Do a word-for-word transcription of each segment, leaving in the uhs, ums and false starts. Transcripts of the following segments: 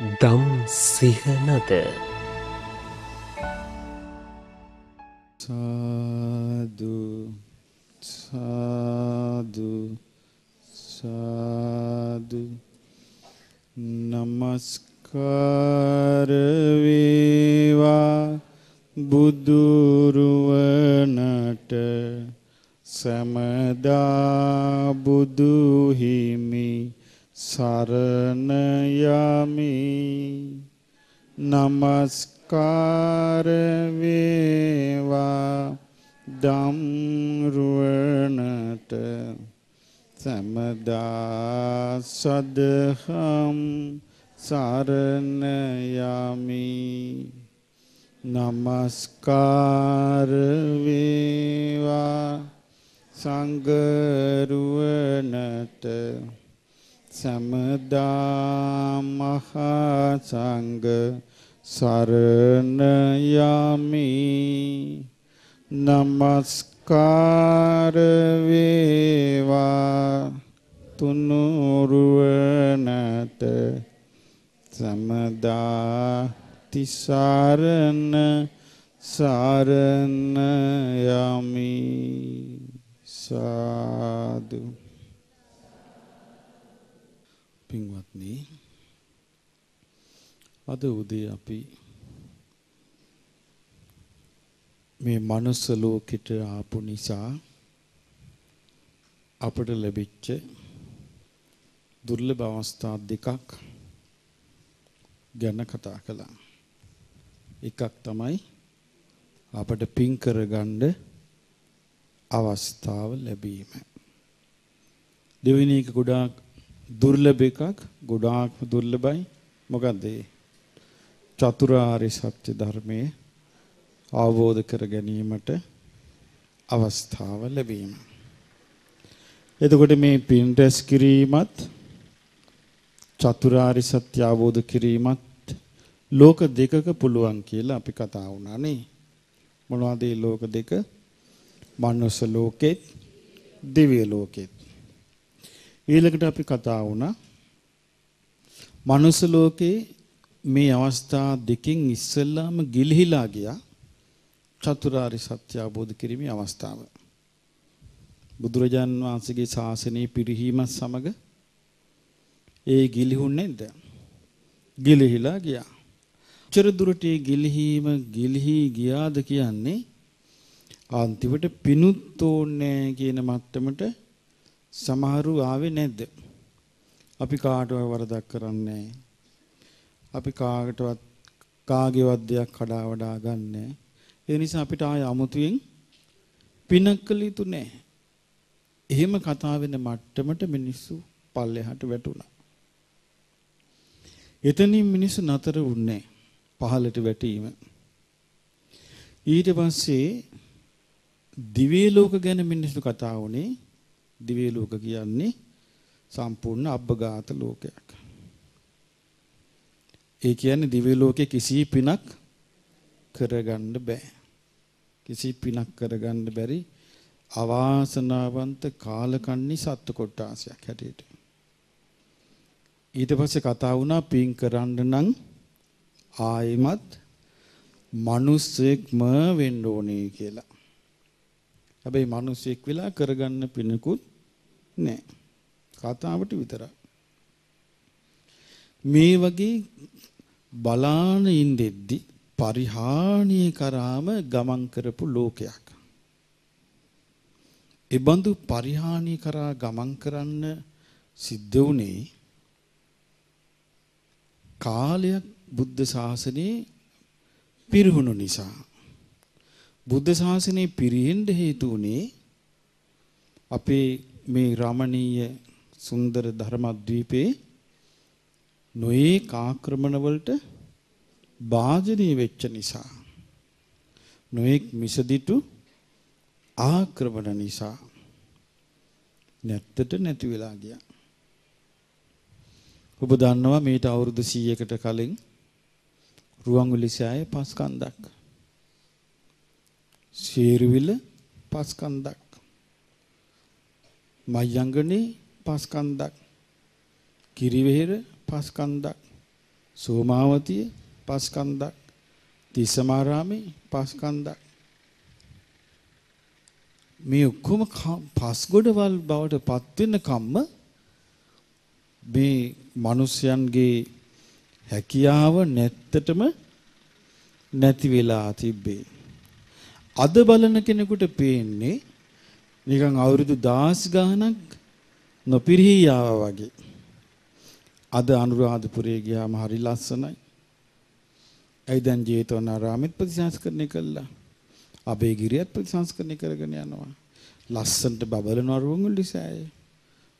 දම් සිහනද සාදු සාදු සාදු නමස්කාර වේවා බුදු රුවනට සමදා බුදු හිමි शरण यामि नमस्कार वेवा दम रुवनट समदा सदहं शरण यामि नमस्कार वेवा संग रुवनट समदा महासंग शरण यामि नमस्कार वेवा तुनुरुवनट समदा तिसरण शरण यामि साधु पिंगवत्नी अद उदय अभी मे मनसलो किट आपुनिसा अपट लबिच्चे दुर्लभ अवस्था दिकाक गण कथा कला इकाक तमाई अपट पिंकर गंड अवस्था लबी में देविनी के गुड़ाक दुर्लभ एकक गुणात्म दुर्लभाई मगदे चतुरार्य सत्य धर्मे आवोध कर गनीमट अवस्थाव लभीम एतकोट मे पिंडस किरीमत चतुरार्य सत्य आवोध किरीमत लोक देखक पुलुवन කියලා අපි කතා වුණානේ මොනවාද මේ ලෝක දෙක මනුස්ස ලෝකෙත් දිව්‍ය ලෝකෙත් ඊළඟට අපි කතා වුණා මනුස්ස ලෝකේ මේ අවස්ථා දෙකෙන් ඉස්සෙල්ලාම ගිලිහිලා ගියා චතුරාර්ය සත්‍ය අවබෝධ කිරීමේ අවස්ථාව. බුදුරජාන් වහන්සේගේ ශාසනය පිරිහීම සමග ඒ ගිලිහුන්නේ නැද්ද? ගිලිහිලා ගියා. චර දුරට ගිලිහීම ගිලිහි ගියාද කියන්නේ අන්තිමට පිනුත් ඕනේ කියන මට්ටමට සමහරු ආවේ නැද්ද? අපි කාටවත් වරදක් කරන්නේ නැහැ. අපි කාටවත් කාගේවත් දෙයක් කඩා වඩා ගන්නෑ. ඒ නිසා අපිට ආය අමුතුවෙන් පිනකල යුතු නැහැ. එහෙම කතා වෙන මට්ටමට මිනිස්සු පල්ලෙහාට වැටුණා. එතනින් මිනිස්සු නතර වුණේ පහළට වැටීම. ඊට පස්සේ දිව්‍ය ලෝක ගැන මිනිස්සු කතා වුණේ දිව්‍ය ලෝක කියන්නේ සම්පූර්ණ අබ්බගාත ලෝකයක්. ඒ කියන්නේ දිව්‍ය ලෝකේ කිසි පිනක් කරගන්න බෑ. කිසි පිනක් කරගන්න බැරි අවාසනාවන්ත කාලකන්ණි සත්තු කොටාසයක් හැටියට. ඊට පස්සේ කතා වුණා පින් කරන්න නම් ආයෙමත් මිනිස්සෙක්ම වෙන්න ඕනේ කියලා. හැබැයි මිනිස්සෙක් වෙලා කරගන්න පිනකුත් නෑ. කතාවට විතරයි. මේ වගේ බලාන ඉඳෙද්දි පරිහානිය කරාම ගමන් කරපු ලෝකයක්. ඒ බඳු පරිහානිය කරා ගමන් කරන්න සිද්ධ වුණේ කාලයක් බුද්ධ ශාසනයේ පිරිහුණු නිසා. බුද්ධ ශාසනයේ පිරිහෙන්න හේතු වුණේ අපේ මේ රමණීය සුන්දර ධර්මද්වීපේ නොඑක ආක්‍රමණ වලට භාජනය වෙච්ච නිසා නොඑක මිසදිටු ආක්‍රමණ නිසා නැත්තට නැති වෙලා ගියා. ඔබ දන්නවා මේට අවුරුදු සීයකට කලින් රුවන්වැලි සෑය පස් කන්දක් සීරවිල පස් කන්දක් මයංගනේ पास कंदक किरीवेर पास कंदक සෝමාවතිය පස් කන්දක්, තිස්සමාරාමේ පස් කන්දක්. මේ ඔක්කොම පස් ගොඩවල් බවට පත් වෙන කම්ම මේ මිනිස්යන්ගේ හැකියාව නැත්තටම නැති වෙලා තිබේ. අද බලන කෙනෙකුට පේන්නේ නිකන් අවුරුදු දාස් ගාණක් නොපිරිහී ආවා වගේ. අද අනුරාධපුරේ ගියාම හරි ලස්සනයි. ඇයි දැන් ජේතවනාරාමෙත් ප්‍රතිසංස්කරණය කළා. අබේගිරියත් ප්‍රතිසංස්කරණය කරගෙන යනවා. ලස්සනට බබලනවා රුවන්වැලිසෑය.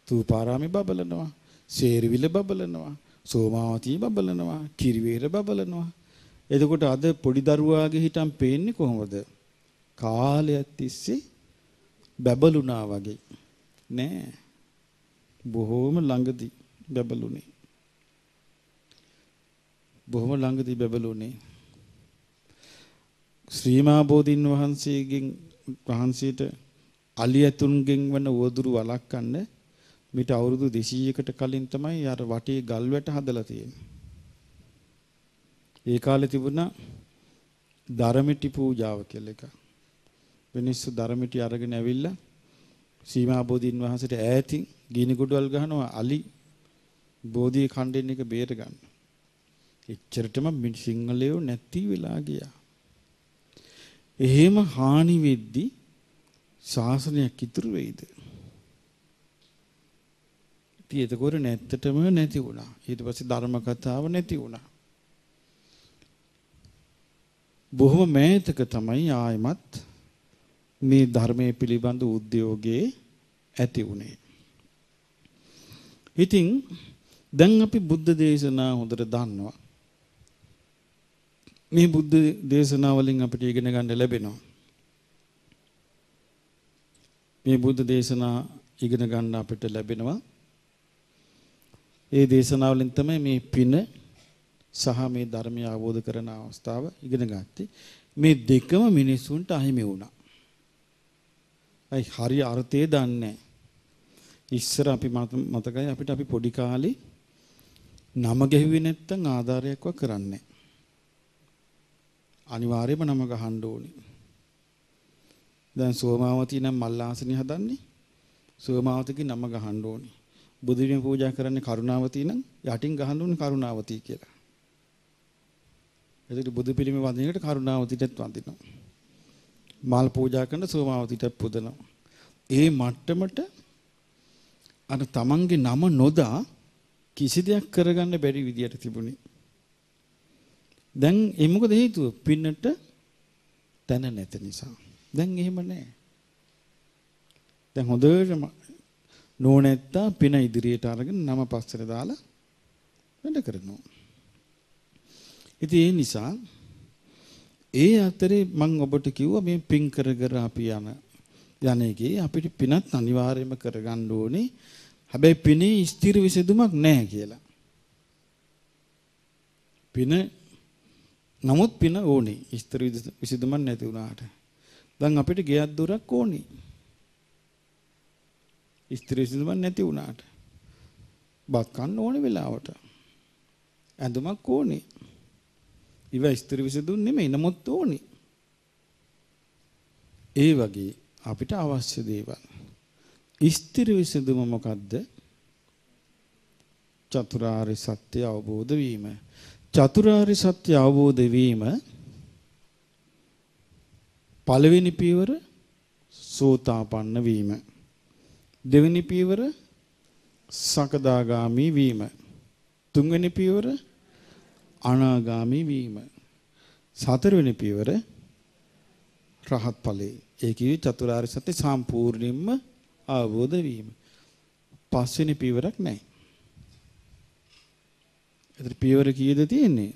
තූපාරාමේ බබලනවා. සේරවිල බබලනවා. සෝමාවතී බබලනවා. කිරිවේර බබලනවා. එතකොට අද පොඩි දරුවාගේ හිතන් පේන්නේ කොහොමද? කාලයක් තිස්සේ බබලුණා වගේ. නෑ. බොහොම ළඟදී බබලුනේ. බොහොම ළඟදී බබලුනේ. ශ්‍රීමා බෝධීන් වහන්සේගෙන් වහන්සේට අලියතුන්ගෙන් වන වදුරු වළක්වන්න මිට අවුරුදු දෙසීයකට කලින් තමයි අර වටේ ගල් වැට හදලා තියෙන්නේ. ඒ කාලේ තිබුණා ධර්මිටි පූජාව කියලා එකක්. මිනිස්සු ධර්මිටි අරගෙන ඇවිල්ලා ශ්‍රීමා බෝධීන් වහන්සේට ඈතින් ගිනි ගොඩවල් ගහනවා අලි බෝධිය කණ්ඩෙන් එක බේර ගන්න. එච්චරටම සිංහලයෝ නැති වෙලා ගියා. එහෙම හානි වෙද්දි ශාසනයක් ඉතුරු වෙයිද? ඉතින් ඒතකොට නැත්තටම නැති වුණා. ඊට පස්සේ ධර්ම කතාව නැති වුණා. බොහොම මෑතක තමයි ආයමත් මේ ධර්මයේ පිළිබඳ උද්‍යෝගයේ ඇති වුණේ. ඉතින් දැන් අපි බුද්ධ දේශනා හොඳට දන්නවා. මේ බුද්ධ දේශනා වලින් අපිට ඉගෙන ගන්න ලැබෙනවා. මේ බුද්ධ දේශනා ඉගෙන ගන්න අපිට ලැබෙනවා. ඒ දේශනා වලින් තමයි මේ පින සහ මේ ධර්මය අවබෝධ කරන අවස්ථාව ඉගෙන ගත්තේ. මේ දෙකම මිනිසුන්ට අහිමි වුණා. අයි හරිය අර්ථය දන්නේ නැහැ. ඉස්සර අපි මතකයි අපිට අපි පොඩි කාලේ නම ගැහුවේ නැත්නම් ආධාරයක්ව කරන්නේ අනිවාර්යයෙන්ම නම ගහන්න ඕනේ. දැන් සෝමාවතී නම් මල්ලාසනිය හදන්නේ සෝමාවතීගේ නම ගහන්න ඕනේ. බුදු විම පූජා කරන්නේ කරුණාවතී නම් යටින් ගහන්න ඕනේ කරුණාවතී කියලා. එතකොට බුදු පිළිමේ වඳින එකට කරුණාවතීටත් වඳිනවා. මල් පූජා කරන සෝමාවතීටත් පුදනවා. ඒ මට්ටමට අර තමන්ගේ නම නොදා කිසි දෙයක් කරගන්න බැරි විදියට තිබුණේ. දැන් ඒ මොකද හේතුව? පින්නට තැන නැත නිසා. දැන් එහෙම නැහැ. දැන් හොඳටම නොනැත්තා පින ඉදිරියට අරගෙන නම පස්සට දාලා වැඩ කරනවා. ඉතින් ඒ නිසා ඒ අතරේ මම ඔබට කිව්වා මේ පින් කර කර අපි යන යන්නේකේ අපිට පිනත් අනිවාර්යයෙන්ම කරගන්න ඕනේ. හැබැයි පිනේ ස්ථිර විසඳුමක් නැහැ කියලා. පින නමුත් පින ඕනේ. ස්ථිර විසඳුමක් නැති වුණාට. දැන් අපිට ගෙයක් දොරක් ඕනේ. ස්ථිර විසඳුමක් නැති වුණාට. බත් කන්න ඕනේ වෙලාවට. ඇඳුමක් ඕනේ. ඉව ස්ථිර විසඳුම් නෙමෙයි නමුත් ඕනේ. ඒ වගේ අපිට අවශ්‍ය දේවල්. ස්ථිර විසඳුම මොකද්ද? චතුරාර්ය සත්‍ය අවබෝධ වීම. චතුරාර්ය සත්‍ය අවබෝධ වීම පළවෙනි පියවර සෝතාපන්න වීම. දෙවෙනි පියවර සකදාගාමි වීම. තුන්වෙනි පියවර අනාගාමි වීම. හතරවෙනි පියවර රහත් ඵලයේ. ඒ කියන්නේ චතුරාර්ය සත්‍ය සම්පූර්ණයෙන්ම අවබෝධ වීම. පස්වෙනි පියවරක් නැහැ. ඒතර පියවර කීයද තියෙන්නේ?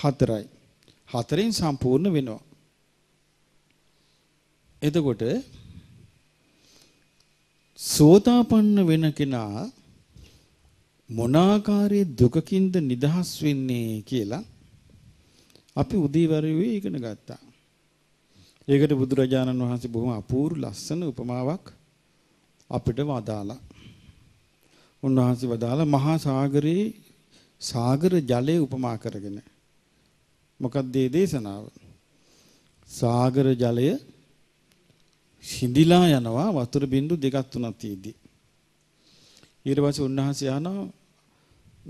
හතරයි. හතරෙන් සම්පූර්ණ වෙනවා. එතකොට සෝතාපන්න වෙන කෙනා මොන ආකාරයේ දුකකින්ද නිදහස් වෙන්නේ කියලා අපි උදේවරුවේ ඉගෙන ගත්තා. ඒකට බුදුරජාණන් වහන්සේ බොහොම අපූර්ව ලස්සන උපමාවක් අපිට වදාලා. උන්වහන්සේ වදාලා මහා සාගරයේ सागर जले उपमा करගෙන මොකක්ද දේශනාව सागर जलය සිඳිලා යනවා වතුර බින්දු දෙකක් තුනක් තියෙද්දි ඊට පස්සේ උන්වහන්සේ ආනවා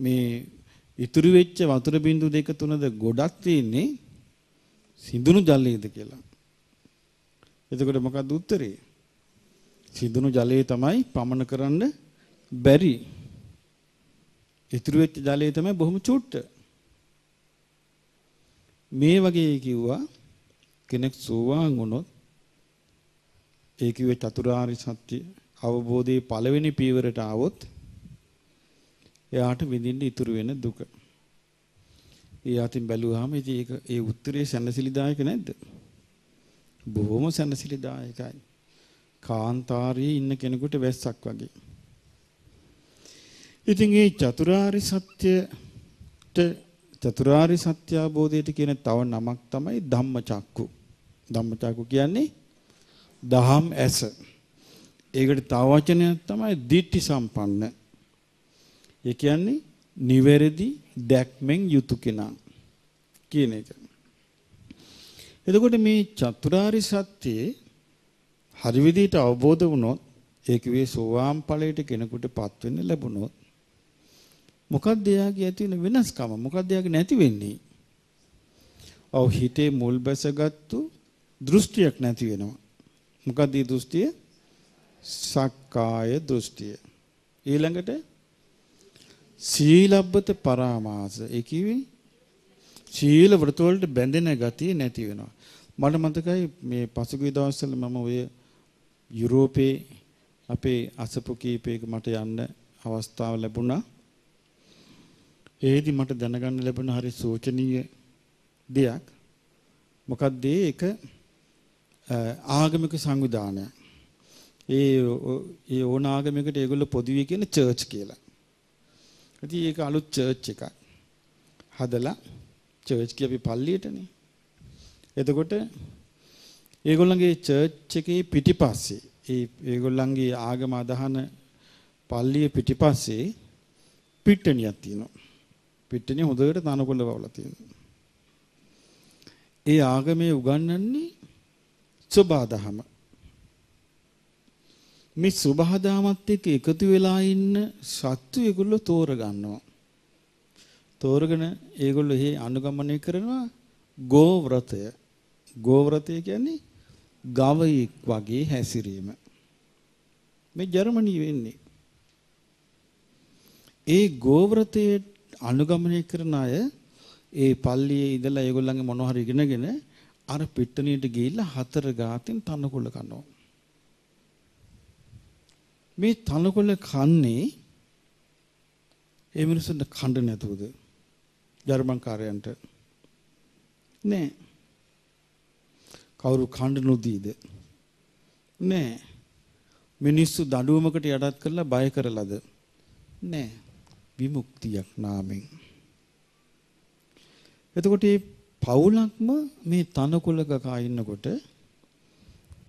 මේ ඉතුරු වෙච්ච වතුර බින්දු දෙක තුනද ගොඩක් තියෙන්නේ සිඳුණු ජලයේද කියලා එතකොට මොකක්ද උත්තරේ සිඳුණු ජලයේ තමයි පමන කරන්න බැරි ඉතුරු වෙච්ච ජලය තමයි බොහොම චූට්ට මේ වගේ කිව්වා කෙනෙක් සෝවාන් වුණොත් ඒ කිව්වේ චතුරාර්ය සත්‍ය අවබෝධයේ පළවෙනි පීවරට આવොත් එයාට විඳින්න ඉතුරු වෙන දුක. ඒ අතින් බැලුවාම ඉතින් ඒක ඒ උත්තරේ සැනසෙලිදායක නැද්ද? බොහොම සැනසෙලිදායකයි. කාන්තාරයේ ඉන්න කෙනෙකුට වැස්සක් වගේ. ඉතින් මේ චතුරාර්ය සත්‍යට චතුරාර්ය සත්‍ය අවබෝධයට කියන තව නමක් තමයි ධම්මචක්කු. ධම්මචක්කු කියන්නේ දහම් ඇස. ඒකට තව වචනයක් තමයි දිට්ඨි සම්පන්න. ඒ කියන්නේ නිවැරදි දැක්මෙන් යුතු කෙනා කියන එක. එතකොට මේ චතුරාර්ය සත්‍යයේ හරි විදිහට අවබෝධ වුණොත් ඒක වේ සෝවාන් ඵලයට කෙනෙකුටපත් වෙන්න ලැබුණොත් මොකක්ද එයාගේ ඇති වෙන වෙනස්කම? මොකක්ද එයාගේ නැති වෙන්නේ? ඔව් හිතේ මුල් බැසගත්තු දෘෂ්ටියක් නැති වෙනවා. මොකක්ද ඒ දෘෂ්ටිය? සක්කාය දෘෂ්ටිය. ඊළඟට සීලබ්බත පරාමාස. ඒ කිව්වේ සීල වෘත වලට බැඳෙන ගතිය නැති වෙනවා. මට මතකයි මේ පසුගිය දවස්වල මම ඔය යුරෝපේ අපේ අසපු කීපයක මට යන්න අවස්ථාව ලැබුණා. ඒදි මට දැනගන්න ලැබෙන හරි සෝචනීය දෙයක් මොකක්ද ඒක ආගමික සංවිධානය. ඒ ඒ ඕන ආගමකට ඒගොල්ලෝ පොදුවේ කියන චර්ච් කියලා. ඉතින් ඒක අලුත් චර්ච් එකක් හදලා චර්ච් කිය අපි පල්ලියටනේ. එතකොට ඒගොල්ලන්ගේ චර්ච් එකේ පිටිපස්සේ ඒ ඒගොල්ලන්ගේ ආගම අදහන පල්ලිය පිටිපස්සේ පිටණියක් තියෙනවා. පිටනේ හොඳට තනකොළ වවලා තියෙනවා. ඒ ආගමේ උගන්වන්නේ සබහා දහම. මේ සබහා දහමත් එක්ක එකතු වෙලා ඉන්න සත්තු ඒගොල්ලෝ තෝරගන්නවා. තෝරගෙන ඒගොල්ලෝ එහි අනුගමනය කරනවා ගෝ වෘතය. ගෝ වෘතය කියන්නේ ගවයෙක් වගේ හැසිරීම. මේ ජර්මනියේ වෙන්නේ. ඒ ගෝ වෘතයේ අනුගමනය කරන අය ඒ පල්ලියේ ඉඳලා ඒගොල්ලන්ගේ මොනවා හරි ඉගෙනගෙන අර පිට්ටනියට ගිහිල්ලා හතර ගාතින් තනකොළ කනවා. මේ තනකොළ කන්නේ ඒ මිනිස්සුන්ට කන්න නැතුවද? ජර්මන්කාරයන්ට නෑ. කවුරු කන්න නොදීද? නෑ. මිනිස්සු දඬුවමකට යටත් කරලා බය කරලාද? නෑ. විමුක්තියක් නාමෙන්. එතකොට මේ පවුලක්ම මේ තනකොළක කා ඉන්නකොට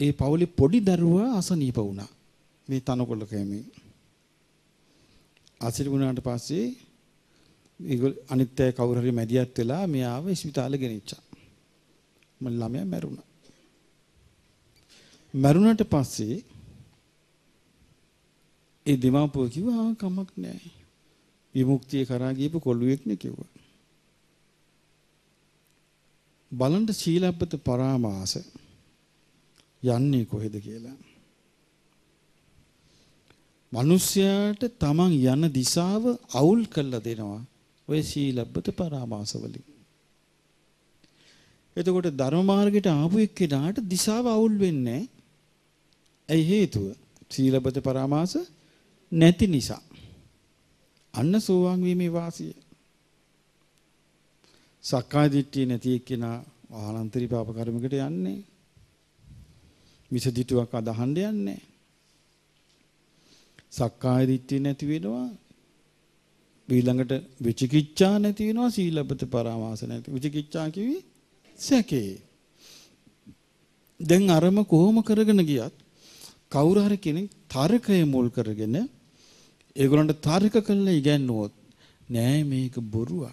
ඒ පවුලේ පොඩි දරුවා අසනීප වුණා. මේ තනකොළක යමේ. අසනීප වුණාට පස්සේ ඒගොල්ල අනිත් අය කවුරු හරි මැදිහත් වෙලා මෙයාව ස්පිතාලෙ ගෙනිච්චා. මල් ළමයා මැරුණා. මැරුණාට පස්සේ ඒ දෙමාපියෝ කිව්වා කමක් නැහැ. විමුක්තිය කරා ගියපු කොළුවෙක්නේ කිව්වා. බලන්න සීලබ්බත පරාමාස යන්නේ කොහෙද කියලා. මිනිස්යාට තමන් යන දිශාව අවුල් කරලා දෙනවා ඔය සීලබ්බත පරාමාස වලින්. එතකොට ධර්ම මාර්ගයට ආපු එක්කෙනාට දිශාව අවුල් වෙන්නේ නැහැ. ඒ හේතුව සීලබ්බත පරාමාස නැති නිසා. අන්න සෝවාන් වීමේ වාසිය. සක්කාය දිට්ඨිය නැති එක්කෙනා ආලන්තරී පාප කර්මයකට යන්නේ. මිස දිටුවක් අදහන්න යන්නේ. සක්කාය දිට්ඨිය නැති වෙනවා. ඊළඟට විචිකිච්ඡා නැති වෙනවා සීලබ්බත පරාමාස නැති. විචිකිච්ඡා කිව්වේ සැකේ. දැන් අරම කොහොම කරගෙන ගියත් කවුරු හරි කෙනෙක් තර්කය මුල් කරගෙන ඒගොල්ලන්ට තර්ක කළා ඉගැන්නුවොත් न्याय में एक बोरुआ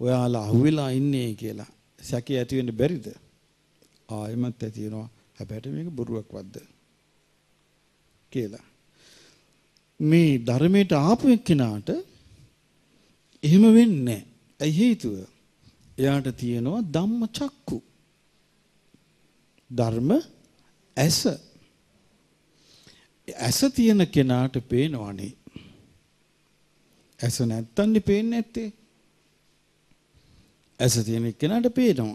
वो याला हुविला इन्हें केला साकी ऐतिहासिक ने बेरिद आ इमत ऐतिहासिक ना है बैठे में एक बोरुआ क्वाद केला मैं धर्मेट आप में किनाट हिमवेन ने यही तो यार ऐतिहासिक ना दम चक्कू धर्म ऐसा ऐसा तीन किनाट पेन वाणी ऐसा नहीं तन्नी पेन नहीं थे ऐसा तीन किनाट पेन हो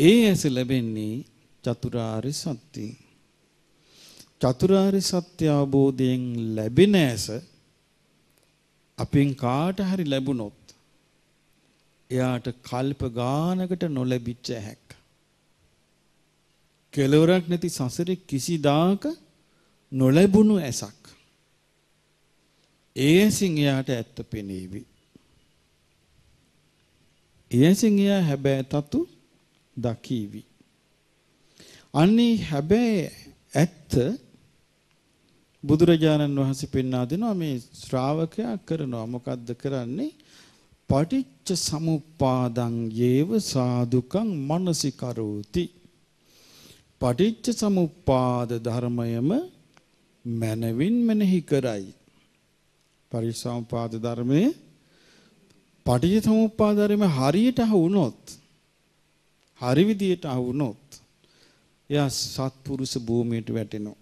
ये ऐसे लबेनी चतुरारी सत्य चतुरारी सत्याबोधिंग लबिने ऐसा अपिंग काट हरी लबुनोत यार ट काल्प गान के ट नोले बिचे हैं केलोराक ने ती सांसरे किसी दांक नोले बुनु ऐसा ये सिंह यार टे ऐतपे नहीं भी ये सिंह यार है बैठा तू दाखी भी अन्य है बैठ ऐत बुद्ध रजानन वहाँ से पिन्ना दिनो हमें श्रावक या करनो अमुका दकराने पाटिच समुपादं येव साधुकं मनसिकारोति पाटिच समुपाद धर्मयम मैनविन में नहीं कराई परिसंपाद धर्मे पाटिच समुपाद धर्मे हारी ये टाह उन्नत हारी विधि ये टाह उन्नत या सात पुरुष भूमि इट बैठे नो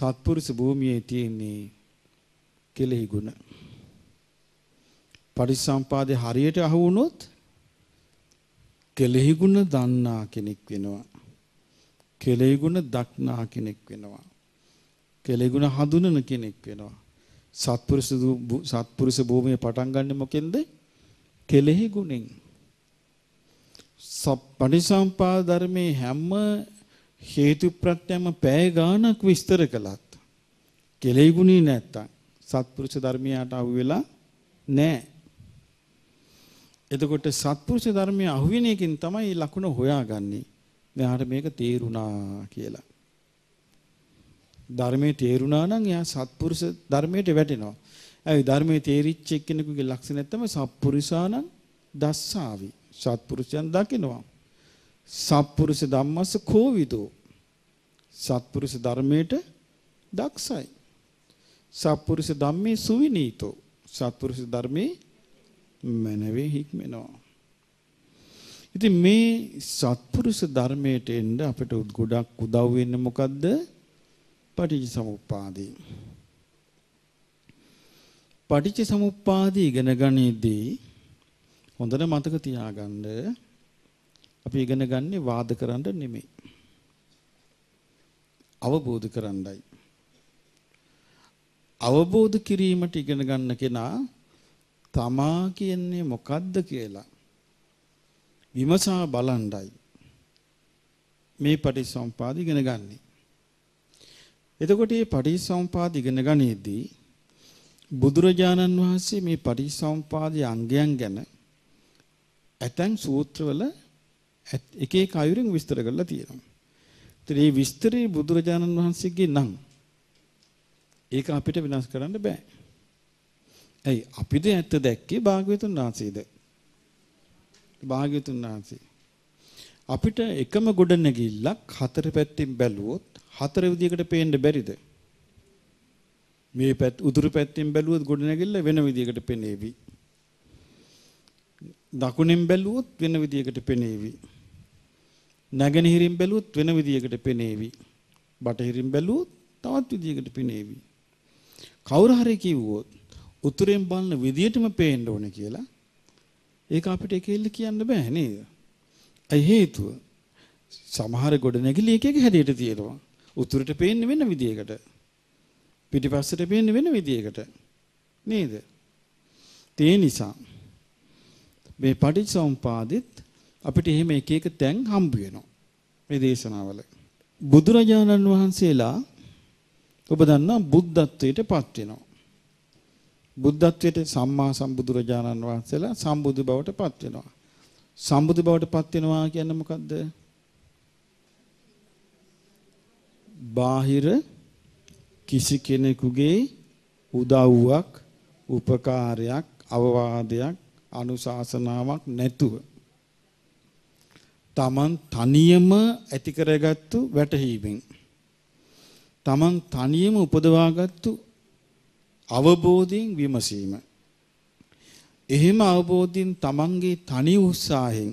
सात पुरुष भूमि ये तीने केले ही गुना परिसंपाद हारी ये टाह उन्नत केले ही गुना दानना किनिक्विनवा केले गुना दाखना किनेक पिनवा, केले गुना हादुना न किनेक पिनवा, सात पुरुष दो सात पुरुष भूमि पटांगने मुकेंदे, केले ही गुनिंग, सब पनिसंपादर में हम हेतु प्रत्यम पैगाना क्विस्तर कलात, केले गुनी नेता, सात पुरुष धर्मी आटा हुवेला ने, ये तो कोटे सात पुरुष धर्मी आहुवी ने किंतमा ये लाखुनो होया गानी यहाँ में एक तेरुना कियला धर्मे तेरुना ना यहाँ सात पुरुष धर्मे टेबेटे ना ऐ धर्मे तेरी चेक किन्हें कोई लक्षण है तो मैं सात पुरुषा ना दस सावी सात पुरुष यान दाकिनवा सात पुरुष दाम्मस खोवी तो सात पुरुष धर्मे टे दाक्षाई सात पुरुष दाम्मे सुवी नहीं तो सात पुरुष धर्मे मैंने भी हिक में ना इतने मैं सातपुरुष धर्मे टेंड आपे तो गुड़ा कुदावे ने मुकद्दे पटिच समुपादी पटिच समुपादी गणगणी दी उन्होंने मातकती आगंडे अपने गणगणी वाद कराने निमे अवबोध कराने अवबोध किरी मटी गणगण के ना तामा की अन्य मुकद्दे केला विमर्श बालांडाई में पटिसंपादी गणगानी ये तो कोटे पटिसंपादी गणगानी दी बुद्धरजानन वहाँ से में पटिसंपादी अंगे अंगे ना ऐतांग सूत्र वाला एके कायुरिंग विस्तर करला तीरम तो ये विस्तरे बुद्धरजानन वहाँ से की नंग एक आपिते विनाश कराने बे ऐ आपिते ऐत देख के बागवे तो नासी दे भाग्य तो ना आती। अपिटा एकम गुड़न ने की लक हाथरे पैट्टी बैलूट, हाथरे विधि कटे पेंड बेरी दे। मेरे पैट उधर पैट्टी बैलूट गुड़न ने की ले वेन विधि कटे पेने भी। दाकुने बैलूट वेन विधि कटे पेने भी। नागने हिरिम बैलूट वेन विधि कटे पेने भी। बाटे हिरिम बैलूट तावत विधि कटे पेने भी। खाऊर हरे की वो उत्तरें बाल ने विधि टम पेंड होने की ला एक आप इटे के लिए क्या नब्बे है नहीं अहितु समाहर गोड़ने के लिए क्या क्या देते दिए तो उत्तर इटे पेन में न विधिए कटे पीटी पास इटे पेन में न विधिए कटे नहीं दे तें निशान मैं पाटिच संपादित आप इटे में क्या क्या तंग हम भी है ना मैं देश ना वाले बुद्ध रजानन वहाँ से ला तो बदलना बुद्धत्व इटे पाते ना बुद्धत्व इटे साम्मा सांबुद्ध रजानन वहाँ से ला सांबुद्ध बावटे पाते ना सांबुद्ध बावटे पाते ना वहाँ क्या नम करते बाहिर किसी के ने कुगे උදව්වක් උපකාරයක් අවවාදයක් අනුශාසනාවක් නැතුව තමන් තනියම ඇති කරගත්තු වැටහීමෙන් තමන් තනියම උපදවාගත්තු අවබෝධයෙන් විමසීම. එහෙම අවබෝධයෙන් තමන්ගේ තනි උත්සාහයෙන්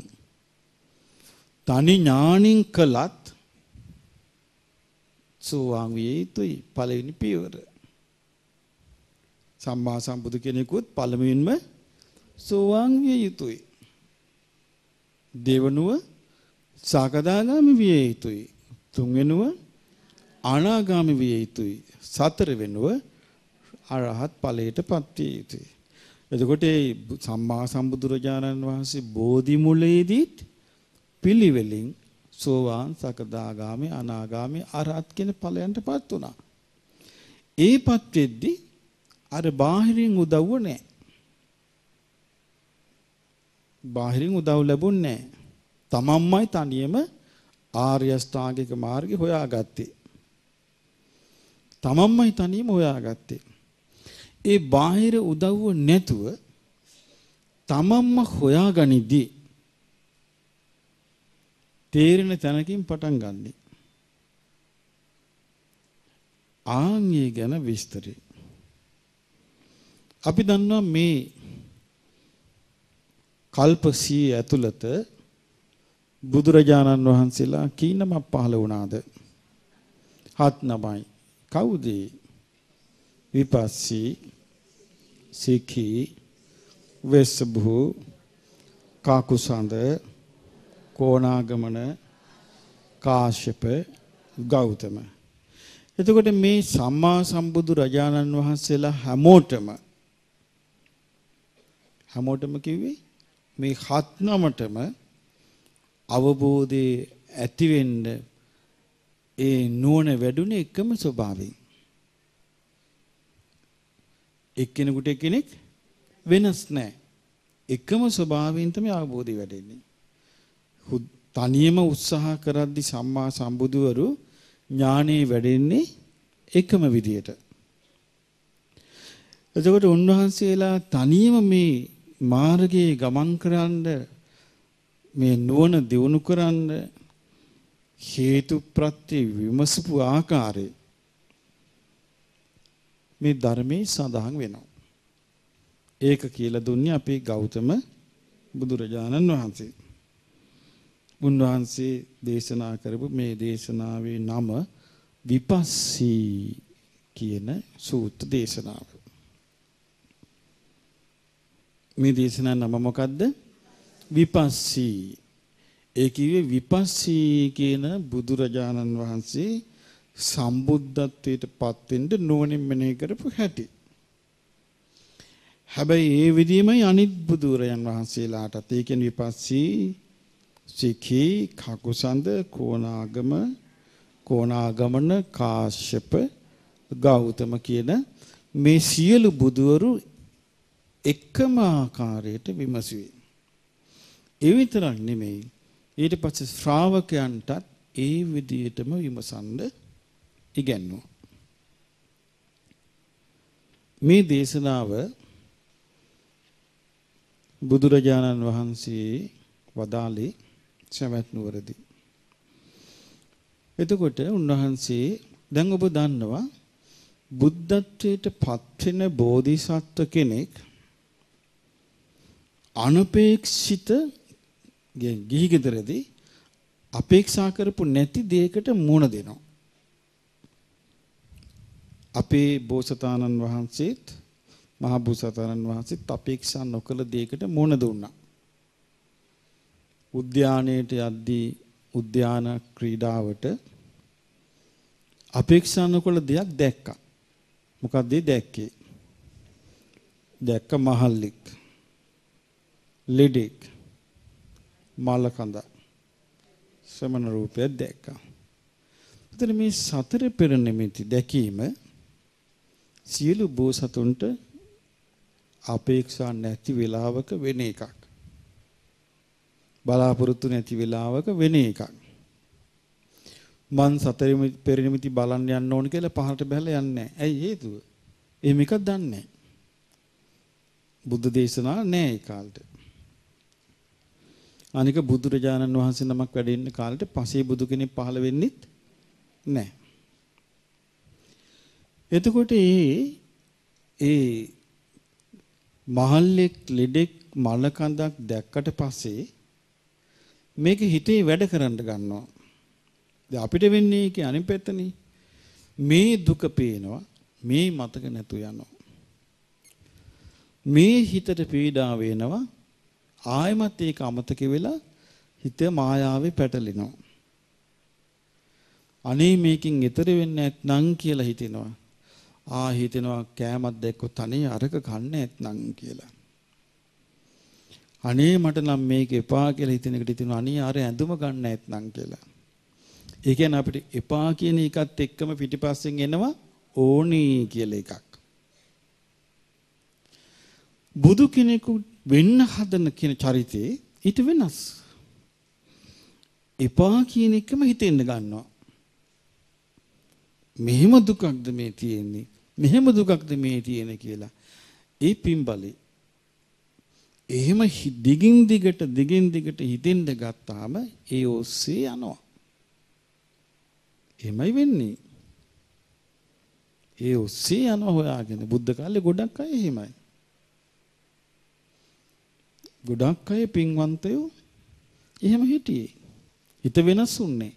තනි ඥාණින් කළත් සෝවාන් විය යුතුයි. පළවෙනි පියවර. සම්මා සම්බුදු කෙනෙකුත් පළමුවෙන්ම සෝවාන් විය යුතුයි. දෙවනුව සකදාගාමි විය යුතුයි. තුන්වෙනුව අනාගාමි විය යුතුයි. සතරවෙනුව අරහත් ඵලයටපත් විය යුතුයි. එතකොට මේ සම්මා සම්බුදුරජාණන් වහන්සේ බෝධි මුලයේදීත් පිළිවෙලින් සෝවාන් සකදාගාමි අනාගාමි අරහත් කියන ඵලයන්ටපත් වුණා. ඒපත් වෙද්දී අර බාහිරින් උදව්ව නැහැ. බාහිරින් උදව් ලැබුණේ නැහැ. තමන්මයි තනියම ආර්ය අෂ්ටාංගික මාර්ගය හොයාගත්තේ. තමන්මයි තනියම හොයාගත්තේ. ඒ බාහිර උදව්ව නැතුව තමන්ම හොයාගනිද්දී තේරෙන තැනකින් පටන් ගන්න. ආන්ිය ගැන විස්තරේ. අපි දන්නවා මේ කල්ප සීය ඇතුළත බුදුරජාණන් වහන්සේලා කී නමක් පහළ වුණාද? හත් නමයි. කවුද? විපස්සී, සීඛී, වෙස්සභූ, කාකුසඳ, කොණාගමන, කාශ්‍යප, ගෞතම. එතකොට මේ සම්මා සම්බුදු රජාණන් වහන්සේලා හැමෝටම හැමෝටම කිව්වේ මේ හත් නමටම අවබෝධයේ ඇති වෙන්න ඒ නුවණ වැඩුණේ එකම ස්වභාවයෙන්. එක්කෙනෙකුට එක්කෙනෙක් වෙනස් නැහැ. එකම ස්වභාවයෙන් තමයි අවබෝධය වැඩෙන්නේ. තනියම උත්සාහ කරද්දී සම්මා සම්බුදුවරු ඥානෙ වැඩෙන්නේ එකම විදියට. එතකොට උන්වහන්සේලා තනියම මේ මාර්ගයේ ගමන් කරන්න මේ නුවණ දියුණු කරන්න හේතු ප්‍රත්‍ය විමසපු ආකාරය මේ ධර්මයේ සඳහන් වෙනවා. ඒක කියලා දුන්නේ අපේ ගෞතම බුදුරජාණන් වහන්සේ. උන්වහන්සේ දේශනා කරපු මේ දේශනාවේ නම විපස්සී කියන සූත්‍ර දේශනාව. මේ දේශනා නම මොකද්ද? විපස්සී. ඒ කිව්වේ විපස්සී කියන බුදුරජාණන් වහන්සේ සම්බුද්ධත්වයට පත් වෙන්න නුවණින් මෙනෙහි කරපු හැටි. හැබැයි ඒ විදිහමයි අනිත් බුදුරජාණන් වහන්සේලාටත්. ඒ කියන්නේ විපස්සී, සීඛී, කකුසඳ, කොණාගම, කොණාගමන, කාශ්‍යප, ගෞතම කියන මේ සියලු බුදවරු එකම ආකාරයට විමසුවේ. ඒ විතරක් නෙමෙයි ඊට පස්සේ ශ්‍රාවකයන්ටත් ඒ විදිහටම විමසන්න ඉගැන්වුවා. මේ දේශනාව බුදුරජාණන් වහන්සේ වදාළේ සවැත් නුවරදී. එතකොට උන්වහන්සේ දැන් ඔබ දන්නවා බුද්ධත්වයට පත් වෙන බෝධිසත්ව කෙනෙක් අනපේක්ෂිත ගිහි ගෙදරදී අපේක්ෂා කරපු නැති දෙයකට මුණ දෙනවා. අපේ බෝසතාණන් වහන්සේත් මහ බෝසතාණන් වහන්සේත් අපේක්ෂා නොකළ දෙයකට මුණ දුන්නා. උද්‍යානයට යද්දී උද්‍යාන ක්‍රීඩාවට අපේක්ෂා නොකළ දෙයක් දැක්කා. මොකක්ද දැක්කේ? දැක්ක මහල්ලෙක්, ලෙඩෙක්, මලකඳ, ශ්‍රමණ රූපය දැක්කා. එතන මේ සතර පෙර නිමිති දැකීම සියලු බෝසතුන්ට අපේක්ෂා නැති වෙලාවක වෙන එකක්. බලාපොරොත්තු නැති වෙලාවක වෙන එකක්. මං සතර පෙර නිමිති බලන්න යන්න ඕන කියලා පහළට බහලා යන්නේ නැහැ. ඇයි හේතුව? එහෙම එකක් දන්නේ නැහැ. බුද්ධ දේශනා නැහැ ඒ කාලේ. අනික බුදුරජාණන් වහන්සේ නමක් වැඩ ඉන්න කාලේ පසේ බුදු කෙනෙක් පහළ වෙන්නෙත් නැහැ. එතකොට ඒ ඒ මහල්ලෙක් ලෙඩෙක් මලකඳක් දැක්කට පස්සේ මේක හිතේ වැඩ කරන්න ගන්නවා. දැන් අපිට වෙන්නේ ඒකේ අනිත් පැත්තනේ. මේ දුක පේනවා, මේ මතක නැතු යනවා. මේ හිතට පීඩා වෙනවා, ආයමත් ඒක අමතක වෙලා හිත මායාවේ පැටලෙනවා. අනේ මේකෙන් ඈතර වෙන්න නැත්නම් කියලා හිතෙනවා. ආ හිතෙනවා කෑමක් දැක්කොත් අනේ අරක කන්න නැත්නම් කියලා. අනේ මට නම් මේක එපා කියලා හිතෙන එකට හිතෙනවා අනේ අර ඇඳුම ගන්න නැත්නම් කියලා. ඒ කියන්නේ අපිට එපා කියන එකත් එක්කම පිටිපස්සෙන් එනවා ඕනී කියලා එකක්. බුදු කෙනෙකු වෙන්න හදන කියන චරිතේ ඊට වෙනස්. එපා කියන එකම හිතෙන්න ගන්නවා. මෙහෙම දුකක්ද මේ තියෙන්නේ, මෙහෙම දුකක්ද මේ තියෙන්නේ කියලා ඒ පිම්බලේ එහෙම දිගින් දිගට දිගින් දිගට හිතෙන්ද ගත්තාම ඒ ඔස්සේ යනවා. එහෙමයි වෙන්නේ. ඒ ඔස්සේ යනවා හොයාගෙන. බුද්ධ කාලේ ගොඩක් අය එහෙමයි. ගොඩක් අය පින්වන්තයෝ එහෙම හිටියේ. හිත වෙනස් වුණේ.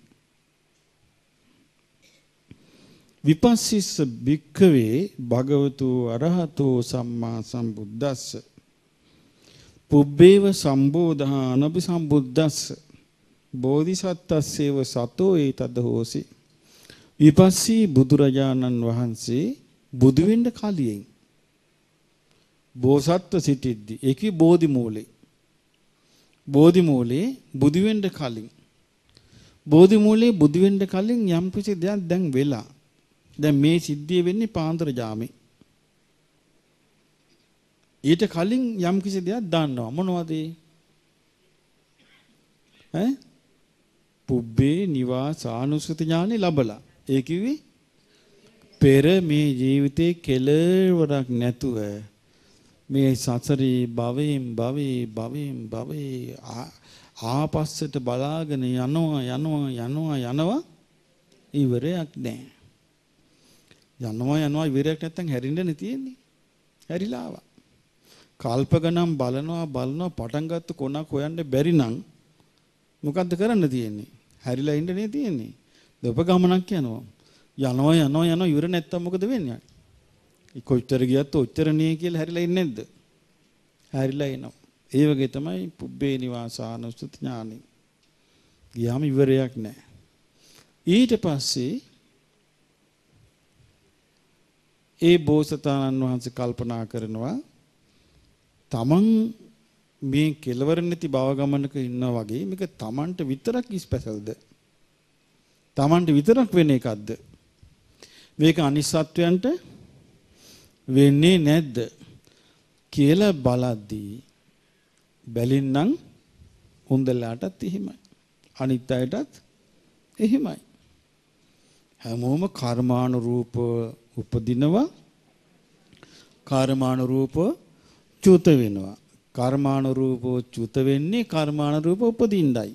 විපස්සිස්ස භික්ඛවේ භගවතු අරහතෝ සම්මා සම්බුද්දස්ස පුබ්බේව සම්බෝධානපි සම්බුද්දස්ස බෝධිසත්තස්සේව සතෝ ඒතද හෝසි. විපස්සී බුදුරජාණන් වහන්සේ බුදු වෙන්න කලින් බෝසත්ව සිටිද්දී ඒකේ බෝධි මූලේ බෝධි මූලේ බුදු වෙන්න කලින් බෝධි මූලේ බුදු වෙන්න කලින් යම් කිසි දෙයක් දැන් වෙලා. දැන් මේ සිද්ධිය වෙන්නේ පාන්දර ජාමේ. ඊට කලින් යම් කිසි දෙයක් දන්නවා. මොනවද ඒ? ඈ? පුබ්බේ නිවාසානුසුත ඥානෙ ලැබලා. ඒ කිව්වේ පෙර මේ ජීවිතේ කෙලවරක් නැතුව මේ සසරේ භවයෙන් භවේ භවයෙන් භවේ ආපස්සට බලාගෙන යනවා යනවා යනවා යනවා ඉවරයක් නැහැ. යනවා යනවා ඉවරයක් නැත්තම් හැරින්නනේ තියෙන්නේ. හැරිලා ආවා. කල්පගණන් බලනවා බලනවා පටන් ගත්ත කොනක් හොයන්න බැරි නම් මොකද්ද කරන්න තියෙන්නේ? හැරිලා ඉන්නනේ තියෙන්නේ. දොප ගමනක් යනවා. යනවා යනවා යනවා ඉවර නැත්තම් මොකද වෙන්නේ? කොච්චර ගියත් ඔච්චර නේ කියලා හැරිලා ඉන්නේ නැද්ද? හැරිලා එනවා. ඒ වගේ තමයි පුබ්බේ නිවාසානුස්සති ඥානෙ. ගියාම ඉවරයක් නැහැ. ඊට පස්සේ ඒ බෝසතාණන් වහන්සේ කල්පනා කරනවා තමන් මේ කෙලවර නැති භව ගමනක ඉන්නා වගේ මේක තමන්ට විතරක් ස්පෙෂල්ද? තමන්ට විතරක් වෙන එකක්ද? මේක අනිසත්වයන්ට වෙන්නේ නැද්ද කියලා බලද්දී බැලින්නම් හොඳලාටත් එහෙමයි. අනිත් අයටත් එහෙමයි. හැමෝම කර්මානුරූප උපදිනවා, කර්මානුරූප චුත වෙනවා. කර්මානුරූප චුත වෙන්නේ කර්මානුරූප උපදින්නයි.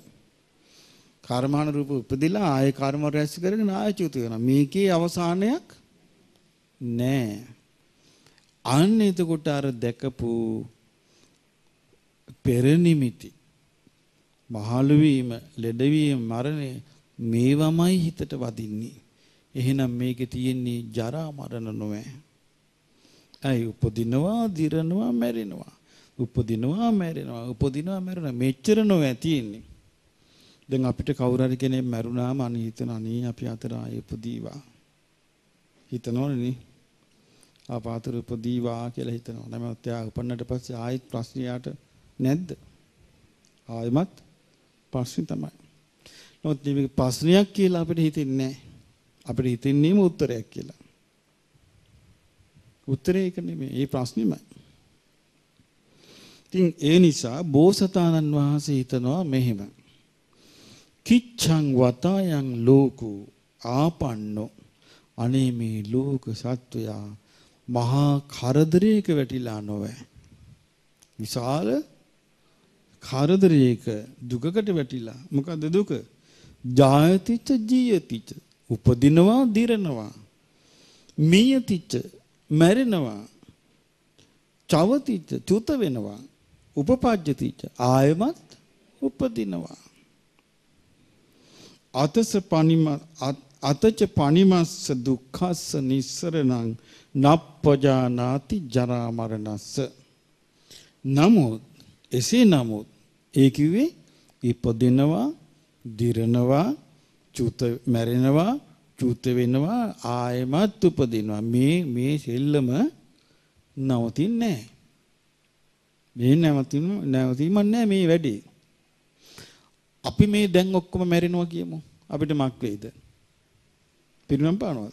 කර්මානුරූප උපදිලා ආය කර්ම රැස් කරගෙන ආය චුත වෙනවා. මේකේ අවසානයක් නෑ. අන්න එතකොට අර දැකපු පෙර නිමිති මහලු වීම, ලෙඩවීම, මරණය මේවමයි හිතට වදින්නේ. එහෙනම් මේකේ තියෙන්නේ ජරා මරණ නොවේ. ඇයි උපදිනවා, දිරනවා, මැරෙනවා. උපදිනවා, මැරෙනවා. උපදිනවා, මැරෙනවා. මෙච්චර නොවේ තියෙන්නේ. දැන් අපිට කවුරු හරි කෙනෙක් මැරුණාම අනිහිතන අනී අපි අතර ආයේ උපදීවා. හිතනෝනේ. ආපාතර උපදීවා කියලා හිතනවා. නැමෙත් යා උපන්නට පස්සේ ආයෙත් ප්‍රශ්නියට නැද්ද? ආයෙමත් ප්‍රශ්නේ තමයි. නමුත් මේක ප්‍රශ්නයක් කියලා අපිට හිතෙන්නේ නැහැ. අපිට හිතන්නේම උත්තරයක් කියලා. උත්තරේ ඒක නෙමෙයි. ඒ ප්‍රශ්නෙමයි. ඉතින් ඒ නිසා බෝසතාණන් වහන්සේ හිතනවා මෙහෙම. කිච්ඡං වතයන් ලෝකෝ ආපන්නෝ අනේ මේ ලෝක සත්වයා මහා කරදරයක වැටිලා නොවේ. විශාල කරදරයක දුකකට වැටිලා. මොකද දුක? ජායතිච්ච ජීයතිච්ච උපදිනවා දිරනවා. මියතිච්ච මැරෙනවා. චවතිච්ච චුත වෙනවා. උපපජ්ජතිච්ච ආයමත් උපදිනවා. අතස පනිමත් අතච පනිමස්ස දුක්ඛස්ස නිස්සරණං නප්පජානාති ජරා මරණස්ස. නමුත් එසේ නමුත් ඒ කිව්වේ ඉපදිනවා දිරනවා චුත මැරෙනවා චුත වෙනවා ආයමත් උපදිනවා. මේ මේ සෙල්ලම නවතින්නේ නැහැ. මේ නැවතුම නැවතීමක් නැහැ මේ වැඩේ. අපි මේ දැන් ඔක්කොම මැරෙනවා කියමු. අපිට මක් වේද? පිරුණම් පානවද?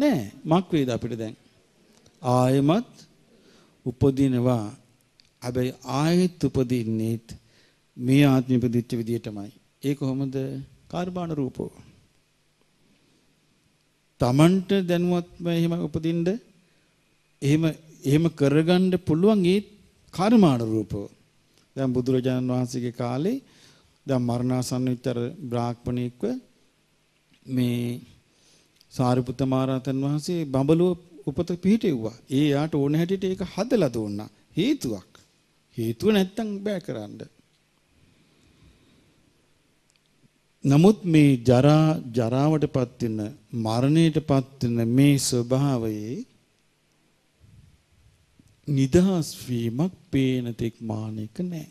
නෑ. මක් වේද අපිට දැන්? ආයමත් උපදිනවා. හැබැයි ආයෙත් උපදින්නේත් මේ ආත්මෙ උපදිච්ච විදියටමයි. ඒ කොහොමද? කාර්බාන රූපෝ. Tamanට දැනුවත්ම එහෙම උපදින්න එහෙම එහෙම කරගන්න පුළුවන් ඒ කාර්මාන රූපෝ. දැන් බුදුරජාණන් වහන්සේගේ කාලේ දැන් මරණාසන්න විතර බ්‍රාහ්මණෙක්ව මේ සාරිපුත්ත මහරහතන් වහන්සේ බඹලුව උපත පිහිටෙව්වා. ඒ යාට ඕන හැටියට ඒක හදලා දුන්නා. හේතුවක්. හේතුව නැත්තම් බෑ කරන්න. නමුත් මේ ජරා ජරාවටපත් වෙන මරණයටපත් වෙන මේ ස්වභාවයේ නිදහස් වීමක් පේන තෙක් මානෙක නැහැ.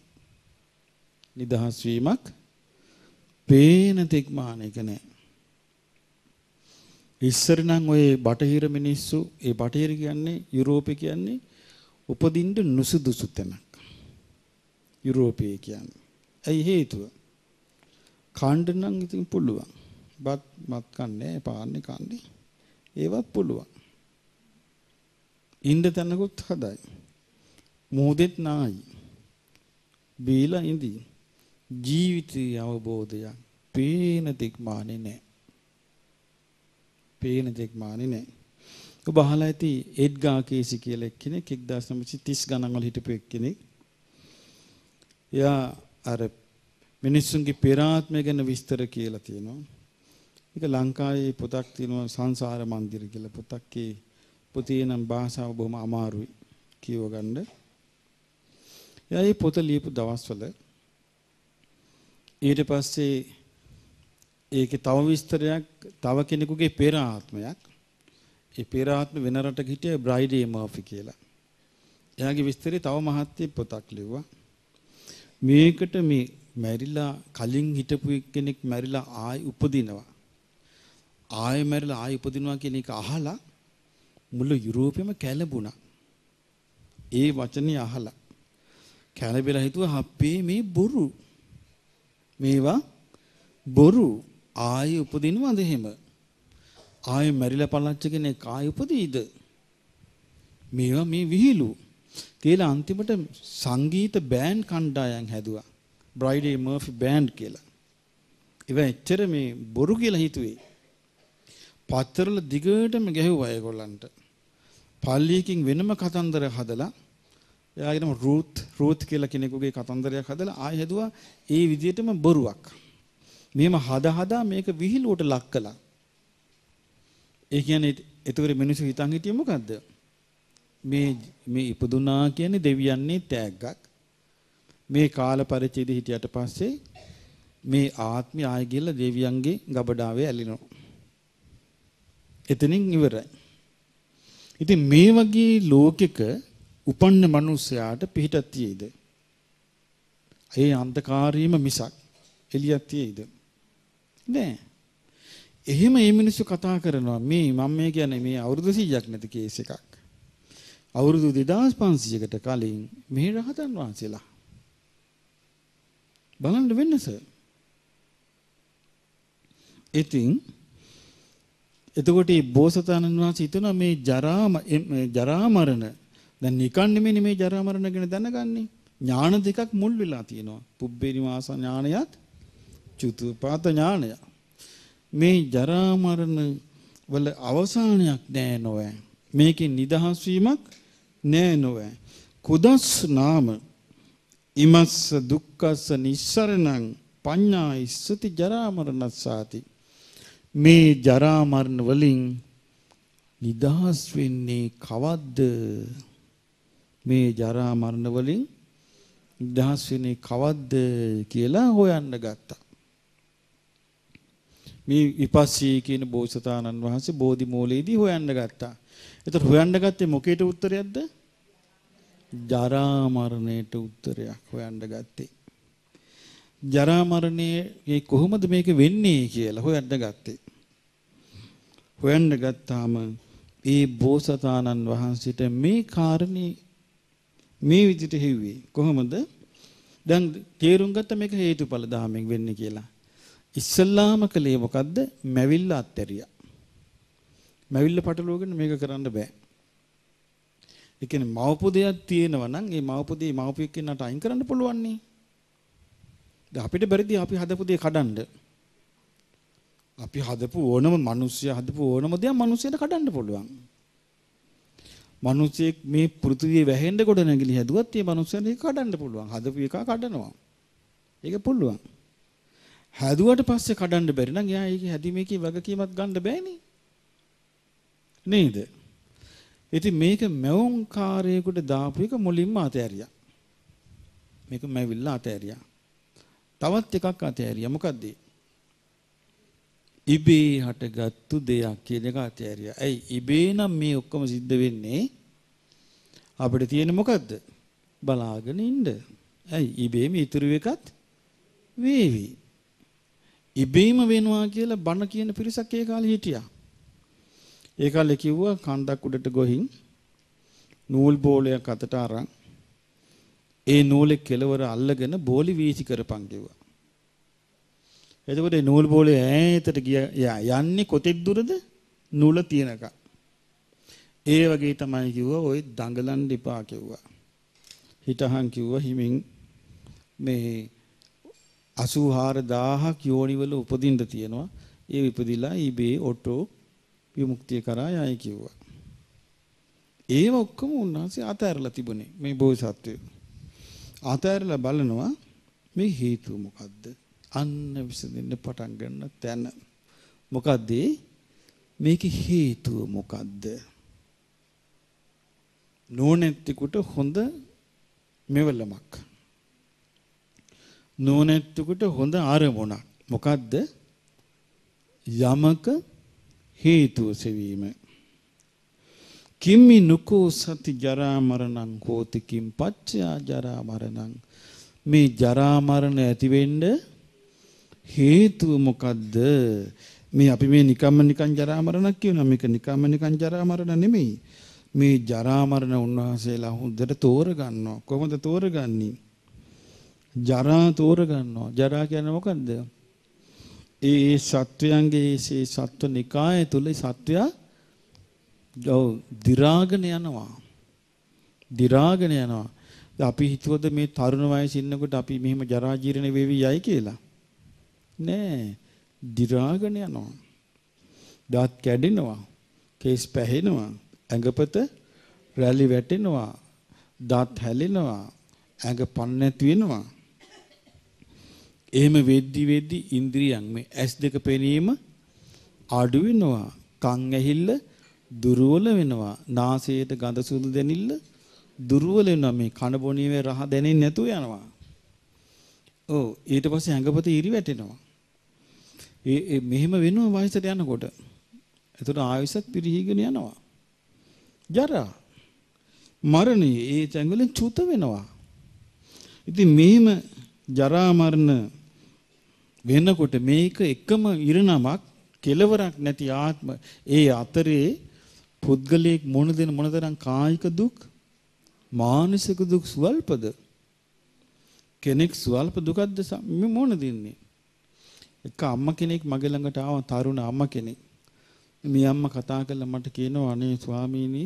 නිදහස් වීමක් පේන තෙක් මානෙක නැහැ. ඉස්සර නම් ඔය බටහිර මිනිස්සු, ඒ බටහිර කියන්නේ යුරෝපේ කියන්නේ උපදින්න නුසුදුසු තැනක්. යුරෝපේ කියන්නේ. ඇයි හේතුව? කාණ්ඩ නම් ඉතින් පුළුවන්. බත් මත් කන්නේ, පාන්නේ කන්නේ. ඒවත් පුළුවන්. ඉන්න තැනකුත් හදයි. මොහොතෙත් නායි. බීලා ඉඳි. ජීවිතයේ අවබෝධයක් පේන තෙක් මානේ නැහැ. පේන දෙයක් මානේ නැහැ. ඔබ අහලා ඇති එඩ්ගා කේසි කියලා එක්කෙනෙක් එක්දාස් නවසිය තිස් ගණන් වල හිටපු එක්කෙනෙක්. එයා අර මිනිස්සුන්ගේ පෙර ආත්මය ගැන විස්තර කියලා තියෙනවා. ඒක ලංකාවේ පොතක් තියෙනවා සංසාර මන්දිර කියලා පොතක්. ඒ පොතේ නම් භාෂාව බොහොම අමාරුයි කියව ගන්න. එයා මේ පොත ලියපු දවස්වල ඊට පස්සේ ඒකේ තව විස්තරයක් තව කෙනෙකුගේ පෙර ආත්මයක්. ඒ පෙර ආත්ම වෙන රටක හිටිය බ්‍රයිඩේ මාෆි කියලා. එයාගේ විස්තරේ තව මහත්යෙක් පොතක් ලිව්වා. මේකට මේ මැරිලා කලින් හිටපු කෙනෙක් මැරිලා ආයි උපදිනවා. ආයෙ මැරිලා ආයි උපදිනවා කියන එක අහලා මුළු යුරෝපෙම කැළඹුණා. ඒ වචනේ අහලා කැළඹිලා හිතුවා අපේ මේ බොරු. මේවා බොරු. ආයෙ උපදිනවද එහෙම? ආයෙ මැරිලා පලච්ච කෙනෙක් ආයෙ උපදීද? මේවා මේ විහිළු කියලා අන්තිමට සංගීත බෑන්ඩ් කණ්ඩායම් හැදුවා. බ්‍රයිඩේ මර්ෆි බෑන්ඩ් කියලා. ඒවා එච්චර මේ බොරු කියලා හිතුවේ. පත්තරවල දිගටම ගැහුවා ඒගොල්ලන්ට. පල්ලියකින් වෙනම කතන්දර හදලා එයාගේ නම රූත් රූත් කියලා කෙනෙකුගේ කතන්දරයක් හදලා ආයෙ හැදුවා ඒ විදිහටම බොරුවක්. මෙහෙම හදා හදා මේක විහිළුවට ලක් කළා. ඒ කියන්නේ ඒතකොට මිනිස්සු හිතන් හිටියේ මොකද්ද? මේ මේ ඉපදුනා කියන්නේ දෙවියන්නේ තෑග්ගක්. මේ කාල පරිච්ඡේදෙ හිටියට පස්සේ මේ ආත්මය ආයෙ ගිහලා දෙවියන්ගේ ගබඩාවේ ඇලිනවා. එතනින් ඉවරයි. ඉතින් මේ වගේ ලෝකෙක උපන්න මිනිස්සයාට පිහිටක් තියේද? ඒ අන්ධකාරීම මිසක් එළියක් තියේද? නෑ. එහෙම මේ මිනිස්සු කතා කරනවා මේ මම මේ කියන්නේ මේ අවුරුදු සීයක් නැති කේස් එකක්. අවුරුදු දෙදාස් පන්සීයකට කලින් මේ රහතන් වහන්සේලා බලන්න වෙනස. ඉතින් එතකොට මේ බෝසතාණන් වහන්සේ හිතනවා මේ ජරාම ජරා මරණ දැන් නිකන් නෙමෙයි මේ ජරා මරණ ගැන දැනගන්නේ. ඥාන දෙකක් මුල් වෙලා තියෙනවා. පුබ්බේ නිවාස ඥානයත් චුතුපාත ඥානය. මේ ජරා මරණ වල අවසානයක් නෑ නෝය. මේකේ නිදහස් වීමක් නෑ නොව කුදස් නාම ඉමස්ස දුක්ඛස්ස නිස්සරණං පඤ්ඤා ඉස්සති ජරා මරණස්සාති මේ ජරා මරණ වලින් නිදහස් වෙන්නේ කවද්ද මේ ජරා මරණ වලින් නිදහස් වෙන්නේ කවද්ද කියලා හොයන්න ගත්තා මේ විපස්සී කියන බෝසතාණන් වහන්සේ බෝධි මූලයේදී හොයන්න ගත්තා. ඒතර හොයන්න ගත්තේ මොකේට උත්තරයක්ද? ජරා මරණයට උත්තරයක් හොයන්න ගත්තේ. ජරා මරණයේ කොහොමද මේක වෙන්නේ කියලා හොයන්න ගත්තේ. හොයන්න ගත්තාම ඒ බෝසතාණන් වහන්සේට මේ කාරණේ මේ විදිහට හෙව්වේ කොහොමද? දැන් තේරුම් ගත්ත මේක හේතුඵල ධර්මයෙන් වෙන්නේ කියලා. ඉස්ලාම කලේ මොකද්ද? මැවිල්ල අත්හැරියා. මැවිල්ල පටලවගෙන මේක කරන්න බෑ. ඒ කියන්නේ මවපොදයක් තියෙනවා නම් ඒ මවපොදේ මවපියෙක් කෙනාට අයින් කරන්න පුළුවන් නේ. දැන් අපිට බැරිදී අපි හදපු දේ කඩන්න. අපි හදපු ඕනම මිනිස්සු හදපු ඕනම දේ මිනිස්සුන්ට කඩන්න පුළුවන්. මිනිස්සෙක් මේ පෘථිවිය වැහෙන්න කොට නැගිලි හැදුවත් ඒ මිනිස්සුන්ට ඒක කඩන්න පුළුවන්. හදපු එක කඩනවා. ඒක පුළුවන්. හැදුවට පස්සේ කඩන්න බැරි නම් එයා ඒක හැදීමේකේ වගකීමක් ගන්න බෑනේ නේද? ඉතින් මේක මැවුම් කාර්යයකට දාපු එක මුලින්ම අතෑරියා. මේක මැවිල්ලා අතෑරියා. තවත් එකක් අතෑරියා. මොකද්ද? ඉබේ හටගත්තු දෙයක් කියන එක අතෑරියා. ඇයි ඉබේ නම් මේ ඔක්කොම සිද්ධ වෙන්නේ? අපිට තියෙන මොකද්ද? බලාගෙන ඉන්න. ඇයි ඉබේම ඉතුරු එකත් වේවි. ඉබේම වෙනවා කියලා බණ කියන පිරිසක් ඒ කාලේ හිටියා. ඒ කාලේ කිව්වා කන්දක් උඩට ගොහින් නූල් බෝලයක් අතට අරන් ඒ නූලේ කෙලවර අල්ලගෙන බෝලි වීසි කරපන් කිව්වා. එතකොට ඒ නූල් බෝලේ ඈතට ගියා. යන්නේ කොතෙක් දුරද? නූල තියනකම්. ඒ වගේ තමයි කිව්වා ඔය දඟලන් දෙපා කිව්වා. හිටහන් කිව්වා හිමින් මේ අසූ හාරදාහක් යෝනිවල උපදින්න තියෙනවා. ඒ උපදිලා ඉබේ ඔටෝ විමුක්තිය කරා යයි කිව්වා. ඒව ඔක්කොම උන්වහන්සේ අතහැරලා තිබුණේ මේ බෝසත්ත්වය. අතහැරලා බලනවා මේ හේතුව මොකද්ද? අන්න විසඳෙන්න පටන් ගන්න තැන. මොකද්ද මේකේ හේතුව මොකද්ද? නෝනෙත්තිකුට හොඳ මෙවලමක්. නෝනැත්තෙකුට හොඳ ආරමුණක්. මොකද්ද? යමක හේතුව සෙවීම. කිම්මි නුකෝ සති ජරා මරණං හෝති කිම් පච්චයා ජරා මරණං. මේ ජරා මරණ ඇති වෙන්න හේතුව මොකද්ද? මේ අපි මේ නිකම්ම නිකන් ජරා මරණක් කියනවා. මේක නිකම්ම නිකන් ජරා මරණ නෙමෙයි. මේ ජරා මරණ උන්වහන්සේලා හොඳට තෝරගන්නවා. කොහොමද තෝරගන්නේ? ජරා තෝරගන්නවා. ජරා කියන්නේ මොකද්ද? ඒ සත්වයන්ගේ ඒ සත්ව නිකාය තුල සත්වයා දි รา ගෙන යනවා. දි รา ගෙන යනවා. අපි හිතුවද මේ තරුණ වයසේ ඉන්නකොට අපි මෙහෙම ජරා ජීර්ණ වේවි යයි කියලා? නෑ. දි รา ගෙන යනවා. දාත් කැඩෙනවා. කේස් පැහෙනවා. ඇඟපත රැලි වැටෙනවා. දාත් හැලෙනවා. ඇඟ පන්නේ නැති වෙනවා. එහෙම වෙද්දි වෙද්දි ඉන්ද්‍රියන් මේ ඇස් දෙක පෙනීම අඩු වෙනවා. කන් ඇහිල්ල දුර්වල වෙනවා. නාසයේද ගඳ සුවඳ දැනිල්ල දුර්වල වෙනවා. මේ කන බොණීමේ රහ දැනෙන්නේ නැතුව යනවා. ඔව් ඊට පස්සේ ඇඟපත ඉරි වැටෙනවා. ඒ මෙහෙම වෙනවා වයසට යනකොට. එතකොට ආයසත් පිරිහිගෙන යනවා. ජරා මරණය ඒ තැඟලින් චුත වෙනවා. ඉතින් මෙහෙම ජරා මරණ වෙනකොට මේක එකම ඉරණමක් කෙලවරක් නැති ආත්ම ඒ අතරේ පුද්ගලයෙක් මොන දෙන මොනතරම් කායික දුක් මානසික දුක් සුවල්පද කෙනෙක් සුවල්ප දුකක්ද මේ මොන දෙන්නේ? එක අම්මා කෙනෙක් මගේ ළඟට ආව තරුණ අම්මා කෙනෙක්. මේ අම්මා කතා කළා මට කියනවා අනේ ස්වාමීනි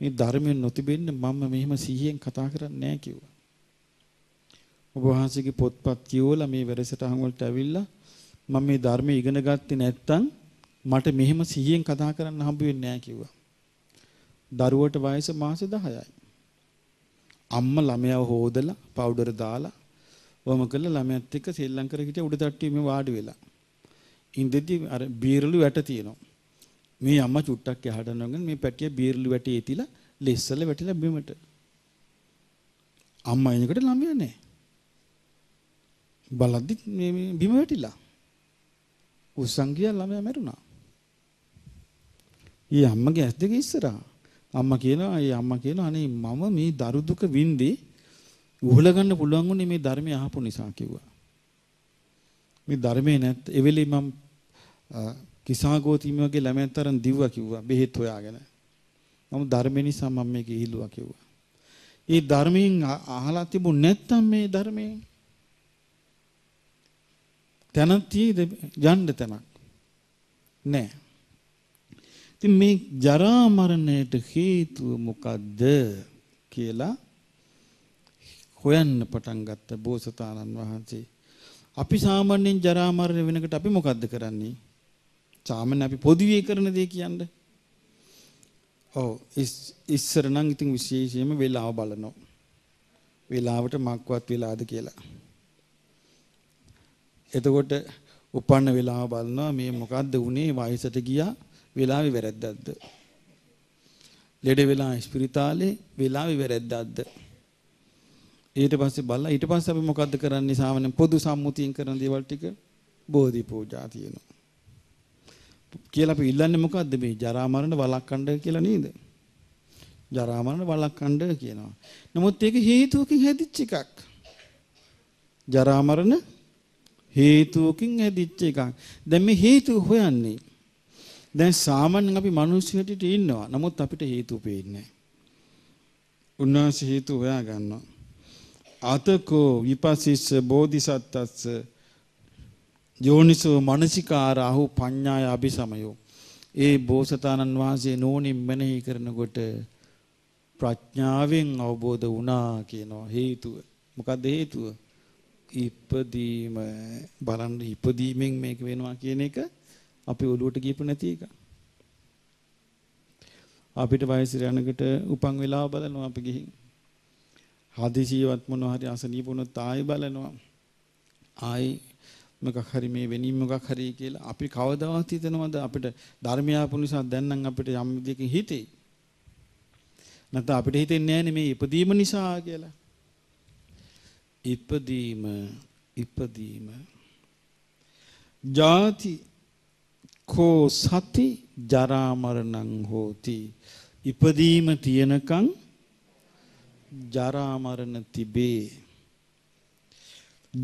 මේ ධර්මයෙන් නොතිබෙන්න මම මෙහෙම සිහියෙන් කතා කරන්නේ නැහැ කිව්වා. ඔබ වහන්සේගේ පොත්පත් කියවලා මේ වැඩසටහන් වලට ඇවිල්ලා මම මේ ධර්මය ඉගෙන ගත්තේ නැත්නම් මට මෙහෙම සිහියෙන් කතා කරන්න හම්බ වෙන්නේ නැහැ කිව්වා. දරුවට වයස මාස දහයයි. අම්මා ළමයා හොදලා පවුඩර් දාලා වම කළා ළමයාත් එක්ක සෙල්ලම් කර හිටිය උඩ තට්ටුවේ වාඩි වෙලා. ඉඳදී අර බීරළු වැට තියෙනවා. මේ අම්මා චුට්ටක් එහාට නංගන මේ පැටිය බීරළු වැටේ තියලා ලෙස්සල වැටිලා බිමට. අම්මා එනකොට ළමයා නැහැ. බලද්දි මේ බිම වැටිලා. උස්සන් ගියා ළමයා මැරුණා. ये अम्मा के ऐसे किस तरह अम्मा के ना ये अम्मा के ना अने मामा मैं दारुदु का विंदी उल्लंघन पुलवांगों ने मैं दार में यहाँ पर निशान किया मैं दार में ना एवेली माम किसान को थी मैं के लम्हे तरं दिवा किया बेहित होया आगे ना हम दार में निशान मामे के हिलवा किया ये दार में आहलाती बो नेता में दार में त्याना थी जान देते ना ने तो मैं जरा मरने टकी तो मुकादे केला खोयन पटंगत बोसतानन वहाँ से अभी सामान्य जरा मरने विने के टापी मुकादे करानी सामान्य अभी पौधीय करने देखी आंधे ओ इस इस सरनांग इतने विशेष ये में वेलाव बालनो वेलाव टे माकवात वेलाद केला ये तो वोटे उपान वेलाव बालना मैं मुकादे उन्हें वाइस अटकिया वेला भी वैराग्दाद लेडे वेला स्पिरिटाले वेला भी वैराग्दाद ये तो पासे बाला ये तो पासे अभी मुकाद्द कराने सामने पौधों सामूती इंकरने दिवाल टिकर बहुत ही पूजा थी ये नो केला पे इल्लाने मुकाद्द भी जरा आमरण वाला कंडे केला नहीं दे जरा आमरण वाला कंडे के ना नमोते के हेतु किंग है दिच्छिकाक जरा आमरण हेतु किंग है दिच्छिकाक दमे हेतु होया नहीं දැන් සාමාන්‍යයෙන් අපි මිනිස් හැටියට ඉන්නවා. නමුත් අපිට හේතු පේන්නේ නැහැ. උන්වහන්ස හේතු හොයා ගන්නවා. අතකෝ විපස්සිස්ස බෝධිසත්ත්වස්ස යෝනිසෝ මනසිකාරාහු පඤ්ඤාය අபிසමයෝ. ඒ බෝසතාණන් වහන්සේ නෝනින් මෙනෙහි කරනකොට ප්‍රඥාවෙන් අවබෝධ වුණා කියනවා හේතුව. මොකක්ද හේතුව? ඉපදීම. බලන්න ඉපදීමෙන් මේක වෙනවා කියන එක अपने उल्लूट की पने थी का आप इट वायस रहने के टे उपांग विलाव बाले नो आप गिहिं हादिसी वात्मनोहरी आसनी पुनो ताई बाले नो आई में का खरी में वेनी में का खरी के ला आप इट खावा दवा थी तो ना तो आप इट दार्मिया पुनी साथ देन नंगा आप इट याम देखें हिते न तो आप इट हिते न्याय में इपदी मनीषा आ गया ला इपदी में इपदी में जाति खो साथी जरा मरनंग होती इपदीम तीनकं जरा मरन तिबे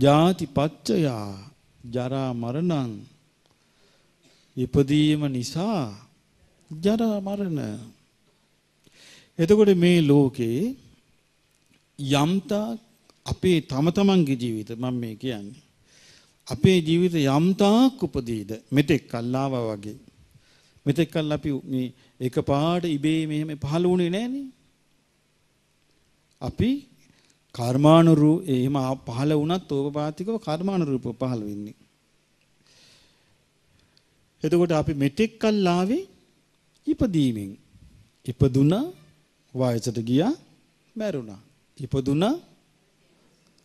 जाति पच्चया जरा मरनंग इपदीम निशा जरा मरन ये तो कोडे में लोके यमता अपे थामतमंगी जीवित मम्मी क्या नहीं अपने जीवित यामता कुपदीद मिते कल्ला वावगे मिते कल्ला पी मी एक पार्ट इबे में हमें पालूनी नहीं अपि कार्मान रूप ये हम आप पाले उन्ह तो बाती को कार्मान रूप पालवी नहीं ये तो कोट आपे मिते कल्ला वे इपदीमिंग इपदुना वायचत गिया मैरुना इपदुना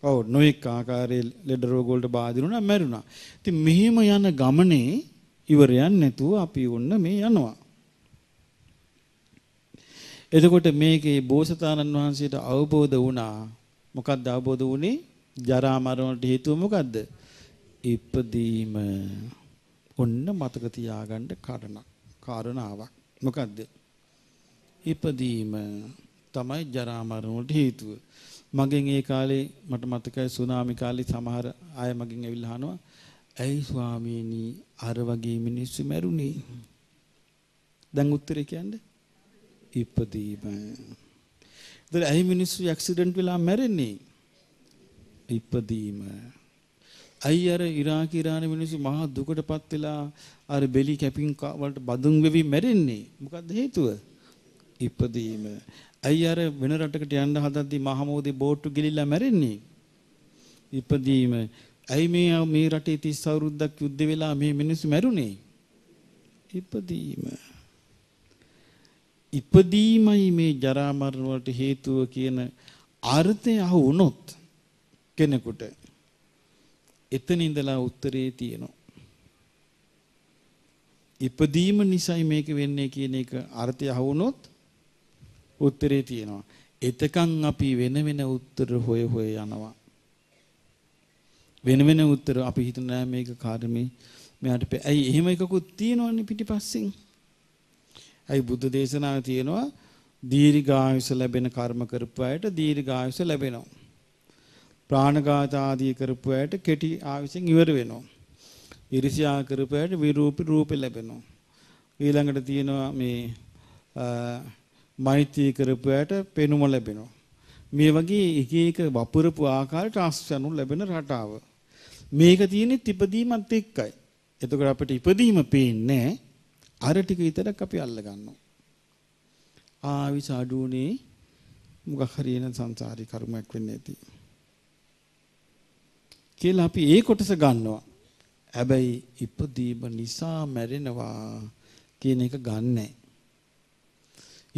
और नोएक कांकारे लेडरो गोल्ड बादरू ना मेरुना तो महीमा याना गामने इवर यान ने तो आप योन्ना में यानवा ऐसे कोटे में के बोसतान अनुहांसी टा आवो दोना मुकाद्दा आवो दोने जरा हमारों ढेतु मुकाद्दे इपदी में उन्ना मातकती आगंडे कारणा कारणा आवा मुकाद्दे इपदी में तमाय जरा हमारों ढेतु मगेंगे काले मटमत का सुनामी काली समाहर आये मगेंगे विल्हानवा ऐ स्वामी नी आरवगी मिनिस्सु मेरुनी दंग उत्तरे क्या अंडे इपदी में इधर ऐ मिनिस्सु एक्सीडेंट विला मेरे नी इपदी में ऐ यारे इराक इराने मिनिस्सु महा दुकड़ पत्तला आरे बेली कैपिंग का वाट बादुंग वे भी मेरे नी मुकादे तो इपदी में अय्यारे विनोद टक टियांडा हाथा दी महामोदी बोट गिलीला मेरे नहीं इपदी में अय में या मेरा टेटी सारुद्धा क्युद्देवेला में मिनिस मेरुनी इपदी में ඉපදීමයි මේ ජරා මරණ වලට හේතුව කියන අර්ථය අහුනොත් කෙනෙකුට එතන ඉඳලා උත්තරේ තියෙනවා. ඉපදීම නිසායි මේක වෙන්නේ කියන එක අර්ථය අහුනොත් උත්තරේ තියෙනවා. එතකන් අපි වෙන වෙන උත්තර හොය හොය යනවා. වෙන වෙන උත්තර අපි හිතන මේක කාර්මී මෙයාට ඇයි එහෙම එකකුත් තියෙනවන්නේ පිටිපස්සෙන්. ऐ बुद्ध देशना दीर्घायुष लभेन कर्म करपुआट दीर्घायुष लभेनो प्राणघात आदि करपुआट केटी आयुष इवर वेनो ईर्ष्या करपुआट विरूप रूप लभेनो ईलंगट तीनो मे मैत्री करपुआट पेनुम लभेनो मे वगे एक एक वपुरपु आकार राष्ट्रनु लभेन रटाव मेक तीने तिपदीम तेक्कय එතකොට අපිට ඉපදීම පේන්නේ අර ටික විතරක් අපි අල්ල ගන්නවා. ආවිස අඩුනේ මොකක් හරි වෙන සංසාරී කර්මයක් වෙන්න ඇති කියලා අපි ඒ කොටස ගන්නවා. හැබැයි ඉපදීම නිසා මැරෙනවා කියන එක ගන්නෑ.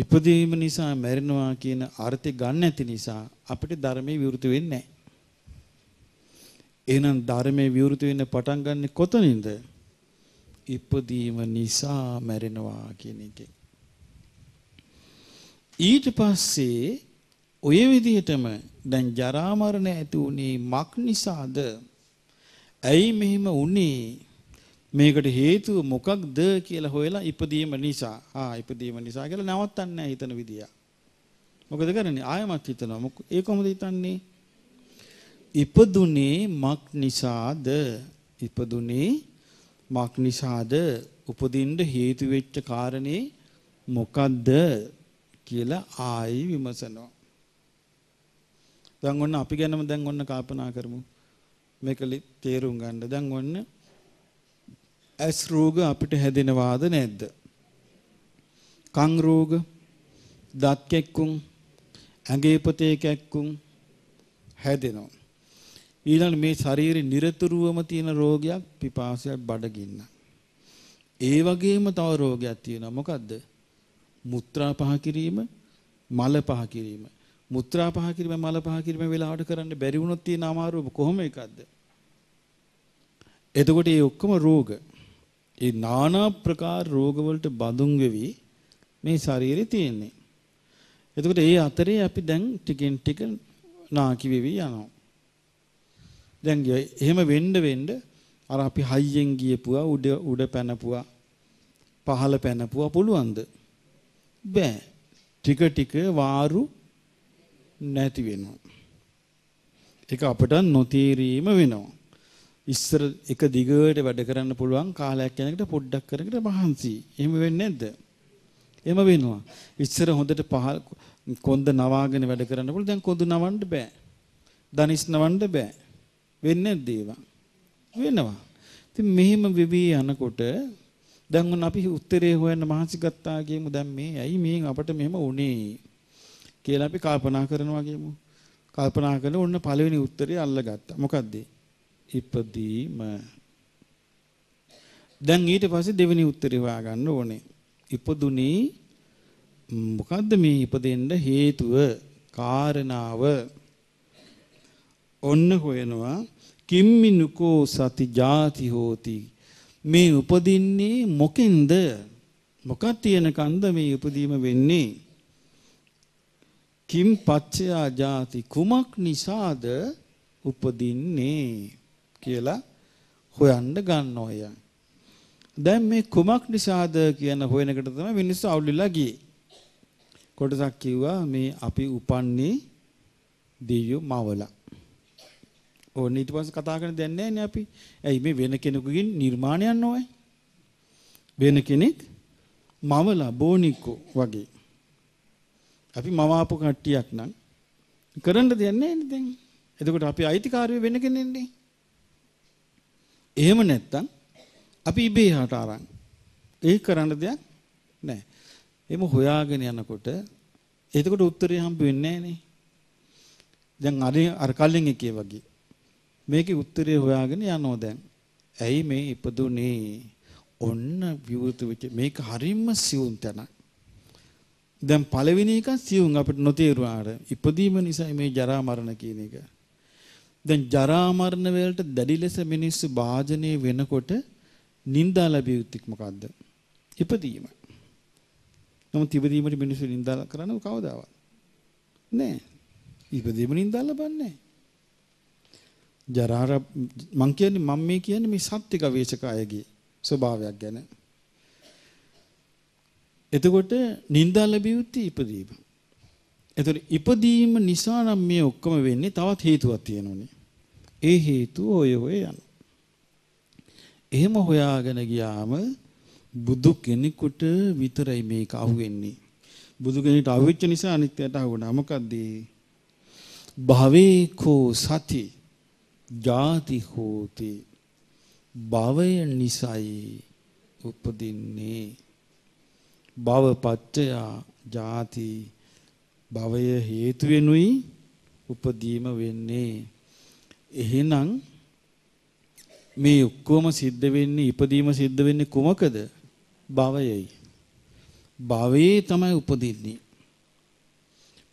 ඉපදීම නිසා මැරෙනවා කියන අර්ථය ගන්න නැති නිසා අපිට ධර්මයේ විවෘත වෙන්නේ නැහැ. එහෙනම් ධර්මයේ විවෘත වෙන්න පටන් ගන්නෙ කොතනින්ද? ඉපදීම නිසා මැරෙනවා කියන එක. ඊට පස්සේ ඔය විදිහටම දැන් ජරා මරණ ඇති උනේ මක් නිසාද? ඇයි මෙහෙම උනේ? මේකට හේතුව මොකක්ද කියලා හොයලා ඉපදීම නිසා. ආ ඉපදීම නිසා කියලා නවත්තන්නේ නැහැ හිතන විදිය. මොකද කරන්නේ? ආයෙමත් හිතනවා. මොක ඒ කොහොමද හිතන්නේ? ඉපදුනේ මක් නිසාද? ඉපදුනේ මක් නිසාද? උපදින්න හේතු වෙච්ච කාරණේ මොකද්ද කියලා ආයි විමසනවා. දැන් ඔන්න අපි ගැනම දැන් ඔන්න කල්පනා කරමු. මේක තේරුම් ගන්න. දැන් ඔන්න ඇස් රෝග අපිට හැදෙනවාද නැද්ද? කන් රෝග, දත් කැක්කුම්, ඇඟේ පොතේ කැක්කුම් හැදෙනවා. ඊළඟ මේ ශරීරේ නිරතුරුවම තියෙන රෝගයක් පිපාසයක් බඩගින්න. ඒ වගේම තව රෝගයක් තියෙනවා. මොකද්ද? මුත්‍රා පහ කිරීම, මල පහ කිරීම. මුත්‍රා පහ කිරීම, මල පහ කිරීම වෙලාවට කරන්න බැරි වුණොත් තියෙන අමාරුව කොහොම එකක්ද? එතකොට මේ ඔක්කොම රෝග, මේ নানা ප්‍රකාර රෝග වලට බඳුන් වෙවි මේ ශරීරේ තියෙන්නේ. එතකොට මේ අතරේ අපි දැන් ටිකෙන් ටික නාකි වෙවි යනවා. දැන් එහෙම වෙන්න වෙන්න අර අපි හයියෙන් ගියපුවා උඩ උඩ පැනපුවා පහළ පැනපුවා පුළුවන්ද? බෑ. ටික ටික වාරු නැති වෙනවා. ඒක අපට නොතීරීම වෙනවා. ඉස්සර එක දිගට වැඩ කරන්න පුළුවන් කාලයක් යනකොට පොඩ්ඩක් කරගෙන මහන්සි. එහෙම වෙන්නේ නැද්ද? එහෙම වෙනවා. ඉස්සර හොඳට පහළ කොන්ද නවාගෙන වැඩ කරන්න පුළුවන්. දැන් කොඳු නවන්න බෑ. ධනිස් නවන්න බෑ. වෙන්නේ නැද්ද ඒවා? වෙනවා. ඉතින් මෙහෙම වෙවි යනකොට දැන් මොන අපි උත්තරේ හොයන්න මහන්සි ගත්තා කියමු. දැන් මේ ඇයි මේ අපට මෙහෙම වුනේ කියලා අපි කල්පනා කරනවා කියමු. කල්පනා කරලා ඔන්න පළවෙනි උත්තරේ අල්ලගත්තා. මොකද්ද? ඉපදීම. දැන් ඊට පස්සේ දෙවෙනි උත්තරේ හොයාගන්න ඕනේ. ඉපදුනේ මොකද්ද මේ ඉපදෙන්න හේතුව, කාරණාව? ඔන්න හොයනවා. කිම්මිනුකෝ සති ජාති හෝති. මේ උපදින්නේ මොකෙන්ද? මොකක් තියෙන කන්ද මේ උපදීම වෙන්නේ? කිම් පච්චයා ජාති. කුමක් නිසාද උපදින්නේ කියලා හොයන්න ගන්න ඔය. දැන් මේ කුමක් නිසාද කියන හොයන එකට තමයි මිනිස්සු අවුලලා ගියේ. කොටසක් කිව්වා මේ අපි උපන්නේ දිව්‍ය මවලා. ඕන ඊට පස්සේ කතා කරන්න දෙයක් නැහැ නේ අපි. ඇයි මේ වෙන කෙනෙකුගේ නිර්මාණයක් නොවේ? වෙන කෙනෙක් මවලා බොනිකෝ වගේ. අපි මවාපු කට්ටියක් නම් කරන්න දෙයක් නැහැ නේ දැන්. එතකොට අපි අයිතිකාරයෝ වෙන කෙනෙන්නේ. එහෙම නැත්තම් අපි ඉබේහාට අරන් ඒක කරන්න දෙයක් නැහැ. එimhe හොයාගෙන යනකොට එතකොට උත්තරේ හම්බ වෙන්නේ නැහැ නේ. දැන් අර අර කල්ලෙන් එකේ වගේ මේකේ උත්තරේ හොයාගෙන යනවා දැන්. ඇයි මේ ඉපදුනේ? ඔන්න විවෘත වෙච්ච මේක හරියම සිවුම් තැනක්. දැන් පළවෙනි එක සිවුම් අපිට නොතේරුවාට ඉපදීම නිසා මේ ජරා මරණ කියන එක. දැන් ජරා මරණ වලට දැඩි ලෙස මිනිස්සු භාජනය වෙනකොට නිඳා ලැබිය යුතුක් මොකද්ද? ඉපදීම. නමුත් ඉපදීමට මිනිස්සු නිඳා කරන්නේ කවදාවත් නෑ. ඉපදීම නිඳා ලබන්නේ ජරාර මං කියන්නේ මම මේ කියන්නේ මේ සත්‍ය ගවේෂක අයගේ ස්වභාවයක් ගැන. එතකොට නිඳා ලැබිය යුත්තේ ඉපදීම. එතකොට ඉපදීම නිසා නම් මේ ඔක්කොම වෙන්නේ තවත් හේතුවක් තියෙනෝනේ. ඒ හේතුව ඔය ඔය යනවා. එහෙම හොයාගෙන ගියාම බුදු කෙනෙකුට විතරයි මේක අහුවෙන්නේ. බුදු කෙනෙකුට අහුවෙච්ච නිසා අනිත්‍යයට අහුණා. මොකද්ද? භවේ කෝ සති ජාති හෝති. භවය නිසයි උපදින්නේ. භවපත්‍ය ජාති. භවය හේතු වෙනුයි උපදීම වෙන්නේ. එහෙනම් මේ ඔක්කොම සිද්ධ වෙන්නේ ඉපදීම සිද්ධ වෙන්නේ කොමකද? භවයයි. භවයේ තමයි උපදින්නේ.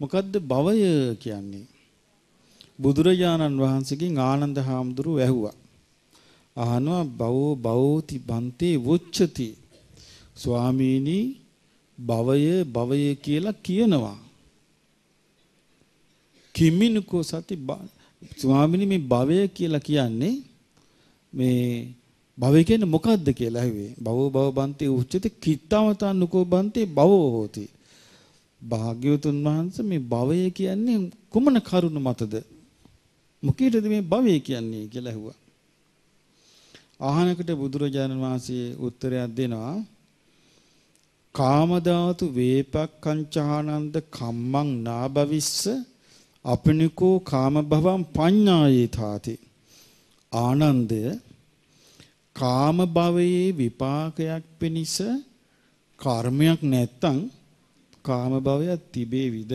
මොකද්ද භවය කියන්නේ? බුදුරජාණන් වහන්සේගෙන් ආනන්ද හාමුදුරුවෝ ඇහුවා. අහනවා භවෝ භවෝති බන්තේ වොච්චති. ස්වාමීනි භවය භවය කියලා කියනවා. කිමිනුකෝ සති ස්වාමීනි මේ භවය කියලා කියන්නේ මේ භවය කියන්නේ මොකද්ද කියලා ඇහුවේ. භවෝ භවබන්තේ උච්චති කිත්තවතනුකෝ බන්තේ භවෝ හෝති. භාග්‍යවතුන් වහන්සේ මේ භවය කියන්නේ කුමන කරුණ මතද? මොකීටද මේ භවය කියන්නේ කියලා ඇහුවා. ආහනකට බුදුරජාණන් වහන්සේ උත්තරයක් දෙනවා. කාමධාතු වේපක්ඛංචානන්ද කම්මං නාභවිස්ස අපනිකෝ කාමභවං පඤ්ඤායේ තාති. ආනන්ද කාම භවයේ විපාකයක් පිණිස කර්මයක් නැත්තම් කාම භවයක් තිබේවිද?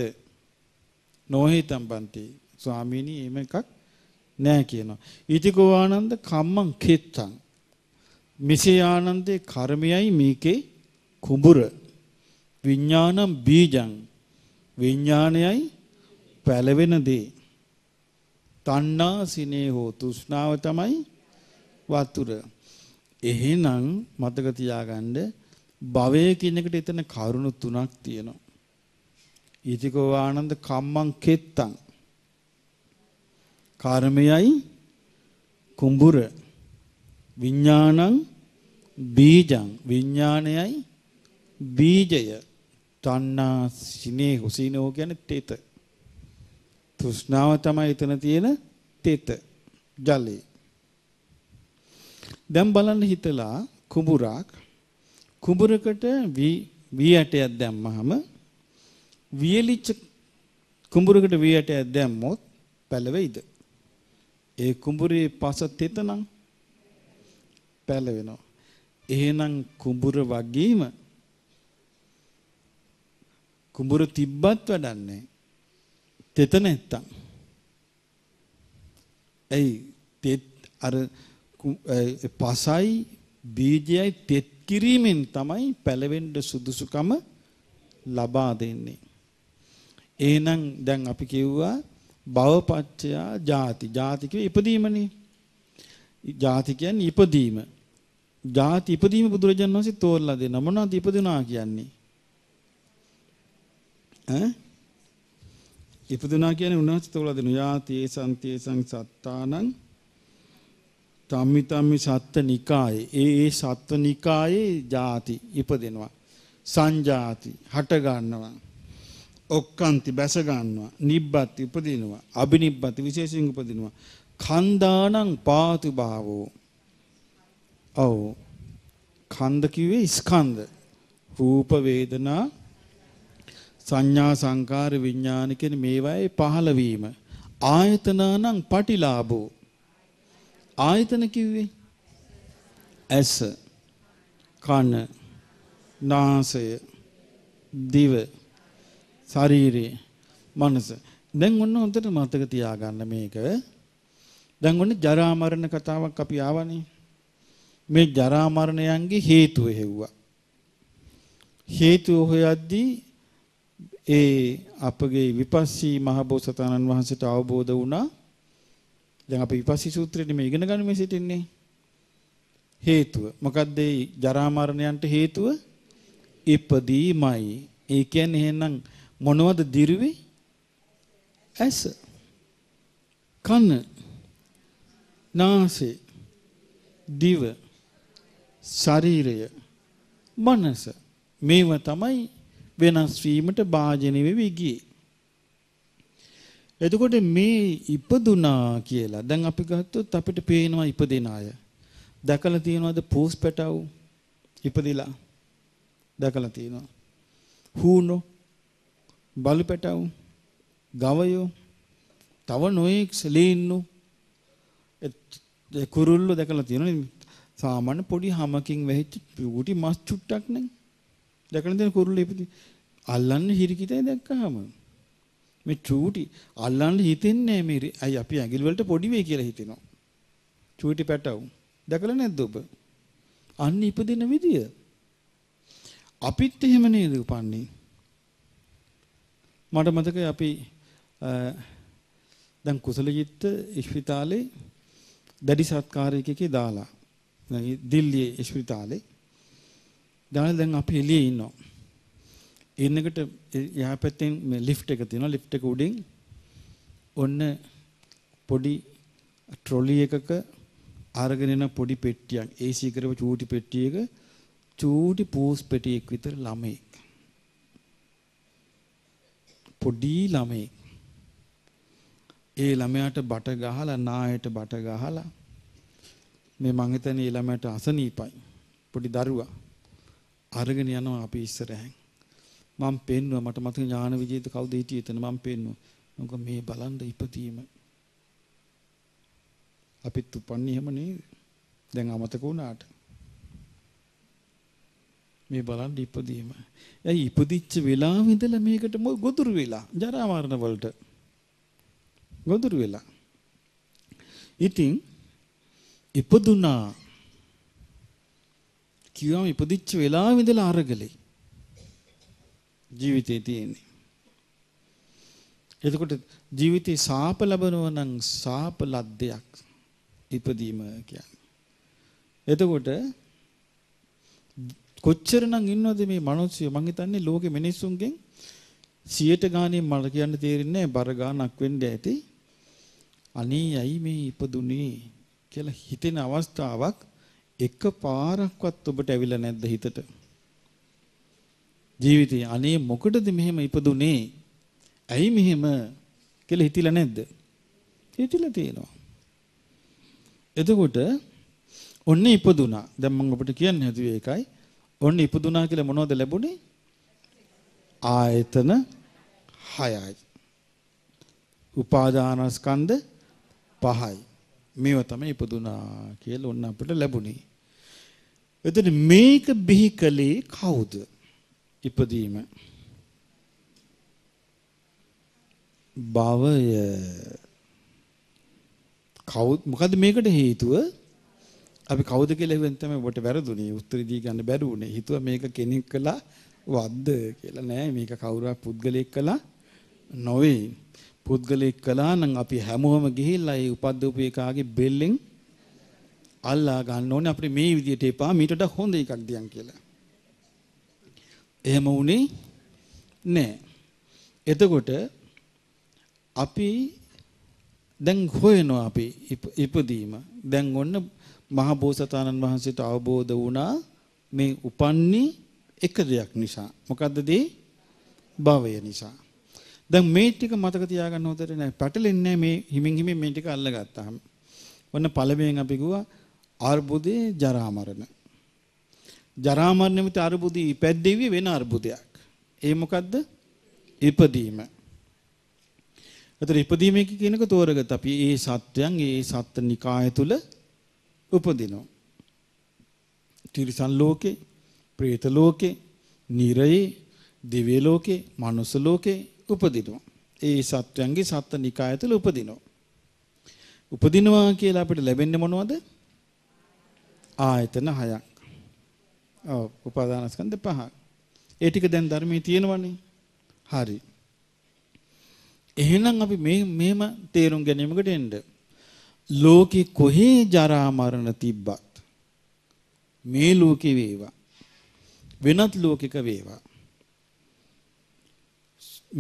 නොහිතම් බන්ති ස්වාමීනි එහෙම එකක් නෑ කියනවා. ඉතිකෝ ආනන්ද කම්මං කෙත්තං. මිසී ආනන්දේ කර්මයයි මේකේ කුඹුර. විඥානං බීජං. විඥානයයි පැලවෙන දේ. තණ්හා සිනේ හෝ තෘෂ්ණාව තමයි වතුර. එහෙනම් මතක තියාගන්න භවය කියන එකට එතන කරුණු තුනක් තියෙනවා. ඊතිකෝ ආනන්ද කම්මං කෙත්තං. කර්මයයි කුඹුර. විඥානං බීජං. විඥානයයි බීජය. තණ්හා සිනේ හෝ සිනෝ කියන්නේ තෙත. තෘෂ්ණාව තමයි එතන තියෙන තෙත ජලය. දැන් බලන්න හිතලා කුඹුරක් කුඹුරකට වී වී ඇටයක් දැම්මහම වියලිච්ච කුඹුරකට වී ඇටයක් දැම්මොත් පැලවෙයිද? ඒ කුඹුරේ පස තෙතනම් පැලවෙනවා. එහෙනම් කුඹුර වගේම කුඹුර තිබ්බත් වැඩන්නේ තෙත නැත්තම්. ඇයි තෙත් අර පසයි බීජයයි තෙත් කිරීමෙන් තමයි පැලවෙන්න සුදුසුකම ලබා දෙන්නේ. එහෙනම් දැන් අපි කියුවා භවපත්‍ය ජාති. ජාති කියේ ඉපදීමනේ. ජාති කියන්නේ ඉපදීම. ජාති ඉපදීම බුදුරජාණන් වහන්සේ තෝරලා දෙන මොනවද ඉපදුනා කියන්නේ? ඈ ඉපදුනා කියන්නේ උන්වහන්සේ තෝරලා දෙන ජාති සන්තිය සංසත්තානං තම්මි තම්මි සත්ත්ව නිකායේ ඒ ඒ සත්ත්ව නිකායේ ಜಾති ඉපදෙනවා. සංජාති හට ගන්නවා. ඔක්කාන්ති බැස ගන්නවා. නිබ්බත් ඉපදිනවා. අබිනිබ්බත් විශේෂයෙන් උපදිනවා. කන්දානං පාතු භාවෝ. ඔව් කන්ද කිව්වේ ස්කන්ධ. රූප වේදනා සංඥා සංකාර විඥාන කියන මේවායේ පහළ වීම. ආයතනානං පටිලාභෝ. ආයතන කිව්වේ ඇස කන නාසය දිව ශරීරය මනස. දැන් ඔන්න හොඳට මතක තියාගන්න මේක. දැන් ඔන්න ජරා මරණ කතාවක් අපි ආවනේ. මේ ජරා මරණයන්ගේ හේතුව හෙව්වා. හේතුව හොයද්දී ඒ අපගේ විපස්සී මහබෝසතාණන් වහන්සේට අවබෝධ වුණා. දැන් අපි විපස්සී සූත්‍රයේ මේ ඉගෙන ගන්න මේ සිටින්නේ හේතුව. මොකද්ද මේ ජරා මරණයන්ට හේතුව? ඉපදීමයි. ඒ කියන්නේ එහෙනම් මොනවද දිරුවේ? ඇස, කන, නාසය, දිව, ශරීරය, මනස. මේව තමයි වෙනස් වීමට භාජන වෙවි ගියේ. එතකොට මේ ඉපදුනා කියලා දැන් අපි ගත්තොත් අපිට පේනවා ඉපදෙන අය. දැකලා තියෙනවද පූස් පැටව් ඉපදිලා? දැකලා තියෙනවා. හූනෝ, බලු පැටව්, ගවයෝ, තව නොයෙක් සලීන්නෝ, ඒ කුරුල්ලෝ දැකලා තියෙනවනේ. සාමාන්‍ය පොඩි හැමකින් වෙහිච්ච ඌටි මස් චුට්ටක් නේ. දැකලා තියෙන කුරුල්ලෝ ඉපදි අල්ලන්නේ හිරිකිතේ දැක්කහම මේ චූටි අල්ලන්නේ හිතෙන්නේ මේ අය අපි ඇඟිලි වලට පොඩි වෙයි කියලා හිතෙනවා. චූටි පැටවු දැකලා නැද්ද ඔබ? අන්න ඉපදින විදිය. අපිත් එහෙම නේද උපන්නේ? මට මතකයි අපි දැන් කුසලජිත් ඉස්පිතාලේ දැඩි සත්කාරයකකේ දාලා නැහි දිල්ලියේ ඉස්පිතාලේ දාලා දැන් අපි එළියේ ඉන්නවා. එන්නකට එහා පැත්තෙන් මේ ලිෆ්ට් එක තියෙනවා. ලිෆ්ට් එක උඩින් ඔන්න පොඩි ට්‍රොලි එකක අරගෙන යන පොඩි පෙට්ටියක්. ඒ සීකරව චූටි පෙට්ටියක චූටි පූස් පෙට්ටියක් විතර ළමෙක්. පොඩි ළමෙක්. ඒ ළමයාට බට ගහලා නායට බට ගහලා මේ මං හිතන්නේ ඒ ළමයාට අසනීපයි. පොඩි දරුවා අරගෙන යනවා අපි ඉස්සරහින්. මම පෙන්නුවා මට මතක ඥාන විජේත කවුද හිටියේ එතන මම පෙන්නුවා. මොකද මේ බලන්න ඉපදීම. අපිත් උපන්නේ එහෙම නේද? දැන් අමතක වුණාට. මේ බලන්න ඉපදීම. ඇයි ඉපදිච්ච වෙලාව ඉඳලා මේකට ගොදුරු වෙලා ජරා මරණ වලට ගොදුරු වෙලා. ඉතින් ඉපදුනා කියවම ඉපදිච්ච වෙලාවෙ ඉඳලා අරගලේ ජීවිතේ තියෙන්නේ. එතකොට ජීවිතේ සාප ලැබනවා නම් සාප ලද්දයක් ඉපදීම කියන්නේ. එතකොට කොච්චරනම් ඉන්නවද මේ මිනිස්සු? මං හිතන්නේ ලෝකෙ මිනිස්සුන්ගෙන් සියයට ගානේ මට කියන්න තේරෙන්නේ බර ගානක් වෙන්න ඇති. අනේ අයි මේ ඉපදුනේ කියලා හිතෙන අවස්ථාවක් එක පාරක්වත් ඔබට ඇවිල්ලා නැද්ද හිතට? ජීවිතේ අනේ මොකටද මෙහෙම ඉපදුනේ? ඇයි මෙහෙම කියලා හිතිලා නැද්ද? හිතිලා තියෙනවා. එතකොට ඔන්න ඉපදුනා. දැන් මම ඔබට කියන්න හදුවේ ඒකයි. ඔන්න ඉපදුනා කියලා මොනවද ලැබුණේ? ආයතන හයයි. උපාදානස්කන්ධ පහයි. මේව තමයි ඉපදුනා කියලා ඔන්න අපිට ලැබුණේ. එතන මේක බිහි කළේ කවුද? ඉපදීම. භවය. කවුද? මොකද මේකට හේතුව? අපි කවුද කියලා හිතෙන් තමයි ඔබට වැරදුනේ. උත්තර දී ගන්න බැරි වුණේ. හිතුවා මේක කෙනෙක් කළා වද්ද කියලා. නෑ, මේක කවුරුහක් පුද්ගලයෙක් කළා නොවේ. පුද්ගලයෙක් කළා නම් අපි හැමෝම ගිහිල්ලා ඒ උපද්දූපේ කාගේ බෙල්ලෙන් අල්ලා ගන්න ඕනේ. අපිට මේ විදියට එපා, මීට වඩා හොඳ එකක් දියන් කියලා. එහෙම වුණේ නෑ. එතකොට අපි දැන් හොයනවා අපි ඉපදීම. දැන් ඔන්න මහ බෝසතාණන් වහන්සේට අවබෝධ වුණා මේ උපන්නේ එක දෙයක් නිසා. මොකද්ද දේ? භවය නිසා. දැන් මේ ටික මතක තියාගන්න හොඳට නෑ. පැටලෙන්නේ මේ හිමින් හිමින් මේ ටික අල්ලගත්තාම. ඔන්න පළවෙනියෙන් අපි ගුවා අර්බුදේ ජරා මරණ. ජරා මරණෙම ති අර්බුදේ ඉපැද්දෙවි වෙන අර්බුදයක්. ඒ මොකද්ද? ඉපදීම. අතර ඉපදීම කියනක තෝරගත්ත අපි ඒ සත්‍යයන් ඒ සත්ත්ව නිකාය තුල උපදිනවා. තිරිසන් ලෝකේ, പ്രേත ලෝකේ, නිරයේ, දිව්‍ය ලෝකේ, මනුස්ස ලෝකේ උපදිනවා. ඒ සත්වයන්ගේ සත්ත්ව නිකාය තුළ උපදිනවා. උපදිනවා කියලා අපිට ලැබෙන්නේ මොනවද? ආයතන හයක්. ඔව්, උපාදානස්කන්ධ පහක්. ඒ ටික දැන් ධර්මයේ තියෙනවනේ. හරි. එහෙනම් අපි මේ මෙහෙම තේරුම් ගැනීමකට එන්න. ලෝකේ කොහේ ජරා මරණ තිබ්බත් මේ ලෝකේ වේවා වෙනත් ලෝකයක වේවා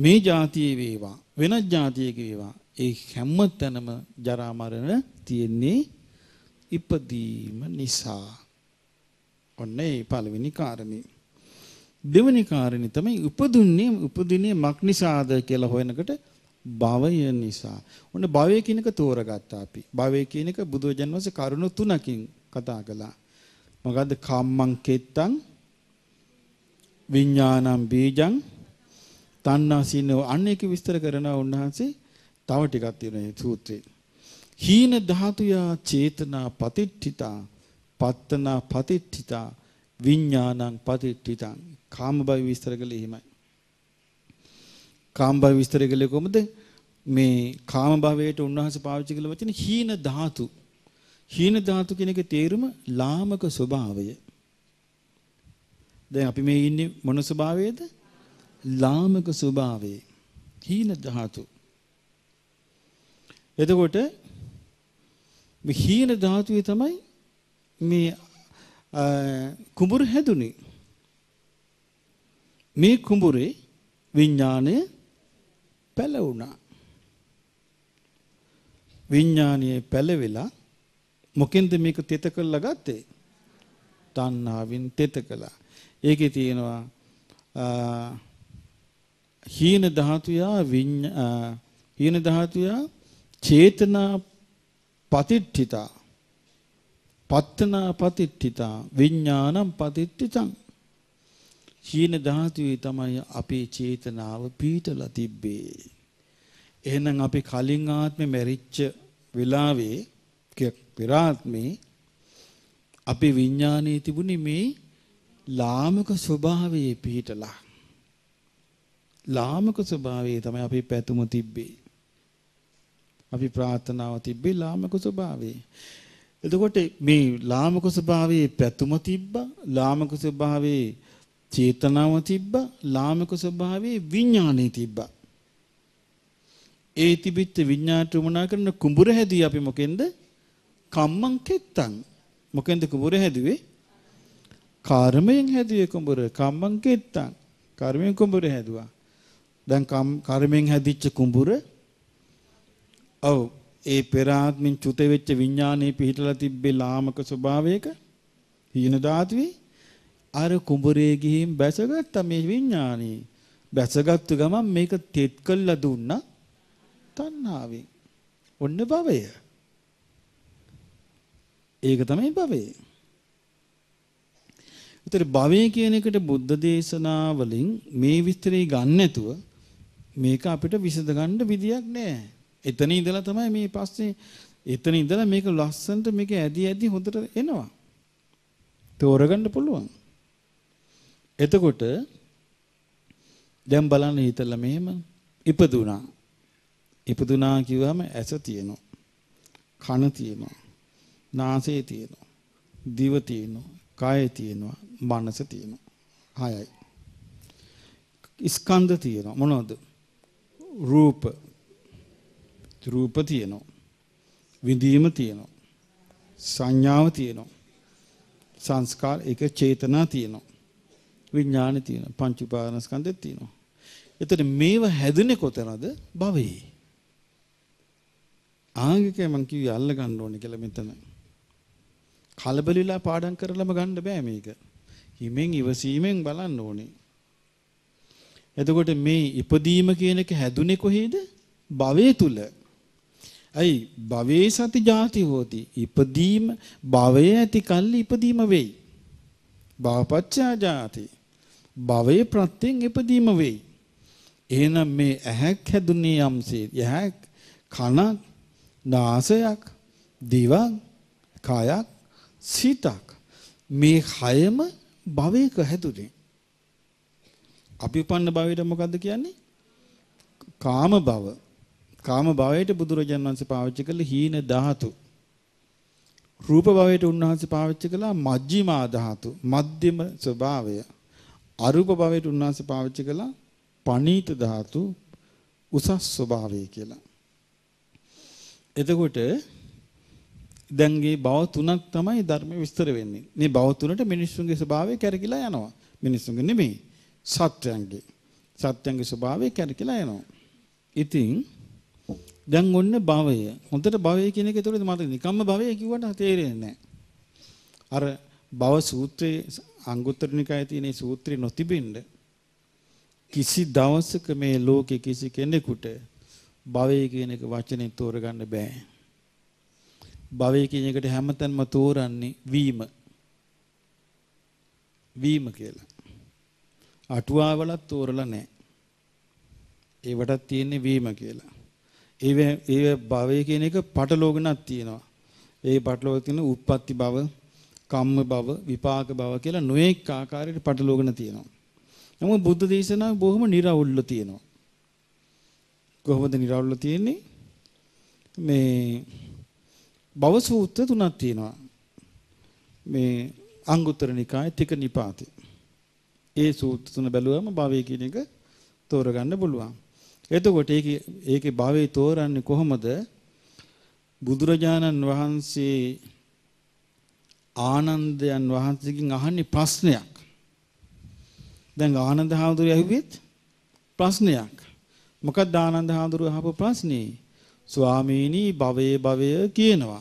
මේ જાතියේ වේවා වෙනත් જાතියක වේවා ඒ හැම තැනම ජරා මරණ තියෙන්නේ ඉපදීම නිසා. ඔන්න ඒ පළවෙනි කාරණේ. දෙවෙනි කාරණේ තමයි උපදුන්නේ උපදිනේ මක් නිසාද කියලා හොයනකොට භවය නිසා. ඔන්න භවය කියන එක තෝරගත්තා අපි. භවය කියන එක බුදුරජාණන් වහන්සේ කරුණු තුනකින් කතා කළා. මොකද්ද? කම්මං කෙත්තං විඥානං බීජං තණ්හාසිනෝ. අන්න ඒක විස්තර කරනවා උන්වහන්සේ තව ටිකක් තියෙනවා සූත්‍රේ. හීන ධාතුයා චේතනා පතිට්ඨිතා පත්තනා පතිට්ඨිතා විඥානං පතිට්ඨිතං. කාම භව විස්තර කළේ එහෙමයි. කාම භව විස්තර කළේ කොහොමද? මේ කාම භවයට උන්වහන්සේ පාවිච්චි කළ වචනේ හීන ධාතු. හීන ධාතු කියන එකේ තේරුම ලාමක ස්වභාවය. දැන් අපි මේ ඉන්නේ මොන ස්වභාවයේද? ලාමක ස්වභාවයේ හීන ධාතු. එතකොට මේ හීන ධාතුවේ තමයි මේ කුඹුර හැදුනේ. මේ කුඹුරේ විඥාණය පැලුණා. විඥාණය පැලවිලා මොකෙන්ද මේක තෙත කරලා ගත්තේ? තණ්හාවෙන් තෙත කළා. ඒකේ තියෙනවා හීන ධාතුයා විඥා හීන ධාතුයා චේතනා පතිට්ඨිතා පත්තනා පතිට්ඨිතා විඥානං පතිට්ඨිතං. හීන ධාතුවේ තමයි අපේ චේතනාව පීඩලා තිබ්බේ. එහෙනම් අපි කලින් ආත්මෙ මැරිච්ච වෙලාවේ පෙර ආත්මේ අපේ විඥානයේ තිබුණේ මේ ලාමක ස්වභාවයේ පීඩලා. ලාමක ස්වභාවයේ තමයි අපේ පැතුම තිබ්බේ. අපි ප්‍රාර්ථනාව තිබ්බේ ලාමක ස්වභාවයේ. එතකොට මේ ලාමක ස්වභාවයේ පැතුම තිබ්බා, ලාමක ස්වභාවයේ චේතනාව තිබ්බා, ලාමක ස්වභාවයේ විඥානය තිබ්බා. ඒ තිබිච්ච විඥාණයට උමනා කරන කුඹුර හැදී අපි මොකෙන්ද? කම්මං කෙත්තං. මොකෙන්ද කුඹුර හැදුවේ? කර්මයෙන් හැදුවේ කුඹුර. කම්මං කෙත්තං. කර්මයෙන් කුඹුර හැදුවා. දැන් කර්මයෙන් හැදිච්ච කුඹුර ඔව් ඒ පෙර ආත්මින් චුත වෙච්ච විඥානයේ පිහිටලා තිබ්බේ ලාමක ස්වභාවයක හීන ධාතුවේ. අර කුඹරේ ගිහින් බැසගත්ත මේ විඥානී බැසගත්තු ගමන් මේක තෙත් කළා දුන්නා තණ්හාවෙන්. ඔන්න භවය. ඒක තමයි භවය. උතර භවය කියන එකට බුද්ධ දේශනාවලින් මේ විස්තරේ ගන්න නැතුව මේක අපිට විසඳ ගන්න විදියක් නැහැ. එතන ඉඳලා තමයි මේ පස්සේ එතන ඉඳලා මේක ලස්සනට මේක ඇදි ඇදි හොඳට එනවා. තෝරගන්න පුළුවන්. එතකොට දැන් බලන්න හිතලා මෙහෙම ඉපදුනා. ඉපදුනා කිව්වම ඇස තියෙනවා. කන තියෙනවා. නාසය තියෙනවා. දිව තියෙනවා. කය තියෙනවා. මනස තියෙනවා. හයයි. ස්කන්ධ තියෙනවා. මොනවද? රූප රූප තියෙනවා. විඳීම තියෙනවා. සංඥාව තියෙනවා. සංස්කාර ඒක චේතනා තියෙනවා. විඥාන තියෙනවා. පංච උපාදාන ස්කන්ධය තියෙනවා. එතකොට මේව හැදුනේ කොතනද? භවයේ. ආගිකේ මං කිව්වේ අල්ල ගන්න ඕනේ කියලා මෙතන. කලබලිලා පාඩම් කරලම ගන්න බෑ මේක. හිමෙන් ඉවසීමෙන් බලන්න ඕනේ. එතකොට මේ ඉපදීම කියන එක හැදුනේ කොහේද? භවයේ තුල. ඇයි භවයේ සති ජාති හෝති. ඉපදීම භවයේ ඇති කල්ලි ඉපදීම වෙයි. භවපච්චා ජාති. භවයේ ප්‍රත්‍යයෙන් ඉපදීම වෙයි. එහෙනම් මේ ඇහක් හැදුනේ යම්සේ. යහක් කනක් නාසයක් දිවක් කයක් සිතක්. මේ හයම භවයක හැදුනේ. අපි උපන්න භවයට මොකද්ද කියන්නේ? කාම භව. කාම භවයට බුදුරජාණන් වහන්සේ පාවිච්චි කළ හීන ධාතු. රූප භවයට උන්වහන්සේ පාවිච්චි කළා මජ්ක්‍ධිමා ධාතු මධ්‍යම ස්වභාවය. අරූප භවයට උන්වහන්සේ පාවිච්චි කළා පණීත ධාතු උසස් ස්වභාවය කියලා. එතකොට දැන් මේ භව තුනක් තමයි ධර්ම විස්තර වෙන්නේ. මේ භව තුනට මිනිස්සුන්ගේ ස්වභාවය කැරකිලා යනවා. මිනිස්සුන්ගේ නෙමෙයි සත්‍යයන්ගේ. සත්‍යයන්ගේ ස්වභාවය කැරකිලා යනවා. ඉතින් දැන් ඔන්න භවය. හොඳට භවය කියන එක ඒතකොට මට නිකම්ම භවය කිව්වට තේරෙන්නේ නැහැ. අර භව සූත්‍රයේ අංගුත්තර නිකායේ තියෙන සූත්‍රය නොතිබෙන්න किसी दावसक में लोग के किसी के निकुटे बावे की ने के वाचने तोरगान ने बे बावे की ने के हमतन मतोरान ने वीम वीम केला आठवां वाला तोरला ने ये वटा तीन ने वीम केला ये वे ये वे बावे की ने के पाटलोग ना तीनों ये पाटलोग तीनों उत्पत्ति बावे काम बावे विपाक बावे केला नए काकारे पाटलोग ना तीनों नमो बुद्ध देश ना बहुमत निरावल तीन हो, बहुमत निरावल तीन नहीं, मैं बावसु उत्तर तो ना तीन हो, मैं अंगुतर निकाय थिक निपाते, ये सूत्र तो ना बैलुआ मैं बावे की निका तोरगान ने बोलुआ, ये तो घोटे की एक बावे तोरान ने कोहमत है, बुद्धराजानन वहाँ से आनंद यान वहाँ से की गाहनी प्रश्नया දැන් ආනන්ද හාමුදුරුවෝ ඇහුවෙත් ප්‍රශ්නයක්. මොකක්ද ආනන්ද හාමුදුරුවෝ අහපු ප්‍රශ්නේ? ස්වාමීනි භවයේ භවය කියනවා.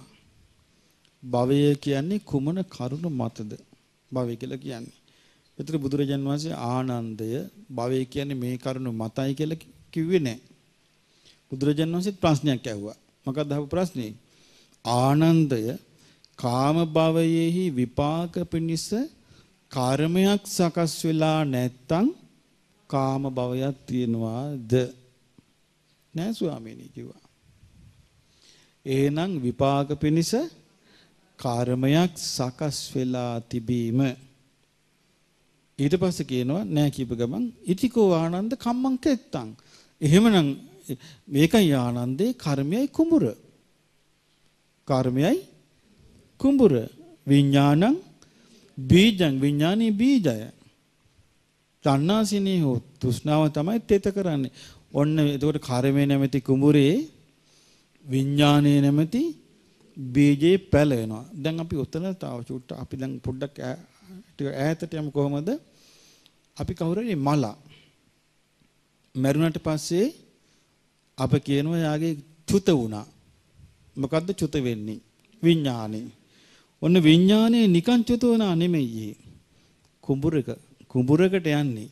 භවය කියන්නේ කුමන කරුණ මතද? භවය කියලා කියන්නේ. ඒතර බුදුරජාන් වහන්සේ ආනන්දය භවය කියන්නේ මේ කරුණ මතයි කියලා කිව්වේ නැහැ. බුදුරජාන් වහන්සේ ප්‍රශ්නයක් ඇහුවා. මොකක්ද අහපු ප්‍රශ්නේ? ආනන්දය කාම භවයේහි විපාක පිණිස කාර්මයක් සකස් වෙලා නැත්තම් කාම භවයක් තියනවාද? නෑ ස්වාමීනි කිව්වා. එහෙනම් විපාක පිණිස කාර්මයක් සකස් වෙලා තිබීම. ඊට පස්සේ කියනවා නෑ කියප ගමන් ඉතිකෝ ආනන්ද කම්මං කෙත්තං. එහෙමනම් මේකයි ආනන්දේ කර්මයයි කුඹුර. කර්මයයි කුඹුර විඥානං बीजं विज्ञानी बीज है तान्ना सी नहीं हो तुष्णाव तमाय तेतकराने और न तो एक खारे में नमति कुमुरे विज्ञानी नमति बीजे पहले ना दंग आपी उत्तरन ताव चूट आपी दंग पुट्टा क्या ठीक है ऐसे टाइम को हमारे आपी कहूँगा ये माला मेरुनाट पासे आप किए ना आगे छुट्टे हुना मकाद्दे छुट्टे वेनी विज्ञानी उन्हें विज्ञाने निकांचो तो ना आने में ये कुंभुरे का कुंभुरे का टेन नहीं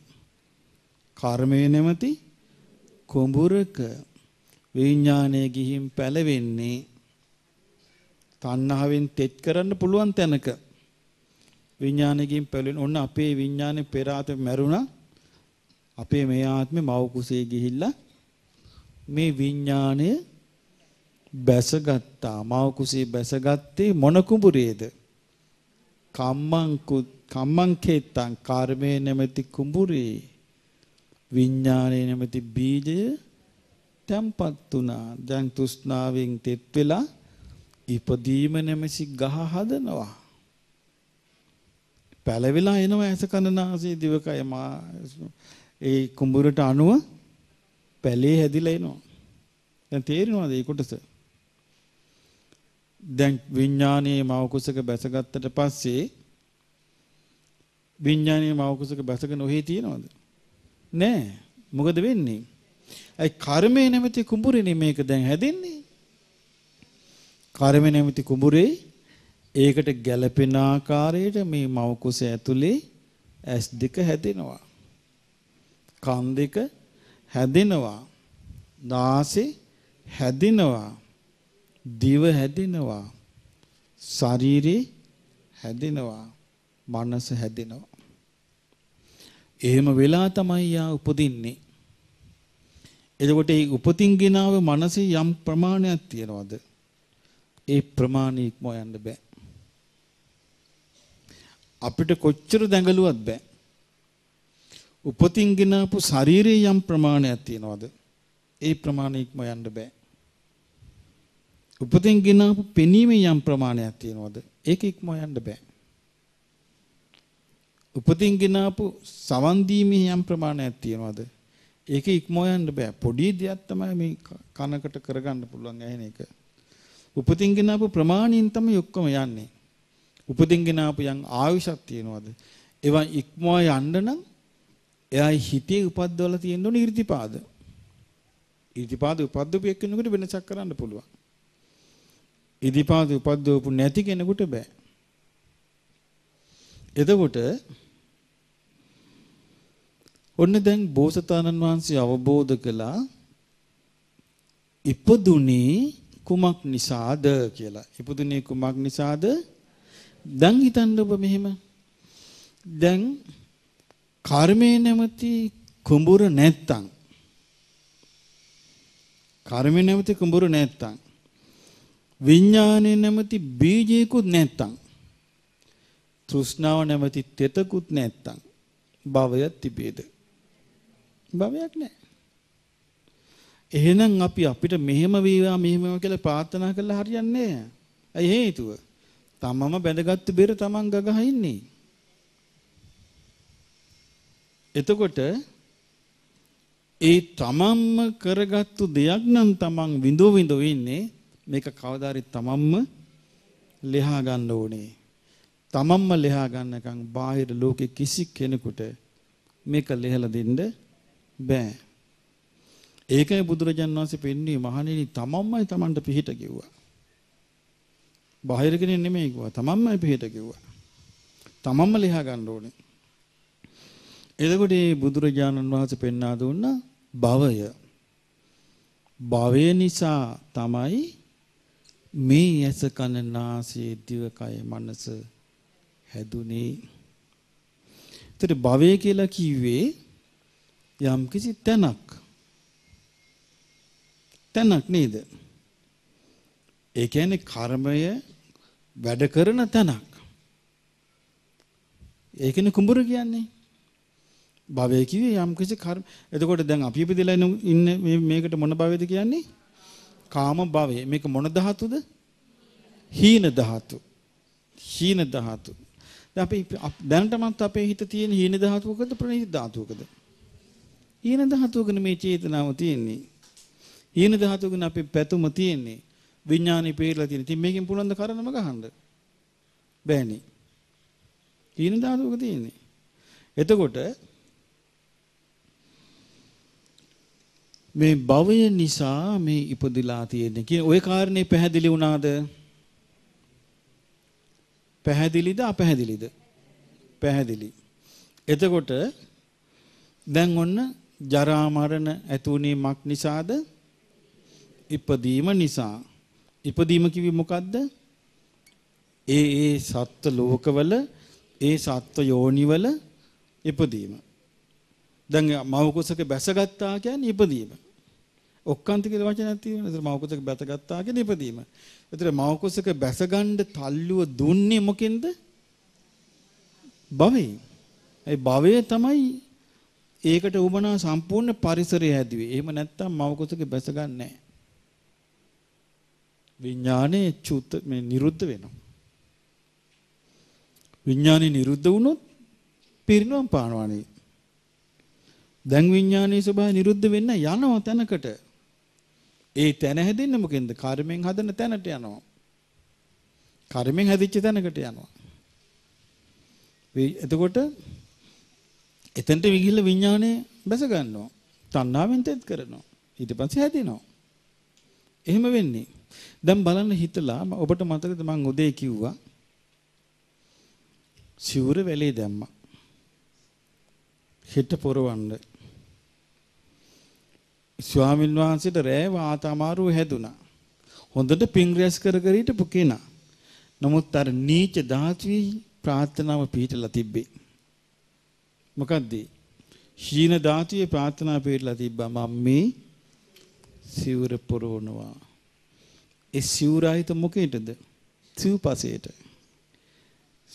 कार्मेय ने मती कुंभुरे का विज्ञाने की हिम पहले वेन्ने तान्ना हवेन तेजकरण पुलवान तेन का विज्ञाने की हिम पहले उन्हें आपे विज्ञाने पेराते मेरुना आपे में आत्मे माओ कुसेगी हिल्ला में विज्ञाने बैसगत्ता माव कुसी बैसगत्ते मनकुंबुरेद कामंकु कामंकेतं कार्मे नमति कुंबुरे विज्ञाने नमति बीजे तंपतुना जंतुस्नाविं तेत्तला इपदीम नमसि गहाहदनवा पहले विला है ना ऐसा करना ऐसी दिवकाय माँ ये कुंबुरे टानुवा पहले है दिलाई ना यं तेरी ना दे इकोटे से दें विज्ञानी माओकुसे के बैसगा तेरे पास से विज्ञानी माओकुसे के बैसगा नहीं थी ना दे ने मुकद्दे भी नहीं एक कार्मे ने में ते कुंबुरे नहीं में एक दें है दिन नहीं कार्मे ने में ते कुंबुरे एक टे गैलपिना कारे टे में माओकुसे ऐतुले ऐस दिक्क है दिन वा काम दिक्क है दिन वा नासे है दिन वा दीव है दिन वा शारीरे है दिन वा मानस है दिन वा एम वेला तमाई या उपदिन्ने ये वोटे उपतिंगिना वे मानसे यम प्रमाण्य तीरवाद ये प्रमाणिक मोयंड बे अपिटे कोच्चर दंगलुअत बे उपतिंगिना पु शारीरे यम प्रमाण्य तीरवाद ये प्रमाणिक मयंड बे उपतिंगिना पेनी में यम प्रमाण आती है नोद एक एक मयंड बे उपतिंगिना पु सावंधी में यम प्रमाण आती है नोद ඒක ඉක්ම යන්න බෑ. පොඩි දෙයක් තමයි මේ කනකට කරගන්න පුළුවන් ඇහෙන එක. උපතින් ගෙන ආපු ප්‍රමාණයෙන් තමයි ඔක්කොම යන්නේ. උපතින් ගෙන ආපු යම් ආයුෂක් තියනවාද? ඒවා ඉක්ම යන්න නම් එයා හිතේ උපද්දවලා තියෙන්න ඕනේ ඍද්ධිපාද. ඍද්ධිපාද උපද්දපු එක්කෙනෙකුට වෙනසක් කරන්න පුළුවන්. ඍද්ධිපාද උපද්දවපු නැති කෙනෙකුට බෑ. එතකොට ඔන්න දැන් බෝසතාණන් වහන්සේ අවබෝධ කළා ඉපදුනේ කුමක් නිසාද කියලා. ඉපදුනේ කුමක් නිසාද? දැන් හිතන්න ඔබ මෙහෙම. දැන් කර්මයේ නැමැති කුඹුර නැත්තම් කර්මයේ නැමැති කුඹුර නැත්තම් විඥානයේ නැමැති බීජයකුත් නැත්තම් තෘෂ්ණාව නැමැති තෙතකුත් නැත්තම් භවය තිබේද? භවයක් නැහැ. එහෙනම් අපි අපිට මෙහෙම වේවා මෙහෙම කියලා ප්‍රාර්ථනා කළා හරියන්නේ නැහැ. ඇයි හේතුව? තමම බැඳගත්තු බෙර තමන් ගගහ ඉන්නේ. එතකොට ඒ තමන්ම කරගත්තු දෙයක් නම් තමන් විඳෝ විඳෝ ඉන්නේ. මේක කවදා හරි තමන්ම ලෙහා ගන්න ඕනේ. තමන්ම ලෙහා ගන්නකම් බාහිර ලෝකේ කිසි කෙනෙකුට මේක ලෙහලා දෙන්න බෑ. ඒකයි බුදුරජාණන් වහන්සේ පෙන්වන්නේ මහණෙනි තමන්මයි තමන්ට පිහිට කිව්වා. බාහිර කෙනෙක් නෙමෙයි කිව්වා. තමන්මයි පිහිට කිව්වා. තමන්ම ලියා ගන්න ඕනේ. එතකොට මේ බුදුරජාණන් වහන්සේ පෙන්වා දුන්න භවය. භවය නිසා තමයි මේ ඇස කන නාසය දිව කය මනස හැදුනේ. ඒතර භවය කියලා කිව්වේ යම් කිසි තැනක් තැනක් නේද? ඒ කියන්නේ කර්මය වැඩ කරන තැනක්. ඒ කියන්නේ කුඹුර කියන්නේ භවය කිව්වේ යම් කිසි කර්ම. එතකොට දැන් අපි ඉපදලා ඉන්න මේකට මොන භවයද කියන්නේ? කාම භවය. මේක මොන ධාතුද? හීන ධාතු. හීන ධාතු. දැන් අපි දැනටමත් අපේ හිත තියෙන හීන ධාතුවකද ප්‍රණීත ධාතුවකද? හීන ධාතුවකනේ මේ චේතනාව තියෙන්නේ. හීන ධාතුවකනේ අපේ පැතුම තියෙන්නේ. විඥානේ පිරලා තියෙන. ඉතින් මේකෙන් පුළුවන් ද කරනම ගහන්න? බෑනේ. හීන ධාතුවක තියෙන්නේ. එතකොට මේ භවය නිසා මේ ඉපදලා තියෙන කියන ওই කාරණේ පැහැදිලි වුණාද? පැහැදිලිද අපැහැදිලිද? පැහැදිලි. එතකොට දැන් ඔන්න ජරා මරණ ඇතුණේ මක් නිසාද? ඉපදීම නිසා. ඉපදීම කිව්වේ මොකද්ද? ඒ ඒ සත්ත්ව ලෝකවල ඒ සත්ත්ව යෝනිවල ඉපදීම. දැන් මව කුසක බැසගත්තා කියන්නේ ඉපදීම. ඔක්කාන්ත කියන වචනයක් තියෙනවා. ඒතර මව කුසක බැසගත්තා කියන්නේ ඉපදීම. ඒතර මව කුසක බැසගන්න තල්ලුව දුන්නේ මොකෙන්ද? භවයෙන්. ඒ භවය තමයි ඒකට උමනා සම්පූර්ණ පරිසරය හැදුවේ. එහෙම නැත්තම් මව කුසක බැසගන්නේ නැහැ. විඥානේ චුත මේ නිරුද්ධ වෙනවා. විඥානේ නිරුද්ධ වුණොත් පිරිනවම් පානවානේ. දැන් විඥානයේ ස්වභාවය නිරුද්ධ වෙන්න යනවා තැනකට. ඒ තැන හැදෙන්නේ මොකෙන්ද? කර්මෙන් හදන තැනට යනවා. කර්මෙන් හැදිච්ච තැනකට යනවා. එතකොට එතනට විගිල්ල විඥානය බැස ගන්නවා. තණ්හාවෙන් තෙත් කරනවා. ඊට පස්සේ හැදෙනවා. එහෙම වෙන්නේ. දැන් බලන්න හිතලා ඔබට මතකද මම උදේ කිව්වා සිවුර වැලේ දැම්මා. හෙට පොරවන්න. ස්වාමීන් වහන්සේට රෑ වාත අමාරුව හැදුනා. හොඳට පිං රැස් කර කර හිටපු කෙනා. නමුත් අර නීච ධාතුවේ ප්‍රාර්ථනාව පිටලා තිබ්බේ. මොකද්ද? හීන ධාතුවේ ප්‍රාර්ථනාව පිටලා තිබ්බා මම මේ සිවුර පොරවනවා. ඒ සිවුර ආයත මොකේටද? සිව්පසේට.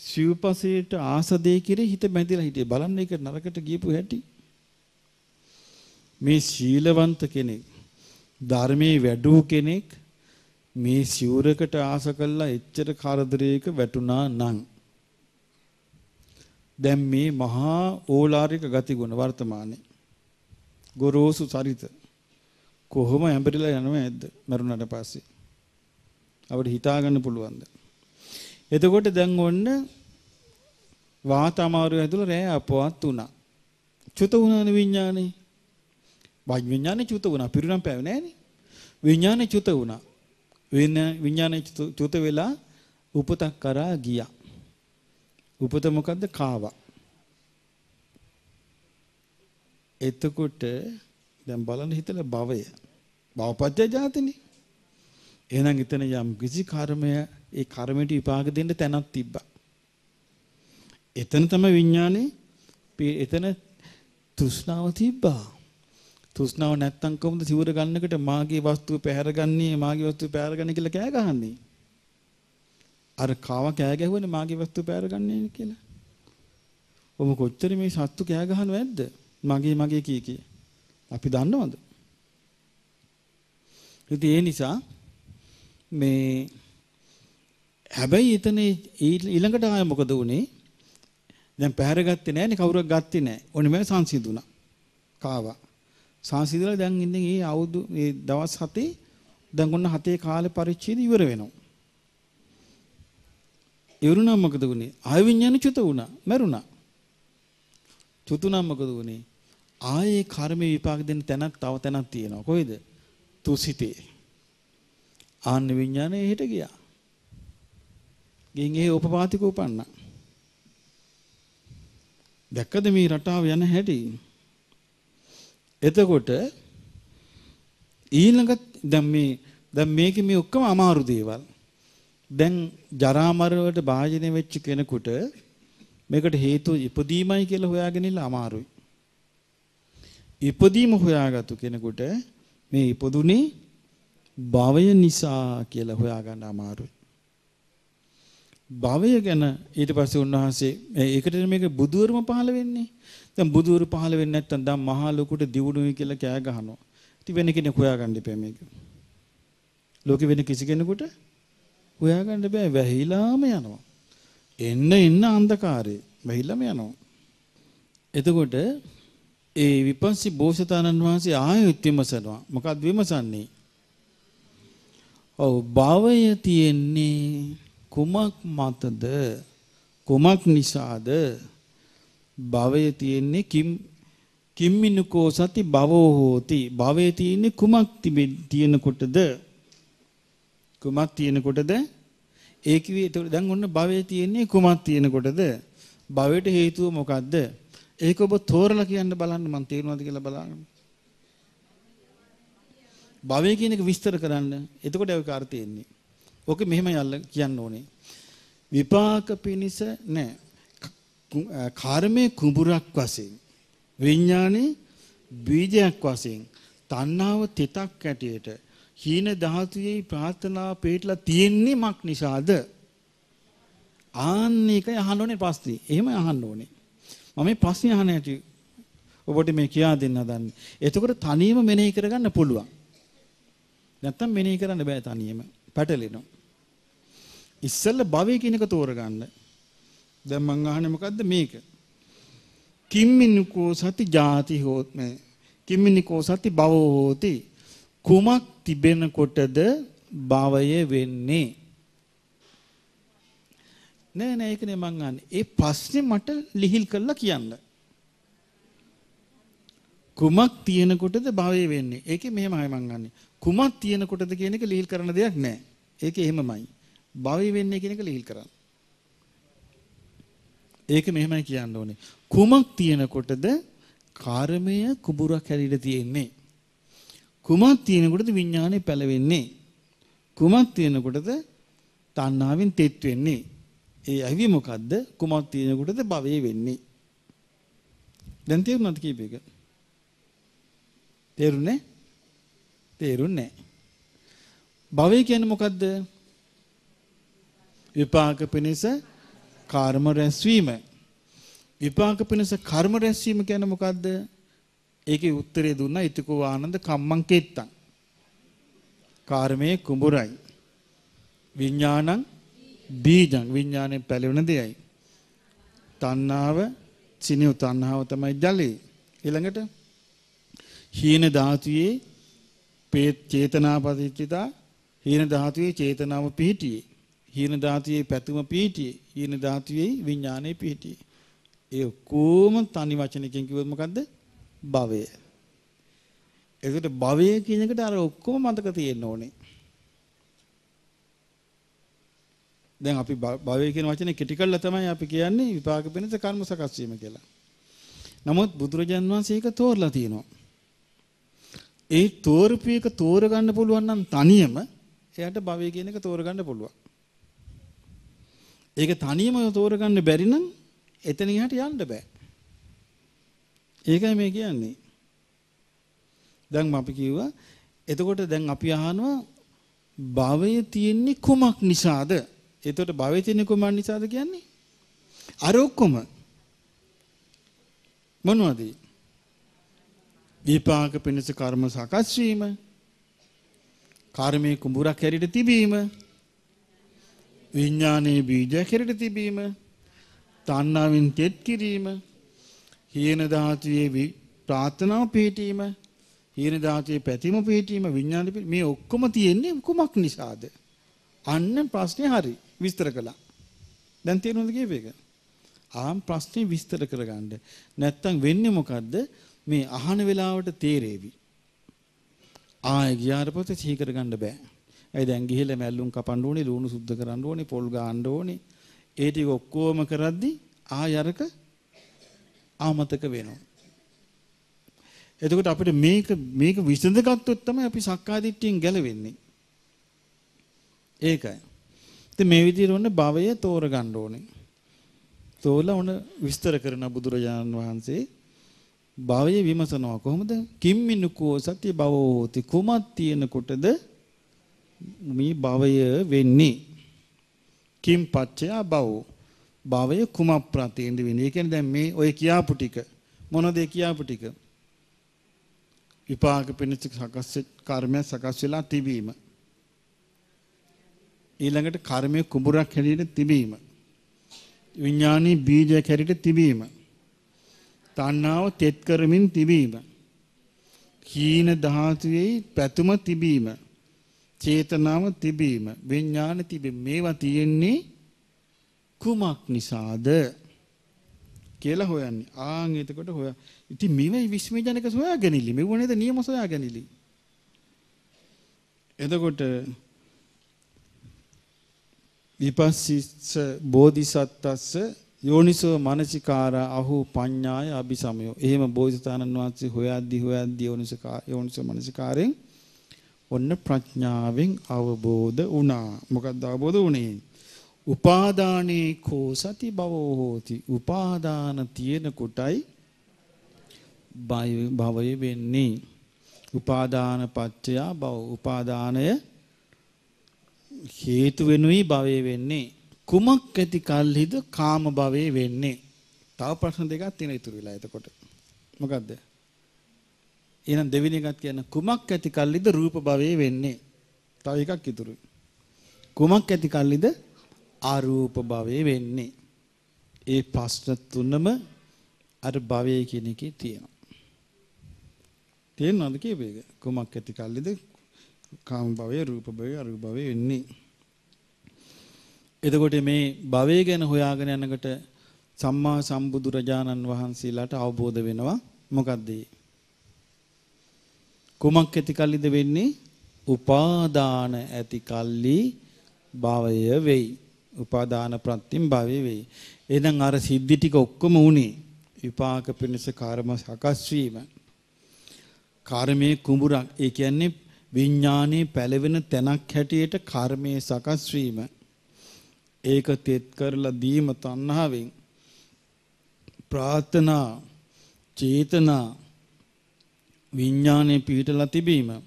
සිව්පසේට ආසදේ කිරේ හිත බැඳිලා හිටියේ. බලන්න ඒක නරකට ගියපු හැටි. මේ ශීලවන්ත කෙනෙක් ධර්මයේ වැඩූ කෙනෙක් මේ සිවුරකට ආස කළා එච්චර කරදරයක වැටුණා නම් දැන් මේ මහා ඕලාරික ගතිගුණ වර්තමානයේ ගොරෝසු චරිත කොහොම හැඹරිලා යනවද මරුණට පස්සේ අපිට හිතා ගන්න පුළුවන්ද? එතකොට දැන් ඔන්න වාත අමාරුව ඇතුළේ රෑ අපවත් වුණා. චුත වුණාන විඥානේ. වාග් විඥානේ චුත වුණා. පිරුණම් පෑවේ නෑනේ. විඥානේ චුත වුණා. වෙන විඥානේ චුත වෙලා උපතක් කරා ගියා. උපත මොකද්ද? කාවා. එතකොට දැන් බලන්න හිතලා භවය භවපත්‍ය ජාතිනේ. එහෙනම් එතන යම් කිසි කර්මය ඒ කර්මයට විපාක දෙන්න තැනක් තිබ්බා. එතන තමයි විඥානේ එතන තෘෂ්ණාව තිබ්බා. තෘෂ්ණාව නැත්තම් කොහොමද සිවුර ගන්නකොට මාගේ වස්තුව පැහැරගන්නේ මාගේ වස්තුව පැහැරගන්නේ කියලා කෑ ගහන්නේ? අර කාව කෑ ගැහුවනේ මාගේ වස්තුව පැහැරගන්නේ කියලා. ඔබ කොච්චර මේ සත්තු කෑ ගහනව ඇද්ද? මගේ මගේ කී කී අපි දන්නවද? ඉතින් ඒ නිසා මේ හැබැයි එතන ඊළඟට ආය මොකද වුනේ? දැන් පැහැර ගත්තේ නැහැ නේ, කවුරක් ගත්තේ නැහැ. ඕනේ මේ සංසිඳුණා. කාවා. සංසිඳලා දැන් ඉන්නේ මේ අවුරුදු මේ දවස් හතේ දැන් ඔන්න හතේ කාලේ පරිච්ඡේද ඉවර වෙනවා. ඉවරුණා මොකද වුනේ? ආය විඥාන චුත වුණා, මැරුණා. චුතුණා මොකද වුනේ? ආයේ කර්ම විපාක දෙන්න තැනක් තව තැනක් තියෙනවා. කොහෙද? තුසිතේ. ආන්න විඥානේ එහෙට ගියා. ගෙන් එහි උපපාතික උපන්නා. දැක්කද මේ රටාව යන හැටි? එතකොට ඊළඟට දැන් මේ දැන් මේකේ මේ ඔක්කොම අමාරු දේවල්. දැන් ජරා මරණ වලට භාජනය වෙච්ච කෙනෙකුට මේකට හේතු ඉපදීමයි කියලා හොයාගෙන ඉන්න අමාරුයි. ඉපදීම හොයාගත්තු කෙනෙකුට මේ ඉපදුනේ භවය නිසා කියලා හොයාගන්න අමාරුයි. භවය ගැන ඊට පස්සේ උන්වහන්සේ ඒකට මේක බුදුවරුම පහළ වෙන්නේ. දැන් බුදුවරු පහළ වෙන්නේ නැත්නම් දැන් මහා ලොකුට දියුණුවයි කියලා කෑ ගහනවා. ඉතින් වෙන කෙනෙක් හොයාගන්න දෙපෑ මේක. ලෝකෙ වෙන කිසි කෙනෙකුට හොයාගන්න බෑ, වැහිලාම යනවා. එන්න එන්න අන්ධකාරේ වැහිලාම යනවා. එතකොට ඒ විපස්සී බෝසතාණන් වහන්සේ ආයෙත් විමසනවා. මොකක්ද විමසන්නේ? ඔව් භවය තියෙන්නේ කුමක් මතද? කුමක් නිසාද භවය තියෙන්නේ? කිම් කිම්මිනුකෝ සති භවෝ හෝති. භවය තියෙන්නේ කුමක් තියෙනකොටද? කුමක් තියෙනකොටද? ඒ කිව්වේ ඒක. දැන් ඔන්න භවය තියෙන්නේ කුමක් තියෙනකොටද? භවයට හේතුව මොකද්ද? ඒක ඔබ තෝරලා කියන්න බලන්න. මම තේරුණාද කියලා බලන්න. භවය කියන එක විස්තර කරන්න. එතකොට ඒක අර්ථය එන්නේ. ඕකේ මෙහෙම යල්ල කියන්න ඕනේ. විපාක පිනිස නෑ. කර්මයේ කුඹුරක් වශයෙන්, විඥානේ බීජයක් වශයෙන්, තණ්හාව තෙතක් ඇටියට හීන ධාතුයේ ප්‍රාර්ථනාව පිටලා තියෙන්නේ මක් නිසාද? ආන්න එක අහන්න ඕනේ ප්‍රශ්නේ. එහෙම අහන්න ඕනේ. මම මේ ප්‍රශ්නේ අහන හැටි ඔබට මේ කියා දෙන්න හදන්නේ. එතකොට තනියම මෙනෙහි කරගන්න පුළුවන්. නැත්තම් මෙනෙහි කරන්න බෑ, තනියම පැටලෙනවා. ඉස්සෙල්ලා භවය කියන එක තෝරගන්න. දැන් මං අහන්නේ මොකද්ද මේක? කිම්මිනුකෝ සති ජාති හෝත් මේ කිම්මිනිකෝ සති භවෝ හෝති. කුමක් තිබෙනකොටද භවය වෙන්නේ? නෑ නෑ ඒක නේ මං අහන්නේ. ඒ ප්‍රශ්නේ මට ලිහිල් කරලා කියන්න. කුමක් තියෙනකොටද භවය වෙන්නේ? ඒකේ මෙහෙමයි මං අහන්නේ. කුමක් තියෙනකොටද කියන එක ලිහිල් කරන දෙයක් නෑ. ඒකේ එහෙමමයි. භවය වෙන්නේ කියන එක ලිහිල් කරන්න. ඒක මෙහෙමයි කියන්න ඕනේ. කුමක් තියෙනකොටද කර්මය කුඹුරක් හැරීලා තියෙන්නේ? කුමක් තියෙනකොටද විඥානේ පැලවෙන්නේ? කුමක් තියෙනකොටද තණ්හාවෙන් තෙත් වෙන්නේ? ඒ ඇවි මොකද්ද? කුමක් තියෙනකොටද භවය වෙන්නේ? දැන් තේරුණාද කීපයක? තේරුණේ? තේරුන්නේ නැහැ. භවය කියන්නේ මොකද්ද? විපාක පිණිස කර්ම රැස්වීම. විපාක පිණිස කර්ම රැස්වීම කියන්නේ මොකද්ද? ඒකේ උත්තරේ දුන්නා ඉතිකෝ ආනන්ද කම්මං කෙත්තං. කර්මයේ කුඹුරයි. විඥානං බීජං. විඥාණය පැලවෙන දෙයයි. තණ්හාව, සිනියු තණ්හාව තමයි ජලය. ඊළඟට हीन धातुए पे चेतना पतिता हीन धातुए चेतनाम पीटिए हीन धातुए पैतुम पीटिए हीन धातुए विज्ञाने पीटिए ये कोम तानी वाचने के किवत मकादे बावे ऐसे तो बावे की जगह डालो कोम मातकती ये नोने दें आप ही बावे की वाचने किटिकल लता में आप किया नहीं विपाक पे नहीं तो कार्म सकासी में केला नमोत बुद्धरजन्मा से एक तोर लती नो ये तोर पे एक तोर गाने बोलवा ना तानिये में ये आटे बावे की ने का तोर गाने बोलवा एक तानिये में तोर गाने बैरी ना ऐतने यहाँ टी आंड बे एक है मैं क्या नहीं दंग मापी किया ऐ तो कोटे दंग आप यहाँ ना बावे तीन निकुमाक निशाद ऐ तो टे बावे तीन निकुमार निशाद क्या नहीं आरोग्यम मनवादी विपाक पिने से कार्म साकास्वी में कार्मे कुंबुरा केरिडती भी में विज्ञाने बीजा केरिडती भी में तान्ना विंटेट किरी में हीन दांत ये भी प्रार्थना पीटी में हीन दांत ये पैतीमो पीटी में विज्ञान पीटी मैं ओक्कमती है नहीं ओक्कमाक निशादे अन्य प्रास्ते हरी विस्तर कला दंतेर उनके ये बेगा आम प्रास्ते विस्तर कर गांडे नेतंग वेन्ने मुकादे मैं आहान विलावट तेरे भी आए ग्यार पर तो ठीक कर गांडे बे ऐ देंगे हिले मैलूं का पांडोनी लोनु सुद्ध करांडोनी पोलगा आंडोनी ऐटी को कोम करा दी आ यार का आमतक वेनो ऐ तो कुछ आपने मेक मेक विस्तृत का तो इतना मैं अपनी साक्कादी टीम गले वेनी एक है तो मेविदी रोने बावये तोर गांडो ने तो वाला उन्हें विस्तर करना बुद्धर जान वहाँ से बावये विमसन आको हम दे किम्मी नुको सत्य बावो होती कुमाती न कोटे दे मी बावये वेनी किम पाच्चे आ बावो बावे ये कुमार प्रांतीय इंद्रिय नहीं कहने दें मैं वो एक या पुटिका मनो दे एक या पुटिका विपाक पिने सकास्य कार्में सकास्यला तिबी में ये लंगटे कार्में कुंबुरा खेरीडे तिबी में विज्ञानी बीज खेरीडे तिबी में तान्नाव तेतकर्मिन तिबी में हीन धातुए पैतुमा तिबी में चेतनाम तिबी में विज्ञान तिबी मेवा तीयन्नी कुमाक निशाद केला होया नहीं आंगे तो कोट होया इतनी मेवा विस्मय जाने का सोया क्या नहीं ली मेरे को नहीं तो नियम सोया क्या नहीं ली ये तो कोट विपस्सिस बोधिसत्तस योनिसो मानसिकारा आहु पान्याय अभिसाम्यो ये में बोधिसत्तानन्वांसे होया दी होया दी योनिसो का योनिसो मानसिकारें उन्हें प्राज्ञाविंग आवबोध उना मुकद्दाबोध उन्हें उपादाने कोसति बावो होती उपादान तीन कोटाई बाय बावये बेनी उपादान पाच्चया बाव उपादाने हेतु वेनुई बावये बेनी कुमक कहती काली तो काम बावये बेनी ताऊ प्रश्न देगा तीन इतुरिलाये तो कोटे मुकद्दे ये ना देवी ने कहा ना कुमाक कहती काली द रूप बावे वेन्ने ताविका कितुरु कुमाक कहती काली द आरूप बावे वेन्ने ये पास्ता तुन्नम अर बावे की निकी तीन तीन नाल की बेगे कुमाक कहती काली द काम बावे रूप बावे आरूप बावे वेन्ने इधर कोटे में बावे के न होया आगने अनगटे सम्मा संबुद्धुराजान अनवाहन सीलाट आवभोध वेनवा मुकद्दे कुमाक के तिकाली देवेनी उपादान ऐतिकाली बावे वे उपादान प्रातिम बावे वे इधर आरा सिद्धि टिका उक्कम उन्हीं विपाक पिने से कार्म साकास्वी में कार्मे कुंबुरा एक यानी विज्ञाने पहले विन तैनाख्यटी ये टक कार्मे साकास्वी में एक तेतकर लदीम तान्ना विंग प्रार्थना चेतना विज्ञाने पीटला तिबी में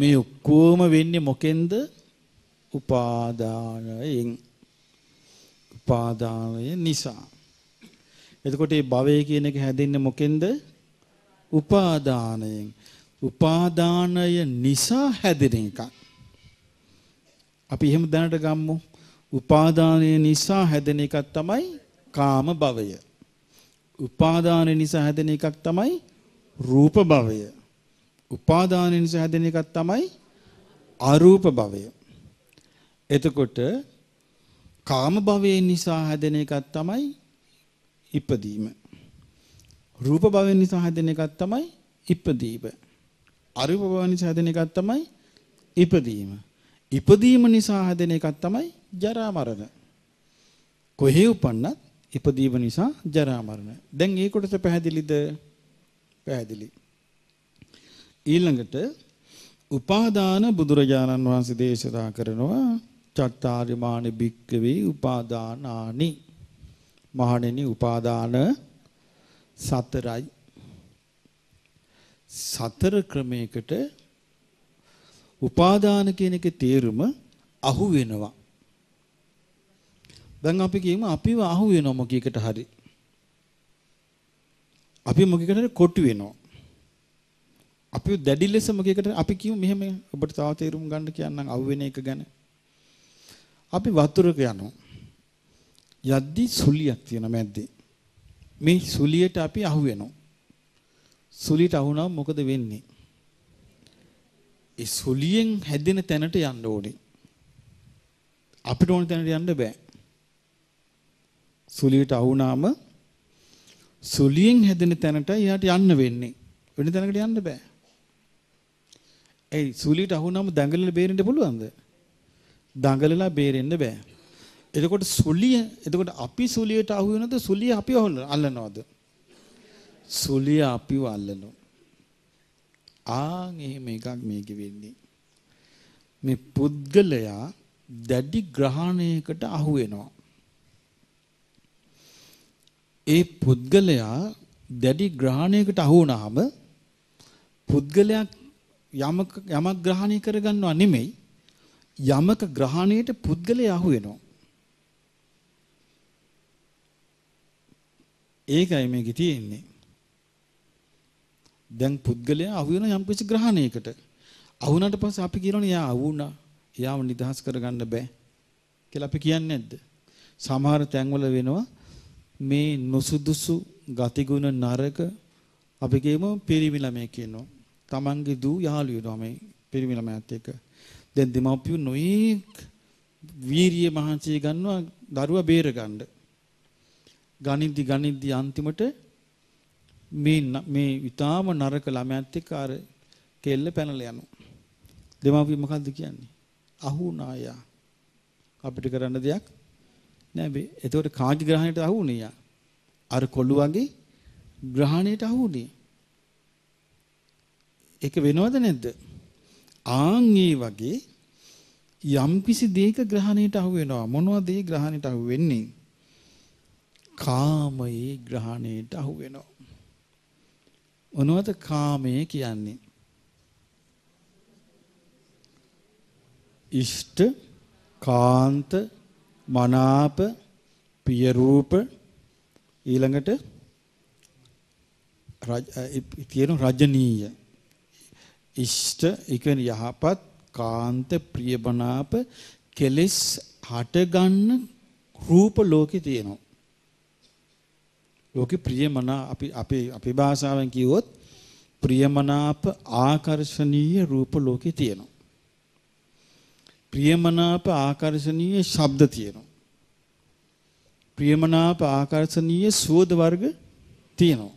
मैं कोम विन्य मुकेंद उपादान इंग उपादान ये निशा इधर कोटे बावे की ने कह देने मुकेंद उपादान इंग उपादान ये निशा है देने का अभी हम दान टकामो उपादान ये निशा है देने का तमाई काम बावे ये उपादान ये निशा है देने का तमाई रूप बावे उपादान निसाहदेने का तमाई आरूप भावे ऐतकोट काम भावे निसाहदेने का तमाई इपदीम रूप भावे निसाहदेने का तमाई इपदीम आरूप भावे निसाहदेने का तमाई इपदीम इपदीम निसाहदेने का तमाई जरा मरना कोई उपन्ना इपदीम निसा जरा मरना देंगे कोट से पहली दे पहली ඊළඟට උපාදාන බුදුරජාණන් වහන්සේ දේශනා කරනවා චත්තාරිමාන භික්කවේ උපාදානානි මහණෙනි උපාදාන සතරයි සතර ක්‍රමයකට උපාදාන කියන එකේ තේරුම අහු වෙනවා දැන් අපි කියමු අපිව අහු වෙනවා මොකීකට හරි අපි මොකීකට හරි කොටු වෙනවා अपने डेडीले से मगे करते हैं आपी क्यों मेह में बटताओ तेरे रूम गांड क्या ना आवेने एक गाने आपी वातुर क्या नो यदि सुली आती है ना मैं दे मैं सुली एट आपी आहुए नो सुली टाहुना मुकदे वेन नहीं इस सुलिएं हैदीन तैनटे यान डोड़ी आपी डोंड तैनटे यान डे बे सुली टाहुना हम सुलिएं हैदीन तैनटा यार यान वेन नहीं उन्हें तैनटे यान डे बे ऐ सूली टाहू ना हम दांगले ले बेर इंटे बोलूँ आंधे दांगले ला बेर इंटे बे इधर कोट सूली है इधर कोट आपी सूली टाहू है ना तो सूली आपी होल आलन हो आधे सूली आपी वो आलन हो आंगे मेकाग मेकी बेरनी में पुद्गल या दैडी ग्रहणे कटा आहुए ना ये पुद्गल या दैडी ग्रहणे कटा आहुए ना हम पुद्गल या यामक यामक ग्रहणी करेगा ना अनिमे यामक ग्रहणी ये टे पुद्गले आहुए नो एक आय में कितने इन्ने दंग पुद्गले आहुए ना याम कुछ ग्रहणी कटे आहुना टे पास आप किरोन या आहुना या वनिदास करेगा ना बे के लापे किया नेद सामार त्यागवल वेनो मैं नोसुदुसु गातिगुना नारक आप के मो पेरी मिला में किनो तामंगे दू यहाँ लियो तो हमें पेरी मिला में आते का दें दिमापियों नोएक वीर्य महानची गन्ना दारुआ बेर गांडे गानिदी गानिदी आंतिमटे में में इताम नारक लामे आते का आरे केल्ले पैनल यानो दिमापियों मकान दिखिया नहीं आहू ना या आप इट कराने दिया नहीं बे इतोरे कांच ग्रहणे टा आहू नहीं या आरे कोल्लू आगे ग्रहणे टा आहू नहीं एक वेनोद ने द आंगे वाके यम्पिसी देख ग्रहणी टाहुए ना मनोवा देख ग्रहणी टाहुए नहीं काम ये ग्रहणी टाहुए ना उन्होंने तो काम ये किया नहीं इष्ट कांत मनाप पियरूप ये लंगटे राज इतिहानो राजनीय इष्ट इक्वेन यहाँ पर कांते प्रिय बनाप केलिस हाटेगान्न रूप लोकी तीनों लोकी प्रिय मना अपि अपि अपि बास आवें की होत प्रिय मनाप आकर्षणीय रूप लोकी तीनों प्रिय मनाप आकर्षणीय शब्द तीनों प्रिय मनाप आकर्षणीय सूद वर्ग तीनों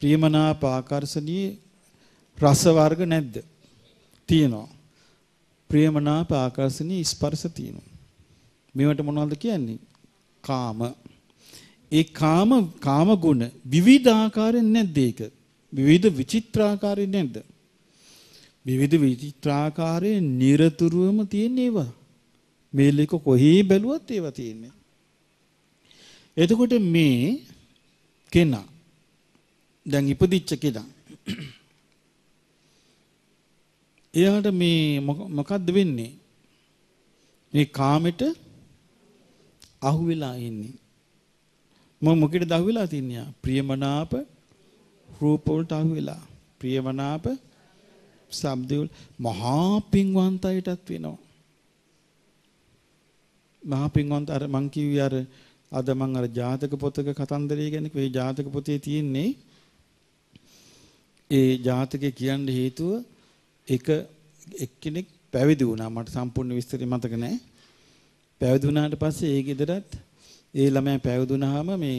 प्रिय मनाप आकर्षणीय रासवार्ग नैद तीनों प्रियमनाप आकर्षणी स्पर्श तीनों में वटे मनोवाद क्या नहीं काम एक काम काम गुण विविध आकारे नैद देख विविध विचित्र आकारे नैद विविध विचित्र आकारे निरतुरुम तीने वा मेले को कोई बेलुआ तेवा तीने ये तो कोटे में के ना दंगी पदिच्छ के ना यहाँ टा मैं मकाद्विन ने ये काम इटे आहुविला इन्हीं मैं मुकेट दाहुविला तीन या प्रियमनाप रूपोल टाहुविला प्रियमनाप साब्देवल महापिंगवांता इटा त्विनो महापिंगवांता अरे मंकी यारे आधा मंगर जात के पोते के खतांदरी के निकले जात के पोते तीन ने ඒ ජාතකයේ කියන්න හේතුව එක එක්කෙනෙක් පැවිදි වුණා. මට සම්පූර්ණ විස්තරය මතක නැහැ. පැවිදි වුණාට පස්සේ ඒ ගෙදරත් ඒ ළමයා පැවිදි වුණාම මේ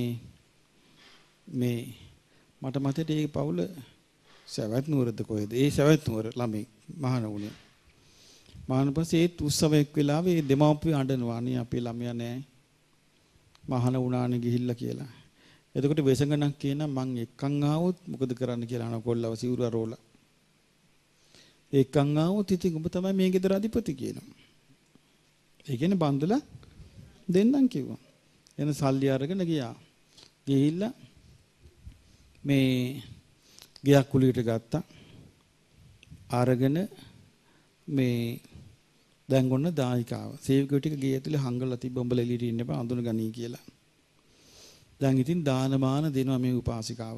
මේ මට මතකයි ඒ පවුල සවැත් නුවරද කොහෙද? ඒ සවැත් නුවර ළමයි මහාන වුණේ. මහාන පස්සේ ඒත් උත්සවයක් වෙලාවේ දෙමාපිය අඬනවා. අනේ අපේ ළමයා නැහැ. මහාන වුණානේ ගිහිල්ලා කියලා. එතකොට වෙසඟනක් කියන මං එක්කන් ආවොත් මොකද කරන්න කියලා අනකොල්ලව සිවුර අරෝලා එක්කන් ආවොත් ඉතින් ඔබ තමයි මේ ගෙදර අධිපති කියනවා. ඒ කියන්නේ බන්දුල දෙන්නම් කිව්වා. එන සල්ලි අරගෙන ගියා. ගිහිල්ලා මේ ගයක් කුලියට ගත්තා. අරගෙන මේ දැන් ගොන්න දායකාව සේවකයෝ ටික ගේ ඇතුලේ හංගලා තිබ්බ උඹලා එළියට ඉන්න එපා අඳුන ගනී කියලා. දැන් ඉතින් දානමාන දෙනවා මේ උපාසිකාව.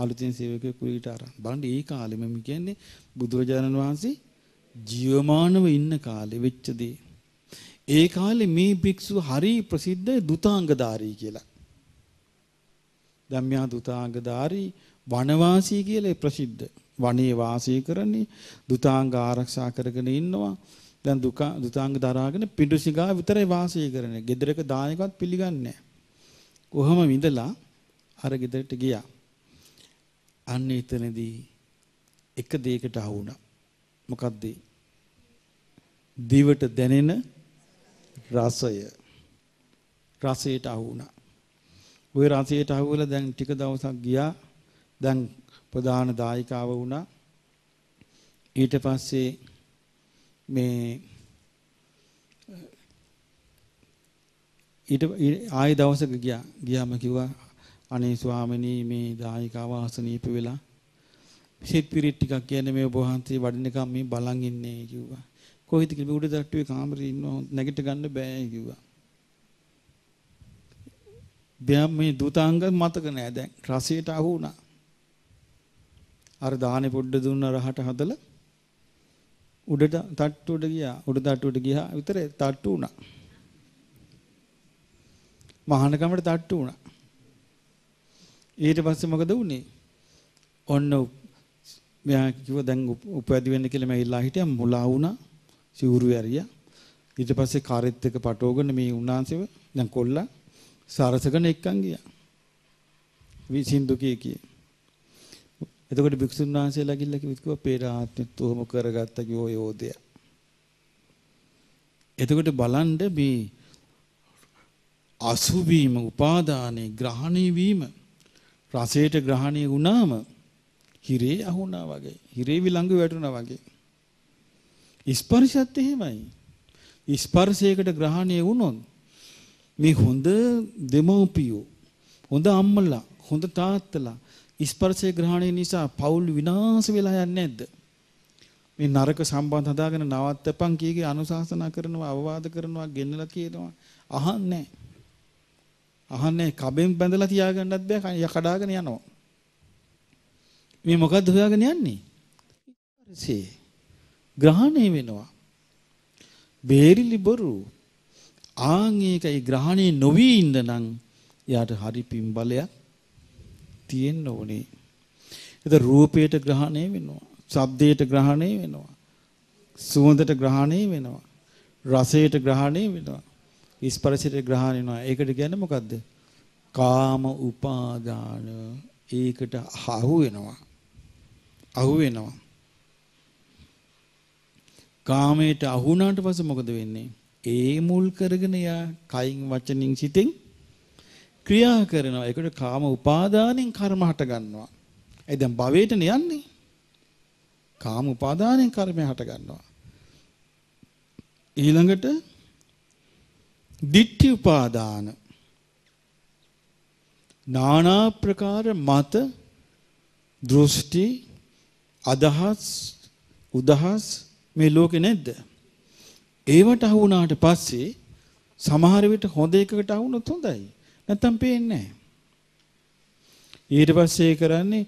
අලුතින් සේවකයෙ කුලීට ආරම්. බලන්න ඒ කාලෙම මම කියන්නේ බුදුරජාණන් වහන්සේ ජීවමානව ඉන්න කාලෙ වෙච්ච දේ. ඒ කාලේ මේ භික්ෂුව හරි ප්‍රසිද්ධ දුතාංගධාරී කියලා. ධම්මයා දුතාංගධාරී වනවාසී කියලා ප්‍රසිද්ධ. වනයේ වාසය කරන්නේ දුතාංග ආරක්ෂා කරගෙන ඉන්නවා. දැන් දුක දුතාංග දරාගෙන පිඬුසිඟා විතරයි වාසය කරන්නේ. ගෙදරක දානෙකවත් පිළිගන්නේ නැහැ. කොහොම විඳලා අර ගෙදරට ගියා. අන්න එතනදී එක දෙයකට ආ වුණා. මොකද්ද? දිවට දැනෙන රසය. රසයට ආ වුණා. ওই රසයට ආවලා දැන් ටික දවසක් ගියා. දැන් ප්‍රධාන දායකාව වුණා. ඊට පස්සේ මේ ඊට ආය දවසක ගියා. ගියාම කිව්වා අනේ ස්වාමිනී මේ දායකාව ආසනීප වෙලා සිත් පිරිත් ටිකක් කියන්නේ මේ ඔබ වහන්සේ වඩිනකම් මේ බලන් ඉන්නේ කිව්වා. කොහෙද කියලා උඩ දට්ටුවේ කාමරේ ඉන්නවා නැගිට ගන්න බෑ කිව්වා. බෑම් මේ දුතාංග මතක නෑ දැන් රසයට අහු වුණා. අර දාහනේ පොඩ්ඩ දුන්න රහට හදලා උඩට තට්ටුවට ගියා. උඩ තට්ටුවට ගියා විතරේ තට්ටු වුණා. මහානකමට තට්ටු වුණා. ඊට පස්සේ මොකද වුනේ? ඔන්න මෙයා කිව්ව දැන් උපැදි වෙන්න කියලා මම ඉල්ලා හිටියා. මුලා වුණා. සිවුරු ඇරියා. ඊට පස්සේ කාරෙත් එක පටවගෙන මේ උන්නාන්සෙව දැන් කොල්ලා සාරසගෙන එක්කන් ගියා. විසින්දුකේ කී. එතකොට භික්ෂුන් වහන්සේලා ගිල්ල කිව්වා පෙර ආත්මෙත් උහම කරගත්ත කිව්ව යෝධය. එතකොට බලන්න මේ අසුබීම උපාදානේ ග්‍රහණය වීම රසයට ග්‍රහණය වුණාම හිරේ අහුණා වගේ හිරේ විලංග වැටුණා වගේ ස්පර්ශයත් එහෙමයි. ස්පර්ශයකට ග්‍රහණය වුණොත් මේ හොඳ දෙමෝපියෝ හොඳ අම්මලා හොඳ තාත්තලා ස්පර්ශයේ ග්‍රහණය නිසා පෞල් විනාශ වෙලා යන්නේ නැද්ද? මේ නරක සම්බන්ධ හදාගෙන නවත්තපන් කීකේ අනුශාසනා කරනවා අවවාද කරනවා ගෙන්නලා කියනවා අහන්නේ අහන්නේ කබෙන් බැඳලා තියාගන්නත් බෑ යකඩාගෙන යනවා. මේ මොකද්ද හොයාගෙන යන්නේ? ඉස්පර්ශේ ග්‍රහණය වෙනවා. බේරිලි බොරු ආන් ඒකයි ග්‍රහණේ නොවි ඉන්න නම් එයාට හරි පිම්බලයක් තියෙන්න ඕනේ. ඒතර රූපයට ග්‍රහණය වෙනවා. ශබ්දයට ග්‍රහණය වෙනවා. සුවඳට ග්‍රහණය වෙනවා. රසයට ග්‍රහණය වෙනවා. ස්පර්ශයට ග්‍රහණය වෙනවා. ඒකට කියන්නේ මොකද්ද? කාම උපාදාන. ඒකට අහු වෙනවා. අහු වෙනවා. කාමයට අහු වුණාට පස්සේ මොකද වෙන්නේ? ඒ මුල් කරගෙන යා කයින් වචනින් සිතෙන් ක්‍රියා කරනවා. ඒකට කාම උපාදානෙන් කර්ම හට ගන්නවා. ඒ දැන් භවයට යන්නේ. කාම උපාදානෙන් කර්මය හට ගන්නවා. ඊළඟට දිට්ඨි උපාදාන. নানা ප්‍රකාර මත දෘෂ්ටි අදහස් උදහස් මේ ලෝකේ නැද්ද? ඒවට අහු වුණාට පස්සේ සමහර විට හොඳ එකකට අහු වුණොත් හොඳයි. නැත්තම් පේන්නේ නැහැ. ඊට පස්සේ කරන්නේ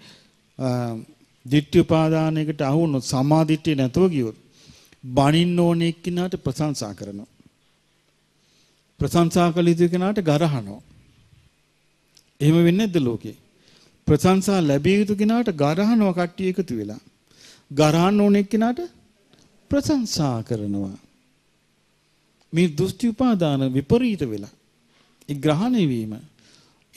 දිට්ඨි උපාදානයකට අහු වුණොත් සමාධිත්‍ය නැතුව ගියොත් බණින්න ඕනේ කිනාට ප්‍රශංසා කරනවා. ප්‍රශංසා කළ යුතු කෙනාට ගරහනවා. එහෙම වෙන්නේ නැද්ද ලෝකේ? ප්‍රශංසා ලැබිය යුතු කෙනාට ගරහනවා කට්ටිය එකතු වෙලා. ගරහන්න ඕන එක්කෙනාට ප්‍රශංසා කරනවා. මේ දෘෂ්ටි උපාදාන විපරීත වෙලා. ඒ ග්‍රහණය වීම.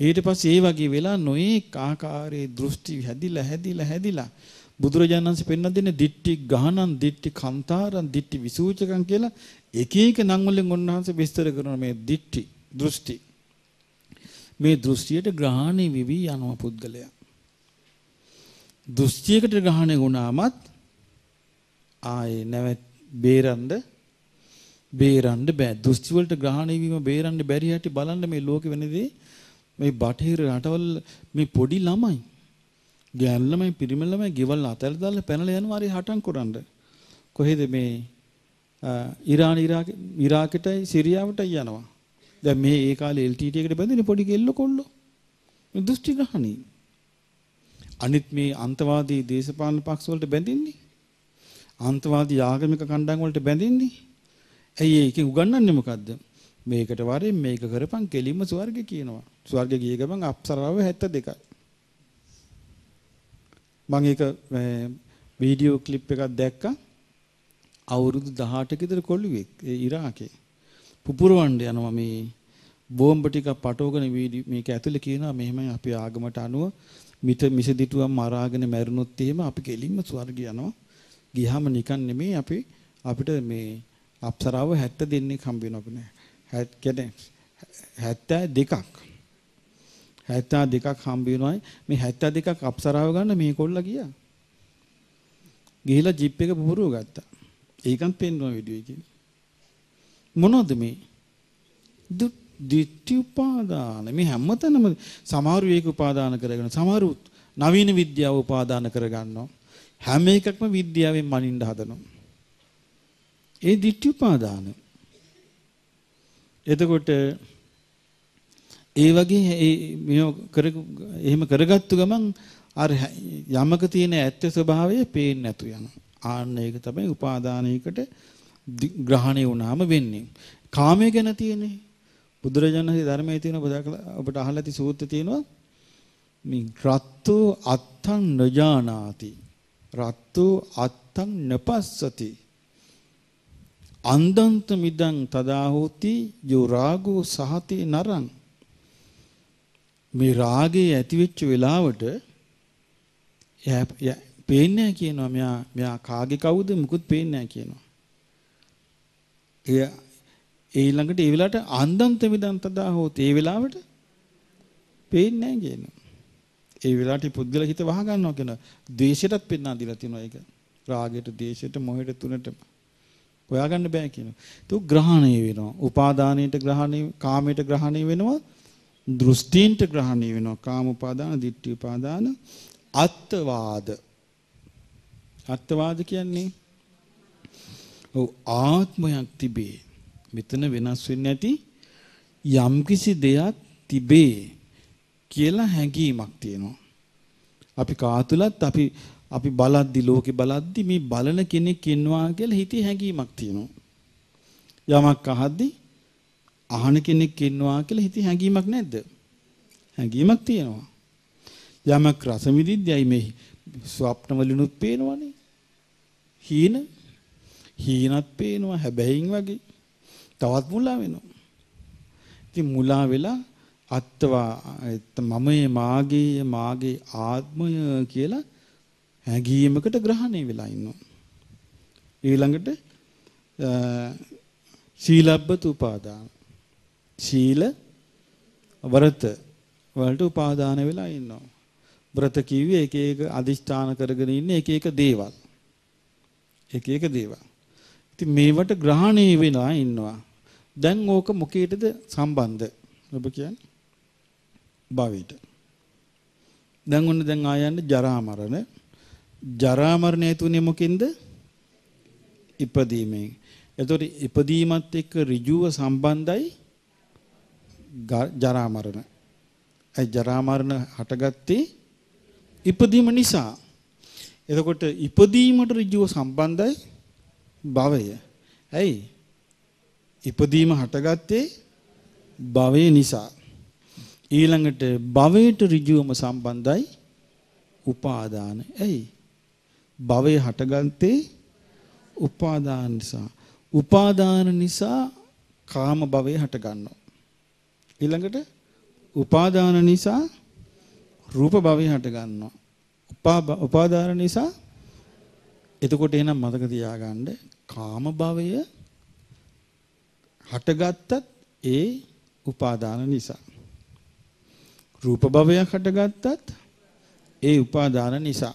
ඊට පස්සේ ඒ වගේ වෙලා නොඑක ආකාරයේ දෘෂ්ටි හැදිලා හැදිලා හැදිලා බුදුරජාණන් වහන්සේ පෙන්වා දෙන්නේ දිට්ටි ගහනන් දිට්ටි කන්තරන් දිට්ටි විසූචකම් කියලා එක එක නම් වලින් උන්වහන්සේ විස්තර කරන මේ දිට්ටි දෘෂ්ටි මේ දෘෂ්ටියට ග්‍රහණය විවි යනවා පුද්ගලයා. දෘෂ්ටියකට ග්‍රහණය වුණාමත් ආයේ නැවත බේරන්න බේරන්න බෑ. දෘෂ්ටි වලට ග්‍රහණය වීම බේරන්න බැරි හැටි බලන්න මේ ලෝකෙ වෙනදී මේ බටහිර රටවල් මේ පොඩි ළමයි ගෑනු ළමයි පිරිමි ළමයි ගෙවල් අතල් දාලා පැනලා යනවා හරි හටන් කරන්න. කොහෙද මේ ඉරාන ඉරාක ඉරාකටයි සිරියාවටයි යනවා. දැන් මේ ඒ කාලේ එල් ටී ටී එකට බැඳිනේ පොඩි කෙල්ල කොල්ලෝ මේ දෘෂ්ටි ග්‍රහණී. අනිත් මේ අන්තවාදී දේශපාලන පක්ෂ වලට බැඳින්නේ අන්තවාදී ආගමික කණ්ඩායම් වලට බැඳින්නේ. ඇයි ඒකෙන් උගන්වන්නේ මොකද්ද? මේකට වරෙන් මේක කරපන් කෙලින්ම ස්වර්ගය කියනවා. ස්වර්ගය ගිය ගමන් අප්සරාව හැත්තෑ දෙකයි. මම ඒක වීඩියෝ ක්ලිප් එකක් දැක්කා. අවුරුදු දහඅට ක ඉඳලා කොල්ලුවෙක් ඒ ඉරාකේ පුපුරවන්න යනවා මේ බෝම්බ ටික පටවගෙන මේක ඇතුලේ කියනවා මෙහෙමයි අපි ආගමට අනුව මිත මිසදිටුවම් මරාගෙන මැරුණොත් එහෙම අපි කෙලින්ම ස්වර්ගය යනවා. ගියාම නිකන් නෙමෙයි අපි අපිට මේ අප්සරාව හැත්තෑ දෙන්නේ හම්බ වෙනවා අපි නෑ. කියන්නේ හැත්තෑ දෙකක්. හැත්තෑ දෙකක් හම්බ වෙනවා. මේ හැත්තෑ දෙකක් අප්සරාව ගන්න මේ කොල්ලා ගියා. ගිහිලා ජීප් එක පුපුරව ගත්තා. ඒකත් පෙන්වන වීඩියෝ එකේ. මොනවද මේ? දිට්ඨි උපාදාන. මේ හැමතැනම සමහරු ඒක උපාදාන කරගෙන සමහරු නවීන විද්‍යාව උපාදාන කරගන්නවා. හැම එකක්ම විද්‍යාවෙන් මනින්න හදනවා. ඒ දිට්ඨි උපාදාන. එතකොට ඒ වගේ මේ කර එහෙම කරගත්තු ගමන් අර යමක තියෙන ඇත්ත ස්වභාවය පේන්නේ නැතු යනවා. ආන්න ඒක තමයි උපාදානයකට ග්‍රහණය වුණාම වෙන්නේ. කාමය ගැන තියෙන්නේ බුදුරජාණන්ගේ ධර්මයේ තියෙන ඔබට අහලා ති සූත්‍රය තියෙනවා මේ රත්තු අත්තං නජානාති රත්තු අත්තං නපස්සති අන්දන්ත මිදං තදා හෝති යෝ රාගෝ සහතේ නරං මේ රාගේ ඇති වෙච්ච වෙලාවට එයා පේන්නේ නැහැ කියනවා. මෙයා මෙයා කාගේ කවුද මුකුත් පේන්නේ නැහැ කියනවා. එයා ඒ ළඟට ඒ වෙලාවට අන්දන්ත මිදං තදා හෝති ඒ වෙලාවට පේන්නේ නැහැ කියනවා. ඒ වෙලාවට පුද්ගල හිත වහ ගන්නවා කියන ද්වේෂයටත් පෙන්නා දීලා තියෙනවා. ඒක රාගයට ද්වේෂයට මොහයට තුනටම හොයාගන්න බෑ කියනවා. તો ග්‍රහණය වෙනවා. උපාදානයට ග්‍රහණය, කාමයට ග්‍රහණය වෙනවා. දෘෂ්ටීන්ට ග්‍රහණය වෙනවා. කාම උපාදාන, දිට්ඨි උපාදාන, අත්වාද. අත්වාද කියන්නේ ඔව් ආත්මයක් තිබේ. මෙතන වෙනස් වෙන්නේ නැති යම්කිසි දෙයක් තිබේ කියලා හැඟීමක් තියෙනවා. අපි කාතුලත් අපි අපි බලද්දි ලෝකේ බලද්දි මේ බලන කෙනෙක් ඉන්නවා කියලා හිතේ හැඟීමක් තියෙනවා. යමක් අහද්දි අහන කෙනෙක් ඉන්නවා කියලා හිතේ හැඟීමක් නැද්ද? හැඟීමක් තියෙනවා. යමක් රස විඳිද්දී මේ ස්වප්න වලිනුත් පේනවනේ. හීන හීනත් පේනවා හැබැයින් වගේ. තවත් මුලා වෙනවා. ඉතින් මුලා වෙලා අත්වා මමයේ මාගේ මාගේ ආත්මය කියලා හැඟීමකට ග්‍රහණය වෙලා ඉන්නවා. ඊළඟට සීලබ්බත උපාදාන. සීල වරත වලට උපාදාන වෙලා ඉන්නවා. වරත කිව්වේ එක එක අදිෂ්ඨාන කරගෙන ඉන්න එක එක දේවල්. එක එක දේවල්. ඉතින් මේවට ග්‍රහණය වෙලා ඉන්නවා. දැන් ඕක මොකේටද සම්බන්ධ? ඔබ කියන්නේ භවයට. දැන් ඔන්න දැන් ආයන්නේ ජරා මරණ ජරා මරණ හේතුනේ මොකෙන්ද? ඉපදීමෙන්. එතකොට ඉපදීමත් එක්ක ඍජුව සම්බන්ධයි ජරා මරණ. ඒ ජරා මරණ හටගත්තේ ඉපදීම නිසා. එතකොට ඉපදීමට ඍජුව සම්බන්ධයි භවය. ඇයි? ඉපදීම හටගත්තේ භවය නිසා. ඊළඟට භවයට ඍජුවම සම්බන්ධයි උපාදාන. ඇයි? භවයේ හටගත්තේ උපාදාන නිසා. උපාදාන නිසා කාම භවය හට ගන්නවා. ඊළඟට උපාදාන නිසා රූප භවය හට ගන්නවා. උපාදාන නිසා එතකොට එහෙනම් මතක තියාගන්න කාම භවය හටගත්තත් ඒ උපාදාන නිසා. රූප භවයක් හටගත්තත් ඒ උපාදාන නිසා.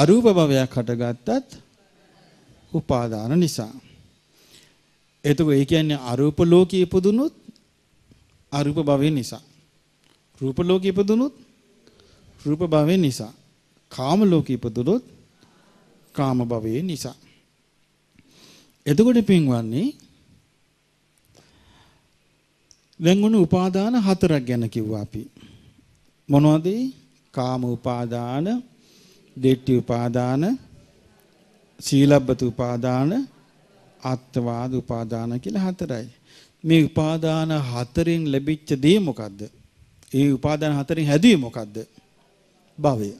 අරූප භවයක් හටගත්තත් උපාදාන නිසා. එතකොට ඒ කියන්නේ අරූප ලෝකයේ ඉපදුනොත් අරූප භවය නිසා. රූප ලෝකයේ ඉපදුනොත් රූප භවය නිසා. කාම ලෝකයේ ඉපදුනොත් කාම භවය නිසා. එතකොට පින්වන්නේ දැන් උණු උපාදාන හතරක් ගැන කිව්වා අපි. මොනවද? කාම උපාදාන, දෙට්ටි උපාදාන, සීලබ්බත උපාදාන, අත්වාද උපාදාන කියලා හතරයි. මේ උපාදාන හතරෙන් ලැබිච්ච දේ මොකද්ද? ඒ උපාදාන හතරෙන් හැදුවේ මොකද්ද? භවය.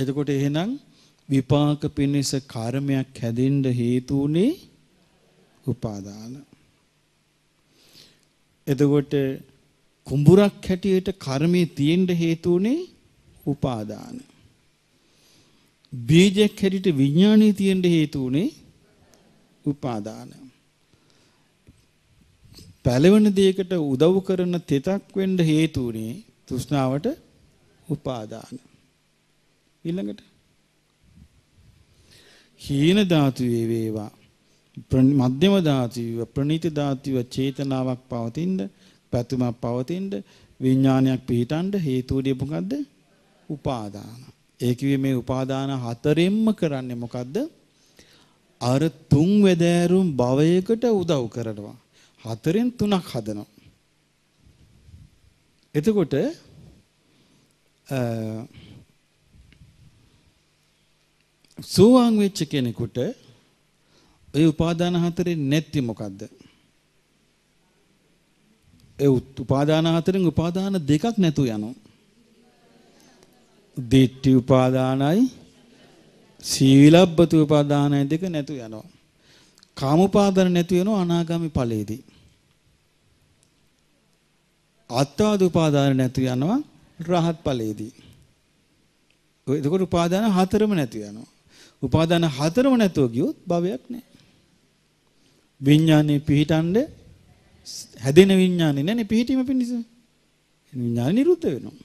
එතකොට එහෙනම් විපාක පිණිස කර්මයක් හැදෙන්න හේතු උනේ උපාදාන. එතකොට කුඹුරක් හැටියට කර්මයේ තියෙන්න හේතු උනේ උපාදාන. බීජයක් හැටියට විඥානයේ තියෙන්න හේතු උනේ උපාදාන. පළවෙනි දෙයකට උදව් කරන තෙතක් වෙන්න හේතු උනේ තෘෂ්ණාවට උපාදාන. ඊළඟට හීන ධාතුවේ වේවා මධ්‍යම ධාතුව ප්‍රණීත ධාතුව චේතනාවක් පවතිනද පැතුමක් පවතිනද විඥානයක් පිහිටන්න හේතු උනේ මොකද්ද? උපාදාන. ඒ කිව්වේ මේ උපාදාන හතරෙන්ම කරන්නේ මොකද්ද? අර තුන් වැදෑරුම් භවයකට උදව් කරනවා. හතරෙන් තුනක් හදනවා. එතකොට සෝවාන් වෙච්ච කෙනෙකුට ඒ උපාදාන හතරේ නැති මොකද්ද? ඒ උපාදාන හතරෙන් උපාදාන දෙකක් නැතු යනවා. දිට්ඨි උපාදානයි සීලබ්බත උපාදානයි දෙක නැතු යනවා. කාම උපාදාන නැතු වෙනවා අනාගාමී ඵලයේදී. අත්වාද උපාදාන නැතු යනවා රහත් ඵලයේදී. එතකොට උපාදාන හතරම නැතු යනවා. උපාදාන හතරම නැතුව ගියොත් භවයක් නැහැ. විඥානේ පිහිටන්නේ හැදෙන විඥානේ නැනේ පිහිටීම පිණිස. විඥාන නිරුද්ධ වෙනවා.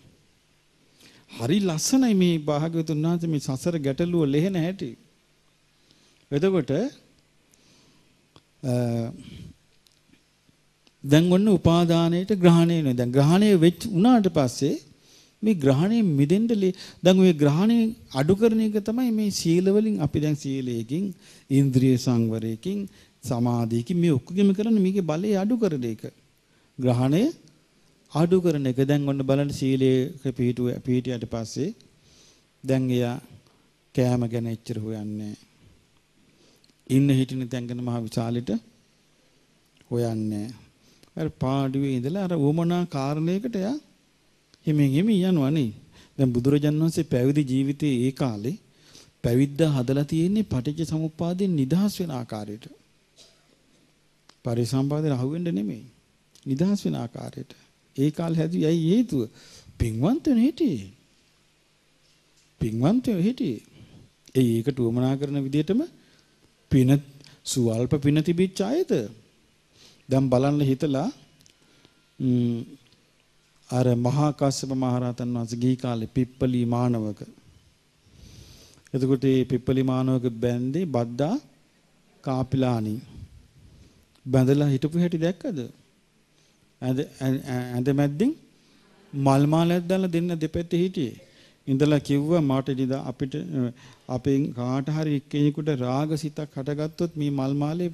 හරි ලස්සනයි මේ භාග්‍යවතුන් වහන්සේ මේ සසර ගැටලුව ලෙහෙන හැටි. එතකොට දැන් ඔන්න උපාදානයට ග්‍රහණය වෙනවා. දැන් ග්‍රහණය වෙච්ච උනාට පස්සේ මේ ග්‍රහණය මිදෙන්න දැන් ওই ග්‍රහණය අඩු කරන එක තමයි මේ සීල වලින් අපි දැන් සීලයෙන් ඉන්ද්‍රිය සංවරයෙන් සමාධියකින් මේ ඔක්කොම කරන්නේ මේකේ බලය අඩු කරන එක. ග්‍රහණය අඩු කරන එක. දැන් ඔන්න බලන්න සීලයේ පිහිටුව පිහිටියට පස්සේ දැන් එයා කෑම ගැන එච්චර හොයන්නේ ඉන්න හිටින තැන්ගෙන මහ විශාලෙට හොයන්නේ. අර පාඩුවේ ඉඳලා අර වමනා කාරණයකට එයා හිමින් හිමින් යනවා නේ. දැන් බුදුරජාණන් වහන්සේ පැවිදි ජීවිතයේ ඒ කාලේ පැවිද්ද හදලා තියෙන්නේ පටිච්ච සමුප්පාදයෙන් නිදහස් වෙන ආකාරයට. පරිසම්පාදයෙන් අහු වෙන්න නෙමෙයි. නිදහස් වෙන ආකාරයට. ඒ කාලේ හැදුවේ ඇයි හේතුව? පින්වන්තයෝ හිටියේ. පින්වන්තයෝ හිටියේ. ඒ ඒකට උවමනා කරන විදිහටම පින සුවල්ප පින තිබිච්ච අයද? දැන් බලන්න හිතලා අර මහා කස්සප මහ රහතන් වහන්සේ ගිහි කාලේ පිප්පලි මානවක. එතකොට මේ පිප්පලි මානවක බැඳේ බද්දා කාපිලාණි. බඳලා හිටපු හැටි දැක්කද? ඇඳ ඇඳ මැද්දින් මල් මාලයක් දාලා දෙන්න දෙපැත්තේ හිටියේ. ඉඳලා කිව්වා මාට නිදා අපිට අපෙන් කාට හරි එක්කෙනෙකුට රාගසිතක් හටගත්තොත් මේ මල් මාලේ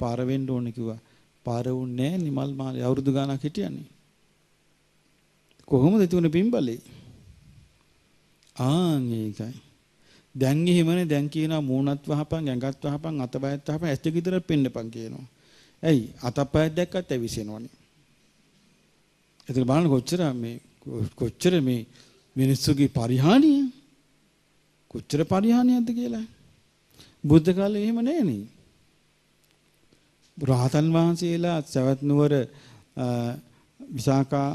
පාර වෙන්න ඕනේ කිව්වා. පාර වුණේ නෑ මල් මාලේ අවුරුදු ගාණක් හිටියනේ. කොහොමද තුනේ පින්බලේ? ආන් ඒකයි. දැන් එහෙමනේ දැන් කියනවා මූණත් වහපන්, ඇඟත් වහපන්, අතපයත් වහපන්, ඇස් දෙක විතරක් පෙන්නපන් කියනවා. ඇයි? අතපයත් දැක්කත් ඇවිසෙනවනේ. එතන බලන්න කොච්චර මේ කොච්චර මේ මිනිස්සුගේ පරිහානිය කොච්චර පරිහානියක්ද කියලා. බුද්ධ කාලේ එහෙම නැහැ නේ. රහතන් වහන්සේලා සවැත් නුවර විසාකා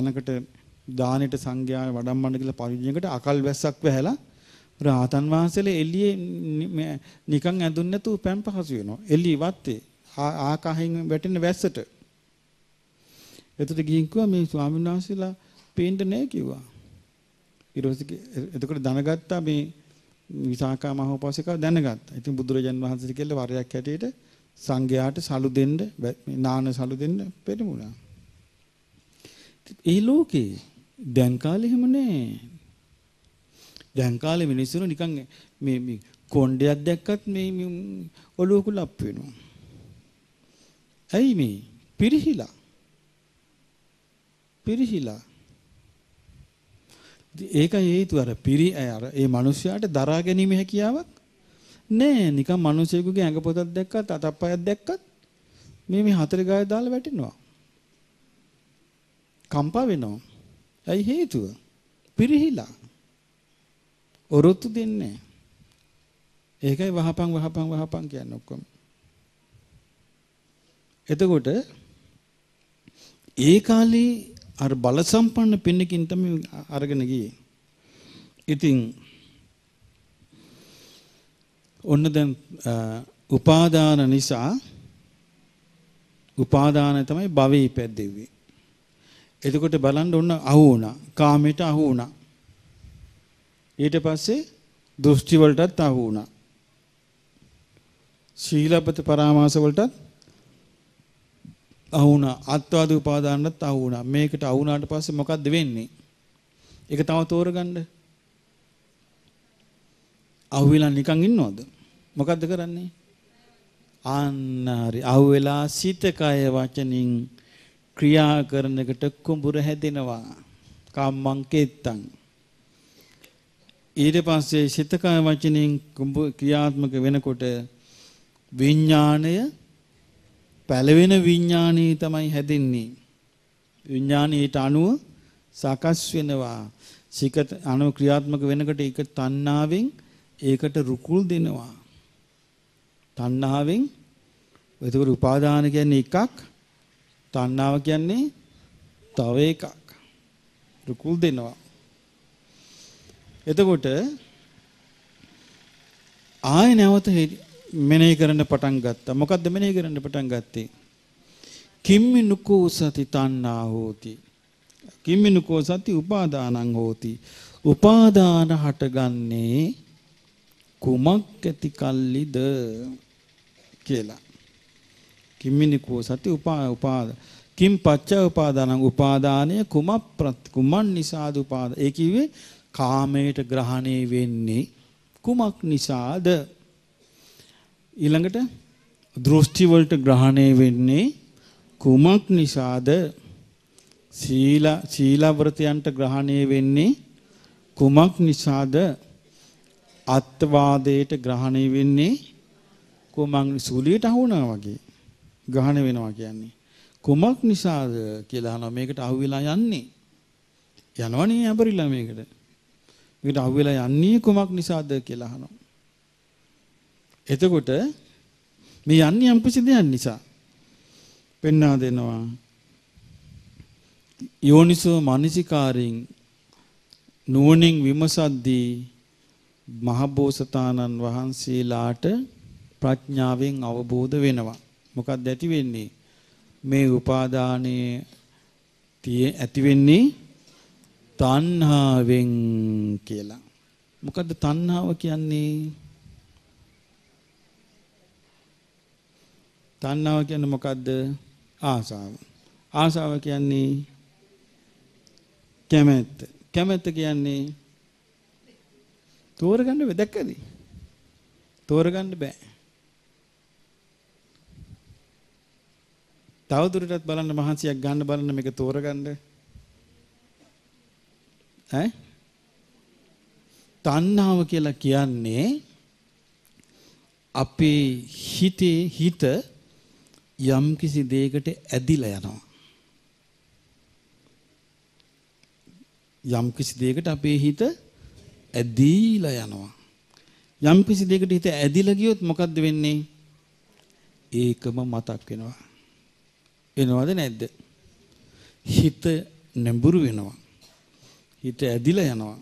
යනකට දානෙට සංඝයා වඩම්මන්න කියලා පරිජනකට අකල් වැස්සක් වැහැලා රහතන් වහන්සේලා එළියේ නිකන් ඇඳුන්නේ නැතුව පැම් පහසු වෙනවා. එළිය වත්තේ ආකාහයෙන් වැටෙන වැස්සට. එතකොට ගිහින් කිව්වා මේ ස්වාමීන් වහන්සේලා පේන්නේ නැහැ කිව්වා. ඊට එතකොට දැනගත්තා මේ විසාකා මහෝපාසිකව දැනගත්තා. ඉතින් බුදුරජාන් වහන්සේට කියලා වරයක් හැටියට සංඝයාට සලු දෙන්න නාන සලු දෙන්න පෙරමුණා. ඒ ලෝකේ දැන් කාලේ එහෙම නැහැ. දැන් කාලේ මිනිස්සුන් නිකන් මේ මේ කොණ්ඩයක් දැක්කත් මේ ඔළුව කුලප් වෙනවා. ඇයි මේ පිරිහිලා පිරිහිලා ඒකයි හේතුව. අර පිරි අර ඒ මිනිස්යාට දරා ගැනීම හැකියාවක් නෑ. නිකන් මිනිසෙකුගේ ඇඟ පොතක් දැක්කත් අතප්පයක් දැක්කත් මේ මේ හතර ගාය දාලා වැටෙනවා. කම්පා වෙනවා. ඇයි හේතුව? පිරිහිලා. ඔරොත්තු දෙන්නේ. ඒකයි වහපන් වහපන් වහපන් කියන්නේ ඔක්කොම. එතකොට ඒ කාලේ අර බල සම්පන්න පින්නකින් තමයි අරගෙන ගියේ. ඉතින් ඔන්න දැන් උපාදාන නිසා උපාදාන තමයි භවී පැද්දෙව්වේ. එතකොට බලන්න ඔන්න අහු වුණා. කාමයට අහු වුණා. ඊට පස්සේ දෘෂ්ටි වලටත් අහු වුණා. ශීලපත පරාමාස වලටත් අහු වුණා. අත්වාද උපාදානටත් අහු වුණා. මේකට අහු වුණාට පස්සේ මොකද්ද වෙන්නේ? ඒක තව තෝරගන්න. අහු වෙලා නිකන් ඉන්නවද? මොකද්ද කරන්නේ? ආන්න හරි. අහු වෙලා සිත කය වචනින් ක්‍රියා කරනකට කුඹුර හැදෙනවා. කම්මං කෙත්තං. ඊට පස්සේ සිත කය වචනින් කුඹුර ක්‍රියාත්මක වෙනකොට විඥාණය පළවෙන විඥානී තමයි හැදෙන්නේ. විඥානීට අනුව සකස් වෙනවා. සිත අනුව ක්‍රියාත්මක වෙනකොට ඒක තණ්හාවෙන් ඒකට රුකුල් දෙනවා. තණ්හාවෙන්. එතකොට උපාදාන කියන්නේ එකක්, තණ්හාව කියන්නේ තව එකක්. රුකුල් දෙනවා. එතකොට ආය නැවත මෙනෙහි කරන්න පටන් ගත්තා. මොකද්ද මෙනෙහි කරන්න පටන් ගත්තේ? කිම්මි නුකෝ සති තණ්හා හෝති. කිම්මි නුකෝ සති උපාදානං හෝති. උපාදාන හටගන්නේ කුමක් ඇති කල්ලිද කියලා. කිම්මි නුකෝ සති උපා උපාද කිම් පච්ච උපාදානං උපාදානය කුම ප්‍රත් කුමන් නිසාද උපාද? ඒ කිව්වේ කාමයට ග්‍රහණය වෙන්නේ කුමක් නිසාද? ඊළඟට දෘෂ්ටි වලට ග්‍රහණය වෙන්නේ කුමක් නිසාද? සීල සීලවෘතයන්ට ග්‍රහණය වෙන්නේ කුමක් නිසාද? අත්වාදයට ග්‍රහණය වෙන්නේ කුමක්? සූලියට අහුණා වගේ ග්‍රහණය වෙනවා කියන්නේ කුමක් නිසාද කියලා අහනවා. මේකට අහුවෙලා යන්නේ යනවනේ අපරිලා මේකට. මේකට අහුවෙලා යන්නේ කුමක් නිසාද කියලා අහනවා. එතකොට මේ යන්නේ යම් කිසි දෙයක් නිසා පෙන්වා දෙනවා. යෝනිසෝ මනසිකාරයෙන් නුවණින් විමසද්දී මහ බෝසතාණන් වහන්සේලාට ප්‍රඥාවෙන් අවබෝධ වෙනවා. මොකක්ද ඇති වෙන්නේ? මේ උපාදානයේ ඇති වෙන්නේ තණ්හාවෙන් කියලා. මොකද්ද තණ්හාව කියන්නේ? තණ්හාව කියන්නේ මොකද්ද? ආසාව. ආසාව කියන්නේ කැමැත්ත. කැමැත්ත කියන්නේ තෝරගන්න බැදක්කද? තෝරගන්න බෑ. තවදුරටත් බලන්න මහන්සියක් ගන්න බලන්න මේක තෝරගන්න. ඈ? තණ්හාව කියලා කියන්නේ අපේ හිතේ හිත යම් කිසි දෙයකට ඇදිලා යනවා. යම් කිසි දෙයකට අපේ හිත ඇදීලා යනවා. යම් කිසි දෙයකට හිත ඇදිලා ගියොත් මොකද්ද වෙන්නේ? ඒකම මතක් වෙනවා. එනවද නැද්ද? හිත නැඹුරු වෙනවා. හිත ඇදිලා යනවා.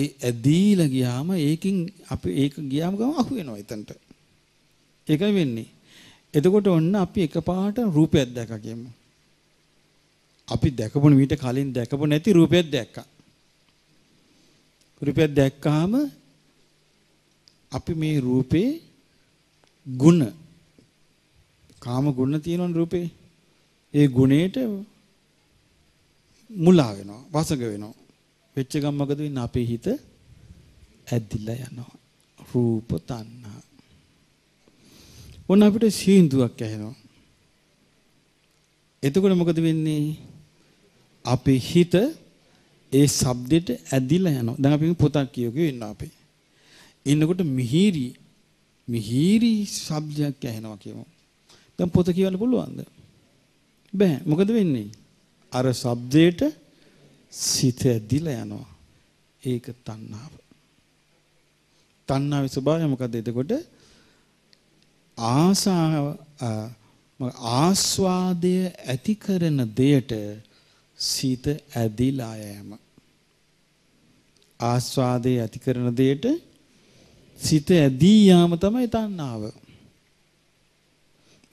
ඒ ඇදිලා ගියාම ඒකෙන් අපි ඒක ගියාම ගම අහු වෙනවා එතනට. ඒකයි වෙන්නේ. එතකොට ඔන්න අපි එකපාරට රූපයක් දැක්කා කියමු. අපි දැකපු මීට කලින් දැකපු නැති රූපයක් දැක්කා. රූපයක් දැක්කාම අපි මේ රූපේ ගුණ කාම ගුණ තියෙනවනේ රූපේ. ඒ ගුණයට මුලා වෙනවා, වසඟ වෙනවා. වෙච්ච ගමන් මොකද වෙන්නේ? අපේ හිත ඇදිලා යනවා. රූප තණ්හා. ඔන්න අපිට සීඳුවක් ඇහෙනවා. එතකොට මොකද වෙන්නේ? අපේ හිත ඒ ශබ්දෙට ඇදිලා යනවා. දැන් අපි පොතක් කියවගෙන ඉන්නවා අපි. ඉන්නකොට මිහිරි මිහිරි ශබ්දයක් ඇහෙනවා කියමු. දැන් පොත කියවන්න පුළුවන්ද? බෑ. මොකද වෙන්නේ? අර ශබ්දයට සිත ඇදිලා යනවා. ඒක තණ්හාව. තණ්හාවේ ස්වභාවය මොකද? එතකොට ආසාව ආස්වාදය ඇති කරන දෙයට සිත ඇදිලා යෑම. ආස්වාදය ඇති කරන දෙයට සිත ඇදී යාම තමයි තණ්හාව.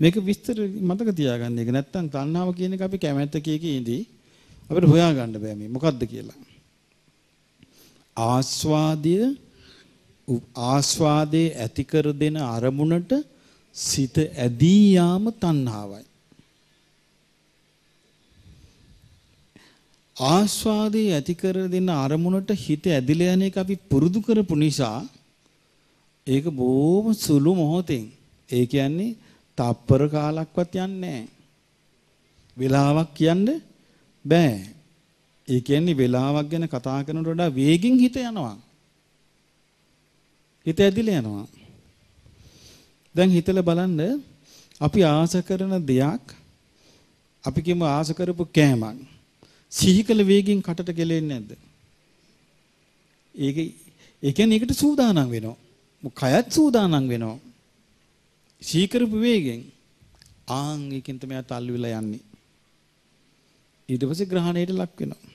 මේක විස්තර මතක තියාගන්න. ඒක නැත්තම් තණ්හාව කියන එක අපි කැමැත්ත කියකීදී අපිට හොයාගන්න බෑ මේ මොකද්ද කියලා. ආස්වාදය ආස්වාදේ ඇති කර දෙන අරමුණට සිත ඇදී යාම තණ්හාවයි. ආස්වාදේ ඇති කර දෙන අරමුණට හිත ඇදිලා යන එක අපි පුරුදු කරපු නිසා ඒක බොහොම සුළු මොහොතෙන්, ඒ කියන්නේ තප්පර කාලක්වත් යන්නේ නැහැ. වෙලාවක් කියන්න බෑ. ඒ කියන්නේ වෙලාවක් ගැන කතා කරනට වඩා වේගෙන් හිත යනවා. හිත ඇදිලා යනවා. දැන් හිතලා බලන්න අපි ආස කරන දෙයක්, අපි කිමු ආස කරපු කෑමක් සිහිකල වේගෙන් කටට ගෙලෙන්නේ නැද්ද? ඒක ඒ කියන්නේ ඒකට සූදානම් වෙනවා. මොකයත් සූදානම් වෙනවා. සිහි කරපු වේගෙන් ආන් ඒකෙන් තමයි තල්ලු වෙලා යන්නේ. ඊට පස්සේ ග්‍රහණයට ලක් වෙනවා.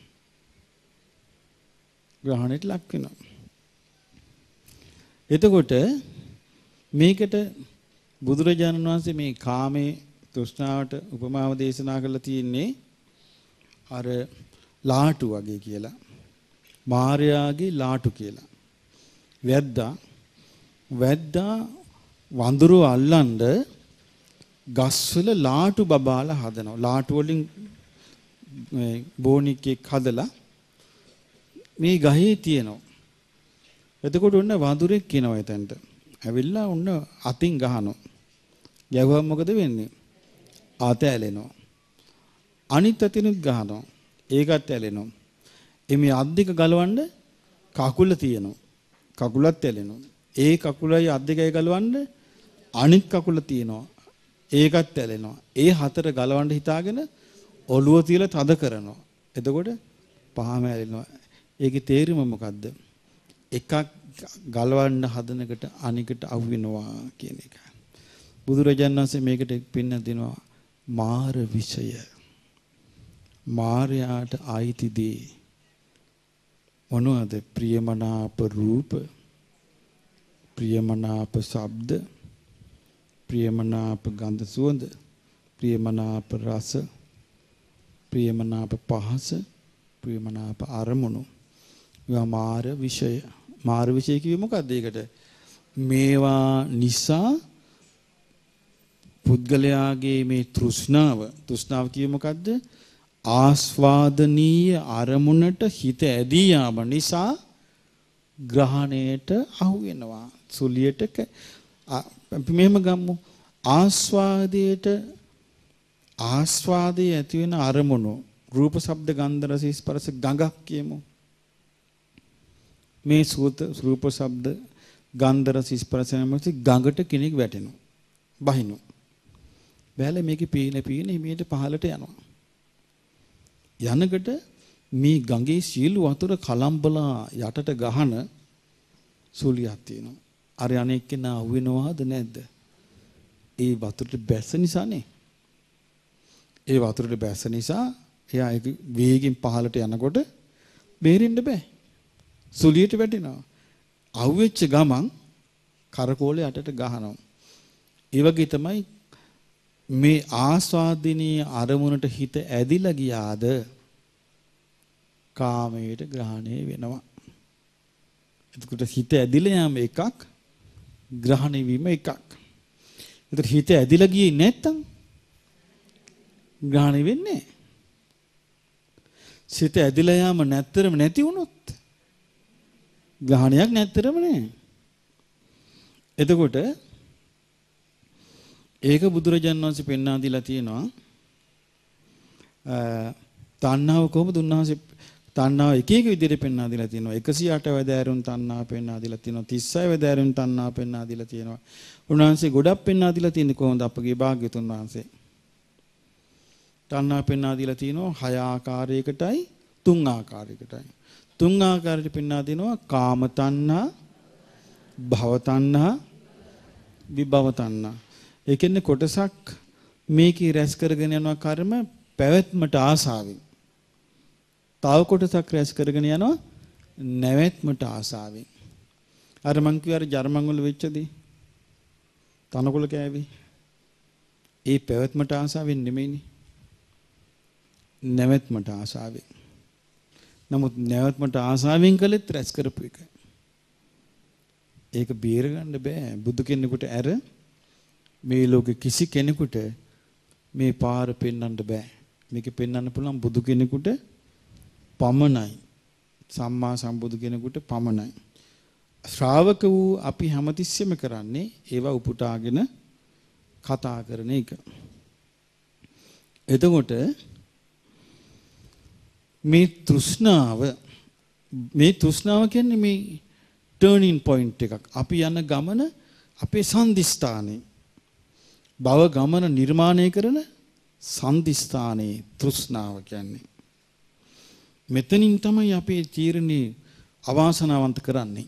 ග්‍රහණයට ලක් වෙනවා. එතකොට මේකට බුදුරජාණන් වහන්සේ මේ කාමයේ තෘෂ්ණාවට උපමාව දේශනා කරලා තියෙන්නේ අර ලාටු වගේ කියලා. මාර්යාගේ ලාටු කියලා. වැද්දා වැද්දා වඳුරු අල්ලන්න ගස්වල ලාටු බබාලා හදනවා. ලාටු වලින් මේ බෝනික්ෙක් හදලා මේ ගහේ තියෙනවා. එතකොට ඔන්න වඳුරෙක් කියනවා එතනට. ඇවිල්ලා ඔන්න අතින් ගහනවා. ගැහුවම මොකද වෙන්නේ? අත ඇලෙනවා. අනිත් අතිනුත් ගහනවා. ඒකත් ඇලෙනවා. එමේ අත් දෙක ගලවන්න කකුල තියෙනවා. කකුලත් ඇලෙනවා. ඒ කකුලයි අත් දෙකයි ගලවන්න අනිත් කකුල තියෙනවා. ඒකත් ඇලෙනවා. ඒ හතර ගලවන්න හිතාගෙන ඔළුව තියලා තද කරනවා. එතකොට පහම ඇලෙනවා. ඒකේ තේරුම මොකද්ද? එකක් ගලවන්න හදනකට අනිකට අහු වෙනවා කියන එක. බුදුරජාණන් වහන්සේ මේකට පින්න දෙනවා මාර විෂය. මාරයාට ආйти දේ මොනවාද? ප්‍රියමනාප රූප, ප්‍රියමනාප ශබ්ද, ප්‍රියමනාප ගන්ධ සුවඳ, ප්‍රියමනාප රස, ප්‍රියමනාප පහස, ප්‍රියමනාප අරමුණු. ඒවා මාර විෂය. මාර විෂය කිව්වේ මොකක්ද? ඒකට මේවා නිසා පුද්ගලයාගේ මේ තෘෂ්ණාව, තෘෂ්ණාව කිව්වේ මොකද්ද? ආස්වාදනීය අරමුණට හිත ඇදී යාම නිසා ග්‍රහණයට අහු වෙනවා. සුලියට අපි මෙහෙම ගමු. ආස්වාදයට ආස්වාදයේ ඇති වෙන අරමුණු රූප, ශබ්ද, ගන්ධ, රස, ස්පර්ශ ගඟක් කියමු. මේ සූත රූප, ශබ්ද, ගන්ධ, රස, ස්පර්ශ නැමැති ගඟට කෙනෙක් වැටෙනවා. බහිනවා. බැලලා මේකේ පීන පීන හිමීට පහළට යනවා. යනකොට මේ ගඟේ සීළු වතුර කලම්බලා යටට ගහන සුලියක් තියෙනවා. අර අනෙක් කෙනා අහුවෙනවද නැද්ද? ඒ වතුරට බැස්ස නිසානේ. ඒ වතුරට බැස්ස නිසා එයා ඒක වේගෙන් පහළට යනකොට බේරෙන්න බෑ. සුලියට වැටෙනවා. අහුවෙච්ච ගමන් කරකෝල යටට ගහනවා. ඒ වගේ තමයි මේ ආස්වාදිනී අරමුණට හිත ඇදිලා ගියාද කාමයට ග්‍රහණය වෙනවා. එතකොට හිත ඇදිලා යාම එකක්, ග්‍රහණය වීම එකක්. එතකොට හිත ඇදිලා ගියේ නැත්තම් ග්‍රහණය වෙන්නේ නැහැ. හිත ඇදිලා යාම නැත්තරම නැති වුණොත් ග්‍රහණයක් නැත්තරම නැහැ. එතකොට ඒක බුදුරජාණන් වහන්සේ පෙන්වා දීලා තියෙනවා. තණ්හාව කොහොමද උන්වහන්සේ තණ්හාව එක එක විදිහට පෙන්වා දීලා තියෙනවා. එකසිය අට වැදෑරුම් තණ්හා පෙන්වා දීලා තියෙනවා. තිස් හය වැදෑරුම් තණ්හා පෙන්වා දීලා තියෙනවා. උන්වහන්සේ ගොඩක් පෙන්වා දීලා තියෙන්නේ කොහොමද අපගේ භාග්‍යතුන් වහන්සේ? තණ්හා පෙන්වා දීලා තියෙනවා හය ආකාරයකටයි තුන් ආකාරයකටයි. තුන් ආකාරයට පෙන්වා දෙනවා කාම තණ්හා, භව තණ්හා, විභව තණ්හා. ඒ කියන්නේ කොටසක් මේකේ රැස් කරගෙන යනවා කර්ම පැවැත්මට ආසාවෙන්. තව කොටසක් රැස් කරගෙන යනවා නැවැත්මට ආසාවෙන්. අර මං කිව්වා අර ජර්මන් වල වෙච්චදී තනකොළ කෑවේ. ඒ පැවැත්මට ආසාවෙන් නෙමෙයිනේ. නැවැත්මට ආසාවෙන්. නමුත් නැවැත්මට ආසාවෙන් කළෙත් රැස් කරපු එක. ඒක බේරගන්න බෑ. බුදු කෙනෙකුට ඇර මේ ලෝකෙ කිසි කෙනෙකුට මේ පාර පෙන්වන්න බෑ. මේක පෙන්වන්න පුළුවන් බුදු කෙනෙකුට පමණයි. සම්මා සම්බුදු කෙනෙකුට පමණයි. ශ්‍රාවක වූ අපි හැමතිස්සෙම කරන්නේ ඒවා උපුටාගෙන කතා කරන එක. එතකොට මේ තෘෂ්ණාව මේ තෘෂ්ණාව කියන්නේ මේ ටර්නින් පොයින්ට් එකක්. අපි යන ගමන අපේ සම්දිස්ථානේ භව ගමන නිර්මාණය කරන සම්දිස්ථානයේ තෘෂ්ණාව කියන්නේ. මෙතනින් තමයි අපේ ජීර්ණේ අවාසනාවන්ත කරන්නේ.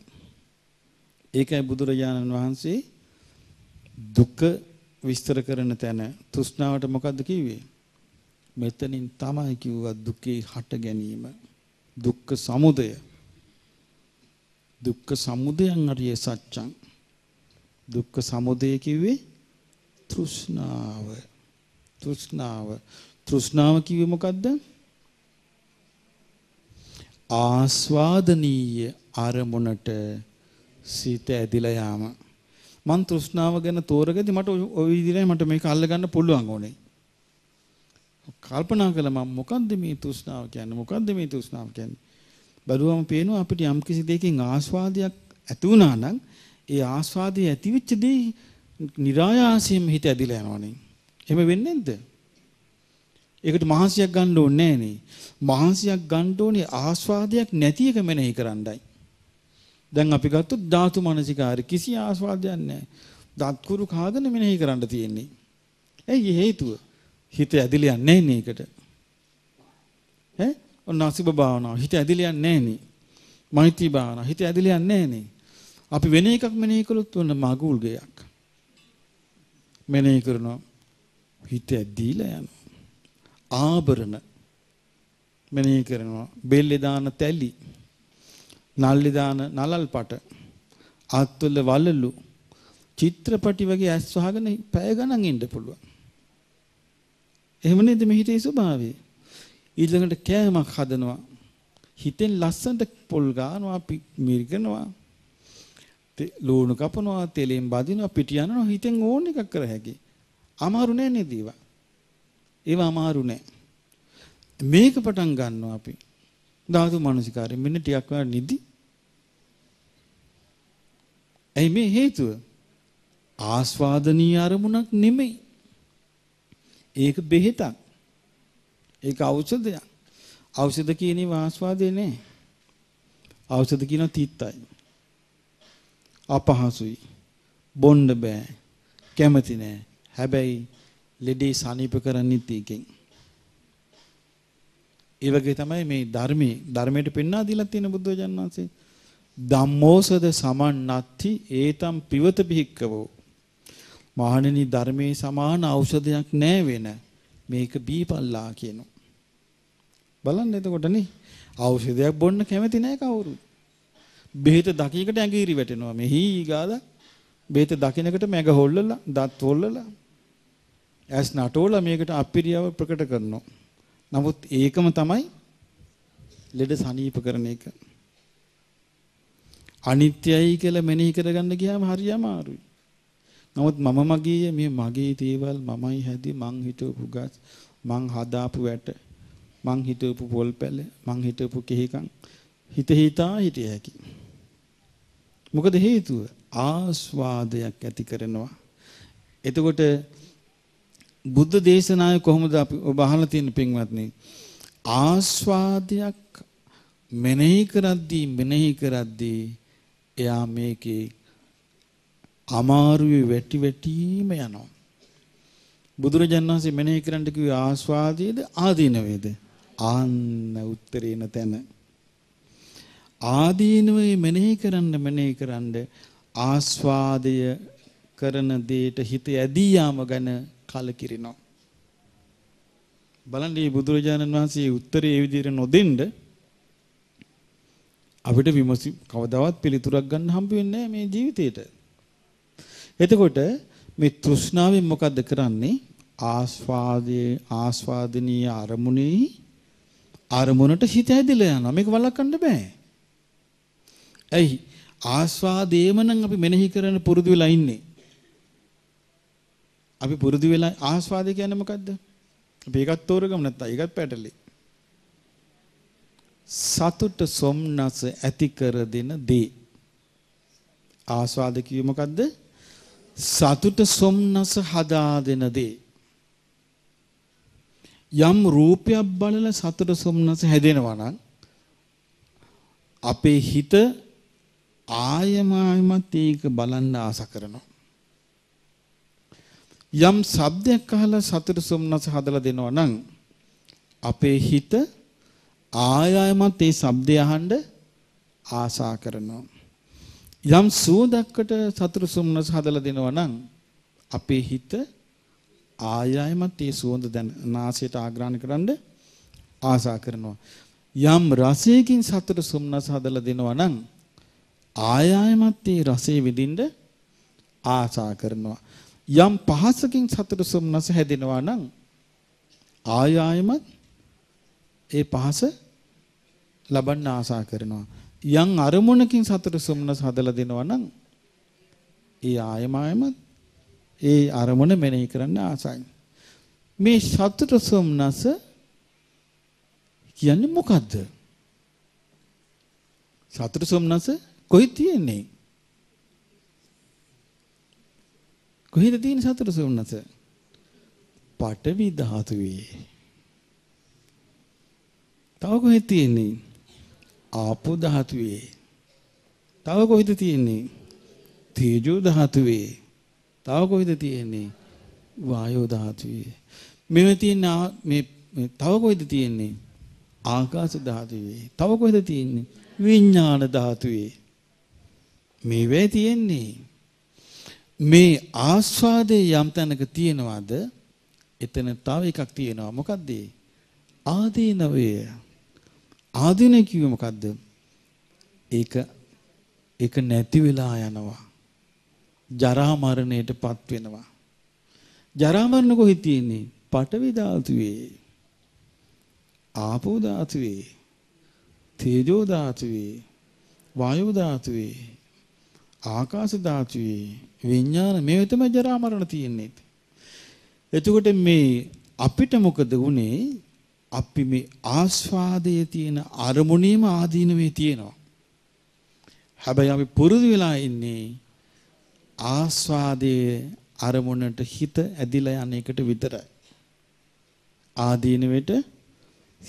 ඒකයි බුදුරජාණන් වහන්සේ දුක විස්තර කරන තැන තෘෂ්ණාවට මොකද්ද කිව්වේ? මෙතනින් තමයි කිව්වා දුකේ හට ගැනීම. දුක්ඛ සමුදය. දුක්ඛ සමුදයං අරිය සත්‍යං. දුක්ඛ සමුදය කිව්වේ තෘෂ්ණාව. තෘෂ්ණාව තෘෂ්ණාව කිව්වේ මොකද්ද? ආස්වාදනීය අරමුණට සිත ඇදිලා යාම. මං තෘෂ්ණාව ගැන තෝරගදී මට ওই විදිහටයි මට මේක අල්ලගන්න පුළුවන් ඕනේ. කල්පනා කළා මම මොකද්ද මේ තෘෂ්ණාව කියන්නේ? මොකද්ද මේ තෘෂ්ණාව කියන්නේ? බැලුවම පේනවා අපිට යම් කිසි දෙයකින් ආස්වාදයක් ඇති වුණා නම් ඒ ආස්වාදය ඇතිවෙච්ච දේ නිරායාසයෙන් හිත ඇදිලා යනවනේ. එහෙම වෙන්නේ නැද්ද? ඒකට මහන්සියක් ගන්න ඕනේ නෑනේ. මහන්සියක් ගන්න ඕනේ ආස්වාදයක් නැති එක මෙනෙහි කරන්නයි. දැන් අපි ගත්තොත් ධාතු මනසිකාරය කිසි ආස්වාදයක් නැහැ. දත් කුරු කාගෙන මෙනෙහි කරන්න තියෙන්නේ. ඇයි හේතුව? හිත ඇදිලා යන්නේ නෑනේ ඒකට. ඈ? ඔන්නාසිබ භාවනාව හිත ඇදිලා යන්නේ නෑනේ. මෛත්‍රී භාවනාව හිත ඇදිලා යන්නේ නෑනේ. අපි වෙන එකක් මෙනෙහි කළොත් වන්න මගුල් ගයක්. මෙනෙහි කරනවා හිත ඇදීලා යනවා. ආභරණ මෙනෙහි කරනවා. බෙල්ලේ දාන තැලි, නල්ලේ දාන නලල් පට, ආත්වල වලලු, චිත්‍රපටි වගේ ඇස් වහගෙන පැය ගණන් ඉන්න පුළුවන්. එහෙම නේද මේ හිතේ ස්වභාවය? ඊළඟට කෑමක් හදනවා. හිතෙන් ලස්සනට පොල් ගන්නවා, අපි මිරිකනවා, ලෝණු කපනවා, තෙලෙන් බදිනවා, පිට යනවා. හිතෙන් ඕන එකක් කර හැකි. අමාරු නෑ නේද ඒවා? ඒවා අමාරු නෑ. මේක පටන් ගන්නවා අපි ධාතු මනසිකාරය. මෙන්න ටිකක් වෙලා නිදි. ඇයි මේ හේතුව? ආස්වාදනීය අරමුණක් නෙමෙයි. ඒක බෙහෙතක්. ඒක ඖෂධයක්. ඖෂධ කියන්නේ ආස්වාදේ නෑ. ඖෂධ කියනවා තීත්තයි. අපහසුයි, බොන්න බෑ, කැමති නෑ. හැබැයි ලෙඩේ සනීප කරන්නෙත් ඒකෙන්. ඒ වගේ තමයි මේ ධර්මයේ ධර්මයට පෙන්වා දීලා තියෙන බුදුරජාණන් වහන්සේ ධම්මෝසද සමන්නත්ති ඒතම් පිවත පිහික්කවෝ මහණෙනි ධර්මයේ සමාන ඖෂධයක් නැහැ වෙන මේක බීපල්ලා කියනවා බලන්න එතකොට නේ ඖෂධයක් බොන්න කැමති නැහැ කවුරුත් බෙහෙත දකින්නකට ඇඟිරි වැටෙනවා මෙහි ඊගාද බෙහෙත දකින්නකට මැග හොල්ලලා දත් හොල්ලලා ඇස් නටෝලා මේකට අපිරියව ප්‍රකට කරනවා නමුත් ඒකම තමයි ලෙඩ සනීප කරන එක අනිත්‍යයි කියලා මෙනෙහි කරගන්න ගියාම හරි අමාරුයි. නමුත් මම මගිය මේ මගේ දේවල් මමයි හැදී මං හිතවපු ගස් මං හදාපු වැට මං හිතවපු පොල් පැල මං හිතවපු කෙහිකන් හිත හිතා හිටිය හැකි. මොකද හේතුව ආස්වාදයක් ඇති කරනවා. එතකොට බුද්ධ දේශනාවේ කොහොමද අපි ඔබ අහලා තියෙන පින්වත්නි ආස්වාදයක් මෙනෙහි කරද්දී මෙනෙහි කරද්දී එයා මේකේ අමාරුවේ වැටි වැටීම යනවා බුදුරජාණන් වහන්සේ මෙනෙහි කරන්න කිව්වේ ආස්වාදයේද ආදීනවේද ආන්න උත්තරේන තැන ආදීනවේ මෙනෙහි කරන්න මෙනෙහි කරන්න ආස්වාදය කරන දෙයට හිත යදී යාම ගැන කලකිරිනවා බලන්න මේ බුදුරජාණන් වහන්සේ උත්තරේ ඒ විදිහට නොදෙන්න අපිට විමසි කවදාවත් පිළිතුරක් ගන්න හම්බ වෙන්නේ නැහැ මේ ජීවිතේට. එතකොට මේ තෘෂ්ණාවෙන් මොකද්ද කරන්නේ? ආස්වාදයේ ආස්වාදිනී අරමුණේ අරමුණට හිත ඇදලා යනවා. මේක වළක්වන්න බෑ. ඇයි? ආස්වාදේම නම් අපි මෙනෙහි කරන පුරුදු වෙලා ඉන්නේ. අපි පුරුදු වෙලා ආස්වාදේ කියන්නේ මොකද්ද? අපි ඒකත් තෝරගමු නැත්නම් ඒකත් පැටලෙයි. සතුට සොම්නස ඇති කර දෙන දේ ආස්වාද කිව්වෙ මොකද්ද සතුට සොම්නස හදා දෙන දේ යම් රූපයක් බලලා සතුට සොම්නස හැදෙනවා නම් අපේ හිත ආයම ආයමත් ඒක බලන්න ආස කරනවා යම් ශබ්දයක් අහලා සතුට සොම්නස හදලා දෙනවා නම් අපේ හිත ආයමත් ඒ ශබ්දය අහන්න ආසා කරනවා. යම් සුවඳකට සතුට සොම්නස හදලා දෙනවා නම් අපේ හිත ආයමත් ඒ සුවඳ දැන නාසයට ආග්‍රහණය කරන්න ආසා කරනවා. යම් රසයකින් සතුට සොම්නස හදලා දෙනවා නම් ආයමත් ඒ රසය විඳින්න ආසා කරනවා. යම් පහසකින් සතුට සොම්නස හැදෙනවා නම් ආයමත් ඒ පහස ලබන්න ආසා කරනවා. යම් අරමුණකින් සතුට සොම්නස හදලා දෙනවා නම් ඒ ආයමයම ඒ අරමුණ මෙනෙහි කරන්න ආසයි. මේ සතුට සොම්නස කියන්නේ මොකද්ද? සතුට සොම්නස කොයි තියෙන්නේ? කොහෙද තියෙන සතුට සොම්නස? පඨවි ධාතුවේ. තව කොහෙද තියෙන්නේ? ආපෝ ධාතුවේ. තව කොහෙද තියෙන්නේ? තේජෝ ධාතුවේ. තව කොහෙද තියෙන්නේ? වායෝ ධාතුවේ. මෙව තියෙන මේ තව කොහෙද තියෙන්නේ? ආකාශ ධාතුවේ. තව කොහෙද තියෙන්නේ? විඥාන ධාතුවේ. මේවේ තියෙන්නේ. මේ ආස්වාදයේ යම් තැනක තියෙනවද? එතන තව එකක් තියෙනවා. මොකද්ද? ආදීනවය. ආදීන කිව්වේ මොකද්ද? ඒක ඒක නැති වෙලා යනවා. ජරා මරණයටපත් වෙනවා. ජරා මරණ කොහි තියෙන්නේ? පඨවි ධාතුවේ. ආපෝ ධාතුවේ. තේජෝ ධාතුවේ. වායෝ ධාතුවේ. ආකාශ ධාතුවේ. විඥාන මේව තමයි ජරා මරණ තියෙන්නේ. එතකොට මේ අපිට මොකද වුනේ? අපි මේ ආස්වාදයේ තියෙන අරමුණේම ආදීනවේ තියෙනවා. හැබැයි අපි පුරුදු වෙලා ඉන්නේ ආස්වාදයේ අරමුණට හිත ඇදිලා යන එකට විතරයි. ආදීනවෙට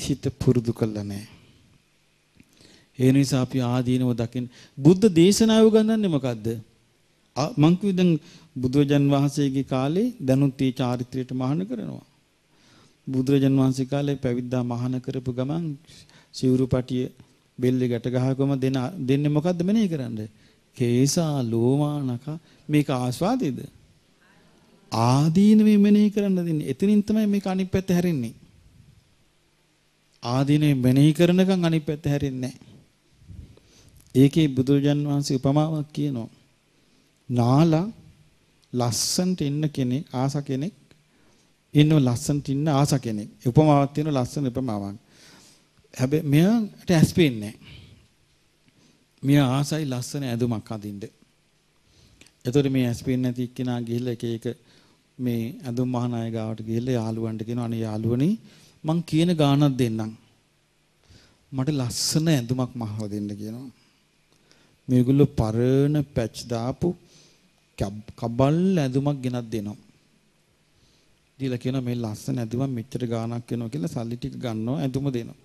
හිත පුරුදු කළා නැහැ. ඒ නිසා අපි ආදීනව දකින්න බුද්ධ දේශනාව ගන්නන්නේ මොකද්ද? මං කිව්වේ දැන් බුදුජන් වහන්සේගේ කාලේ දනුත් ඒ චාරිත්‍රයට මහාන කරනවා. බුදුරජාන් වහන්සේ කාලේ පැවිද්දා මහාන කරපු ගමන් සිවුරු පටිය බෙල්ලේ ගැට ගහකොම දෙන දෙන්නේ මොකද්ද මෙනේ කරන්නේ? කේසා ලෝමානක මේක ආස්වාදේද? ආදීන මේ මෙනේ කරන්න දෙන්නේ. එතනින් තමයි මේක අනිත් පැත්ත හැරෙන්නේ. ආදීනේ මෙනේ කරනකම් අනිත් පැත්ත හැරෙන්නේ නැහැ. ඒකේ බුදුරජාන් වහන්සේ උපමාවක් කියනවා. නාලා ලස්සන්ට ඉන්න කෙනෙක් ආස කෙනෙක් ඉන්න ලස්සන්ට ඉන්න ආස කෙනෙක් උපමාවක් තියෙන ලස්සන උපමාවක්. හැබැයි මෙයාට ඇස් පේන්නේ නැහැ. මෙයා ආසයි ලස්සන ඇඳුමක් අඳින්න. එතකොට මේ ඇස් පේන්නේ නැති එක්කෙනා ගිහිල්ලා එක එක මේ ඇඳුම් මහානාය ගාවට ගිහිල්ලා යාළුවන්ට කියනවා අනේ යාළුවනේ මං කියන ගානක් දෙන්නම්. මට ලස්සන ඇඳුමක් මහව දෙන්න කියනවා. මේගොල්ලෝ පරණ පැච් දාපු කබල් ඇඳුමක් ගෙනත් දෙනවා. දීලා කියනවා මේ ලස්සන ඇඳුම මෙච්චර ගාණක් වෙනවා කියලා සල්ලි ටික ගන්නවා ඇඳුම දෙනවා.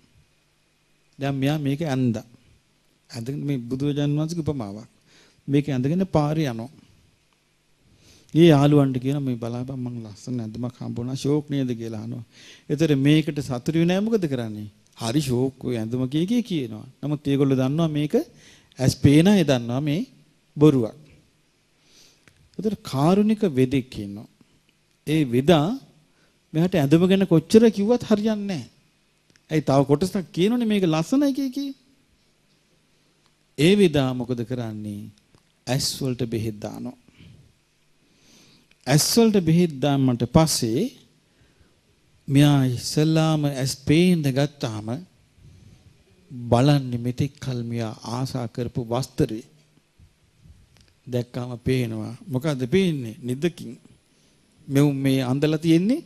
දැන් මෙයා මේක ඇඳා. ඇඳගෙන මේ බුදුරජාන් වහන්සේගේ උපමාවක්. මේක ඇඳගෙන පාරේ යනවා. ඊ යාළුවන්ට කියනවා මේ බලාපන් මම ලස්සන ඇඳුමක් හම්බුණා ෂෝක් නේද කියලා අහනවා. ඒතර මේකට සතුටු වෙන්නේ මොකද කරන්නේ? හරි ෂෝක් ඔය ඇඳුම කීකේ කියනවා. නමුත් ඒගොල්ලෝ දන්නවා මේක ඇස් පේන අය දන්නවා මේ බොරුවක්. ඒතර කාරුණික වෙදෙක් කියනවා. ඒ වෙදා මෙහාට ඇඳුම ගැන කොච්චර කිව්වත් හරියන්නේ නැහැ. ඇයි තව කොටසක් කියනෝනේ මේක ලස්සනයි කිය. ඒ විදා මොකද කරන්නේ? ඇස් වලට බෙහෙත් දානවා. ඇස් වලට බෙහෙත් දාන්නට පස්සේ මෙයා ඉස්සලාම ඇස් පේන්න ගත්තාම බලන්නේ මෙතෙක් කල මෙයා ආසා කරපු වස්ත්‍රය. දැක්කම පේනවා. මොකද්ද පේන්නේ? නිදකින් මෙව් මේ අඳලා තියෙන්නේ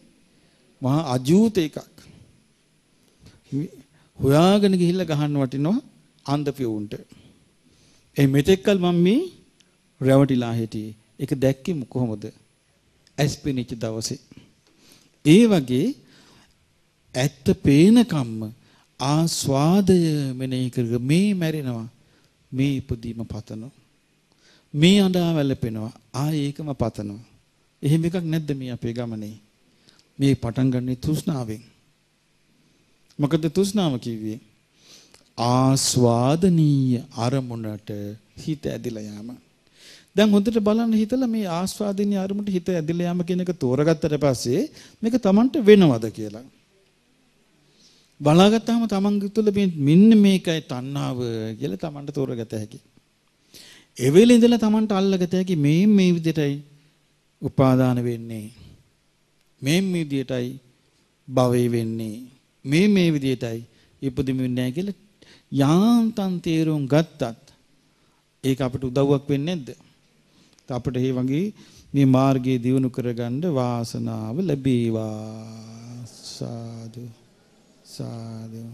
මහා අජූත එකක්. හොයාගෙන ගිහිල්ලා ගහන්න වටිනවා අන්ධ පියුන්ට. ඒ මෙතෙක්කල් මම මේ රැවටිලා හිටියේ. ඒක දැක්කේ කොහොමද? ඇස්පිනිච්ච දවසේ. ඒ වගේ ඇත්ත පේනකම්ම ආස්වාදය මෙනෙහි කරගෙන මේ මැරෙනවා. මේ ඉදීම පතනවා. මේ අඬා වැළපෙනවා. ආයේ ඒකම පතනවා. එහෙම එකක් නැද්ද මේ අපේ ගමනේ? මේ පටන් ගන්නේ තෘෂ්ණාවෙන්. මොකද තෘෂ්ණාව කිව්වේ? ආස්වාදනීය අරමුණට හිත ඇදලා යෑම. දැන් හොඳට බලන්න හිතලා මේ ආස්වාදනීය අරමුණට හිත ඇදලා යෑම කියන එක තෝරගත්තට පස්සේ මේක Tamanට වෙනවද කියලා බලාගත්තාම Taman තුළ මෙන්න මේකයි තණ්හාව කියලා Tamanට තෝරගත හැකි. ඒ වෙලේ ඉඳලා Tamanට අල්ලගත හැකි මේ මේ විදිහටයි උපාදාන වෙන්නේ. මේ මේ විදියටයි භවය වෙන්නේ. මේ මේ විදියටයි ඉපදෙමු නැහැ කියලා යාන්තම් තේරුම් ගත්තත් ඒක අපිට උදව්වක් වෙන්නේ නැද්ද? අපිට මේ වගේ මේ මාර්ගයේ දියුණු කරගන්න වාසනාව ලැබේවා. සාදු සාදු.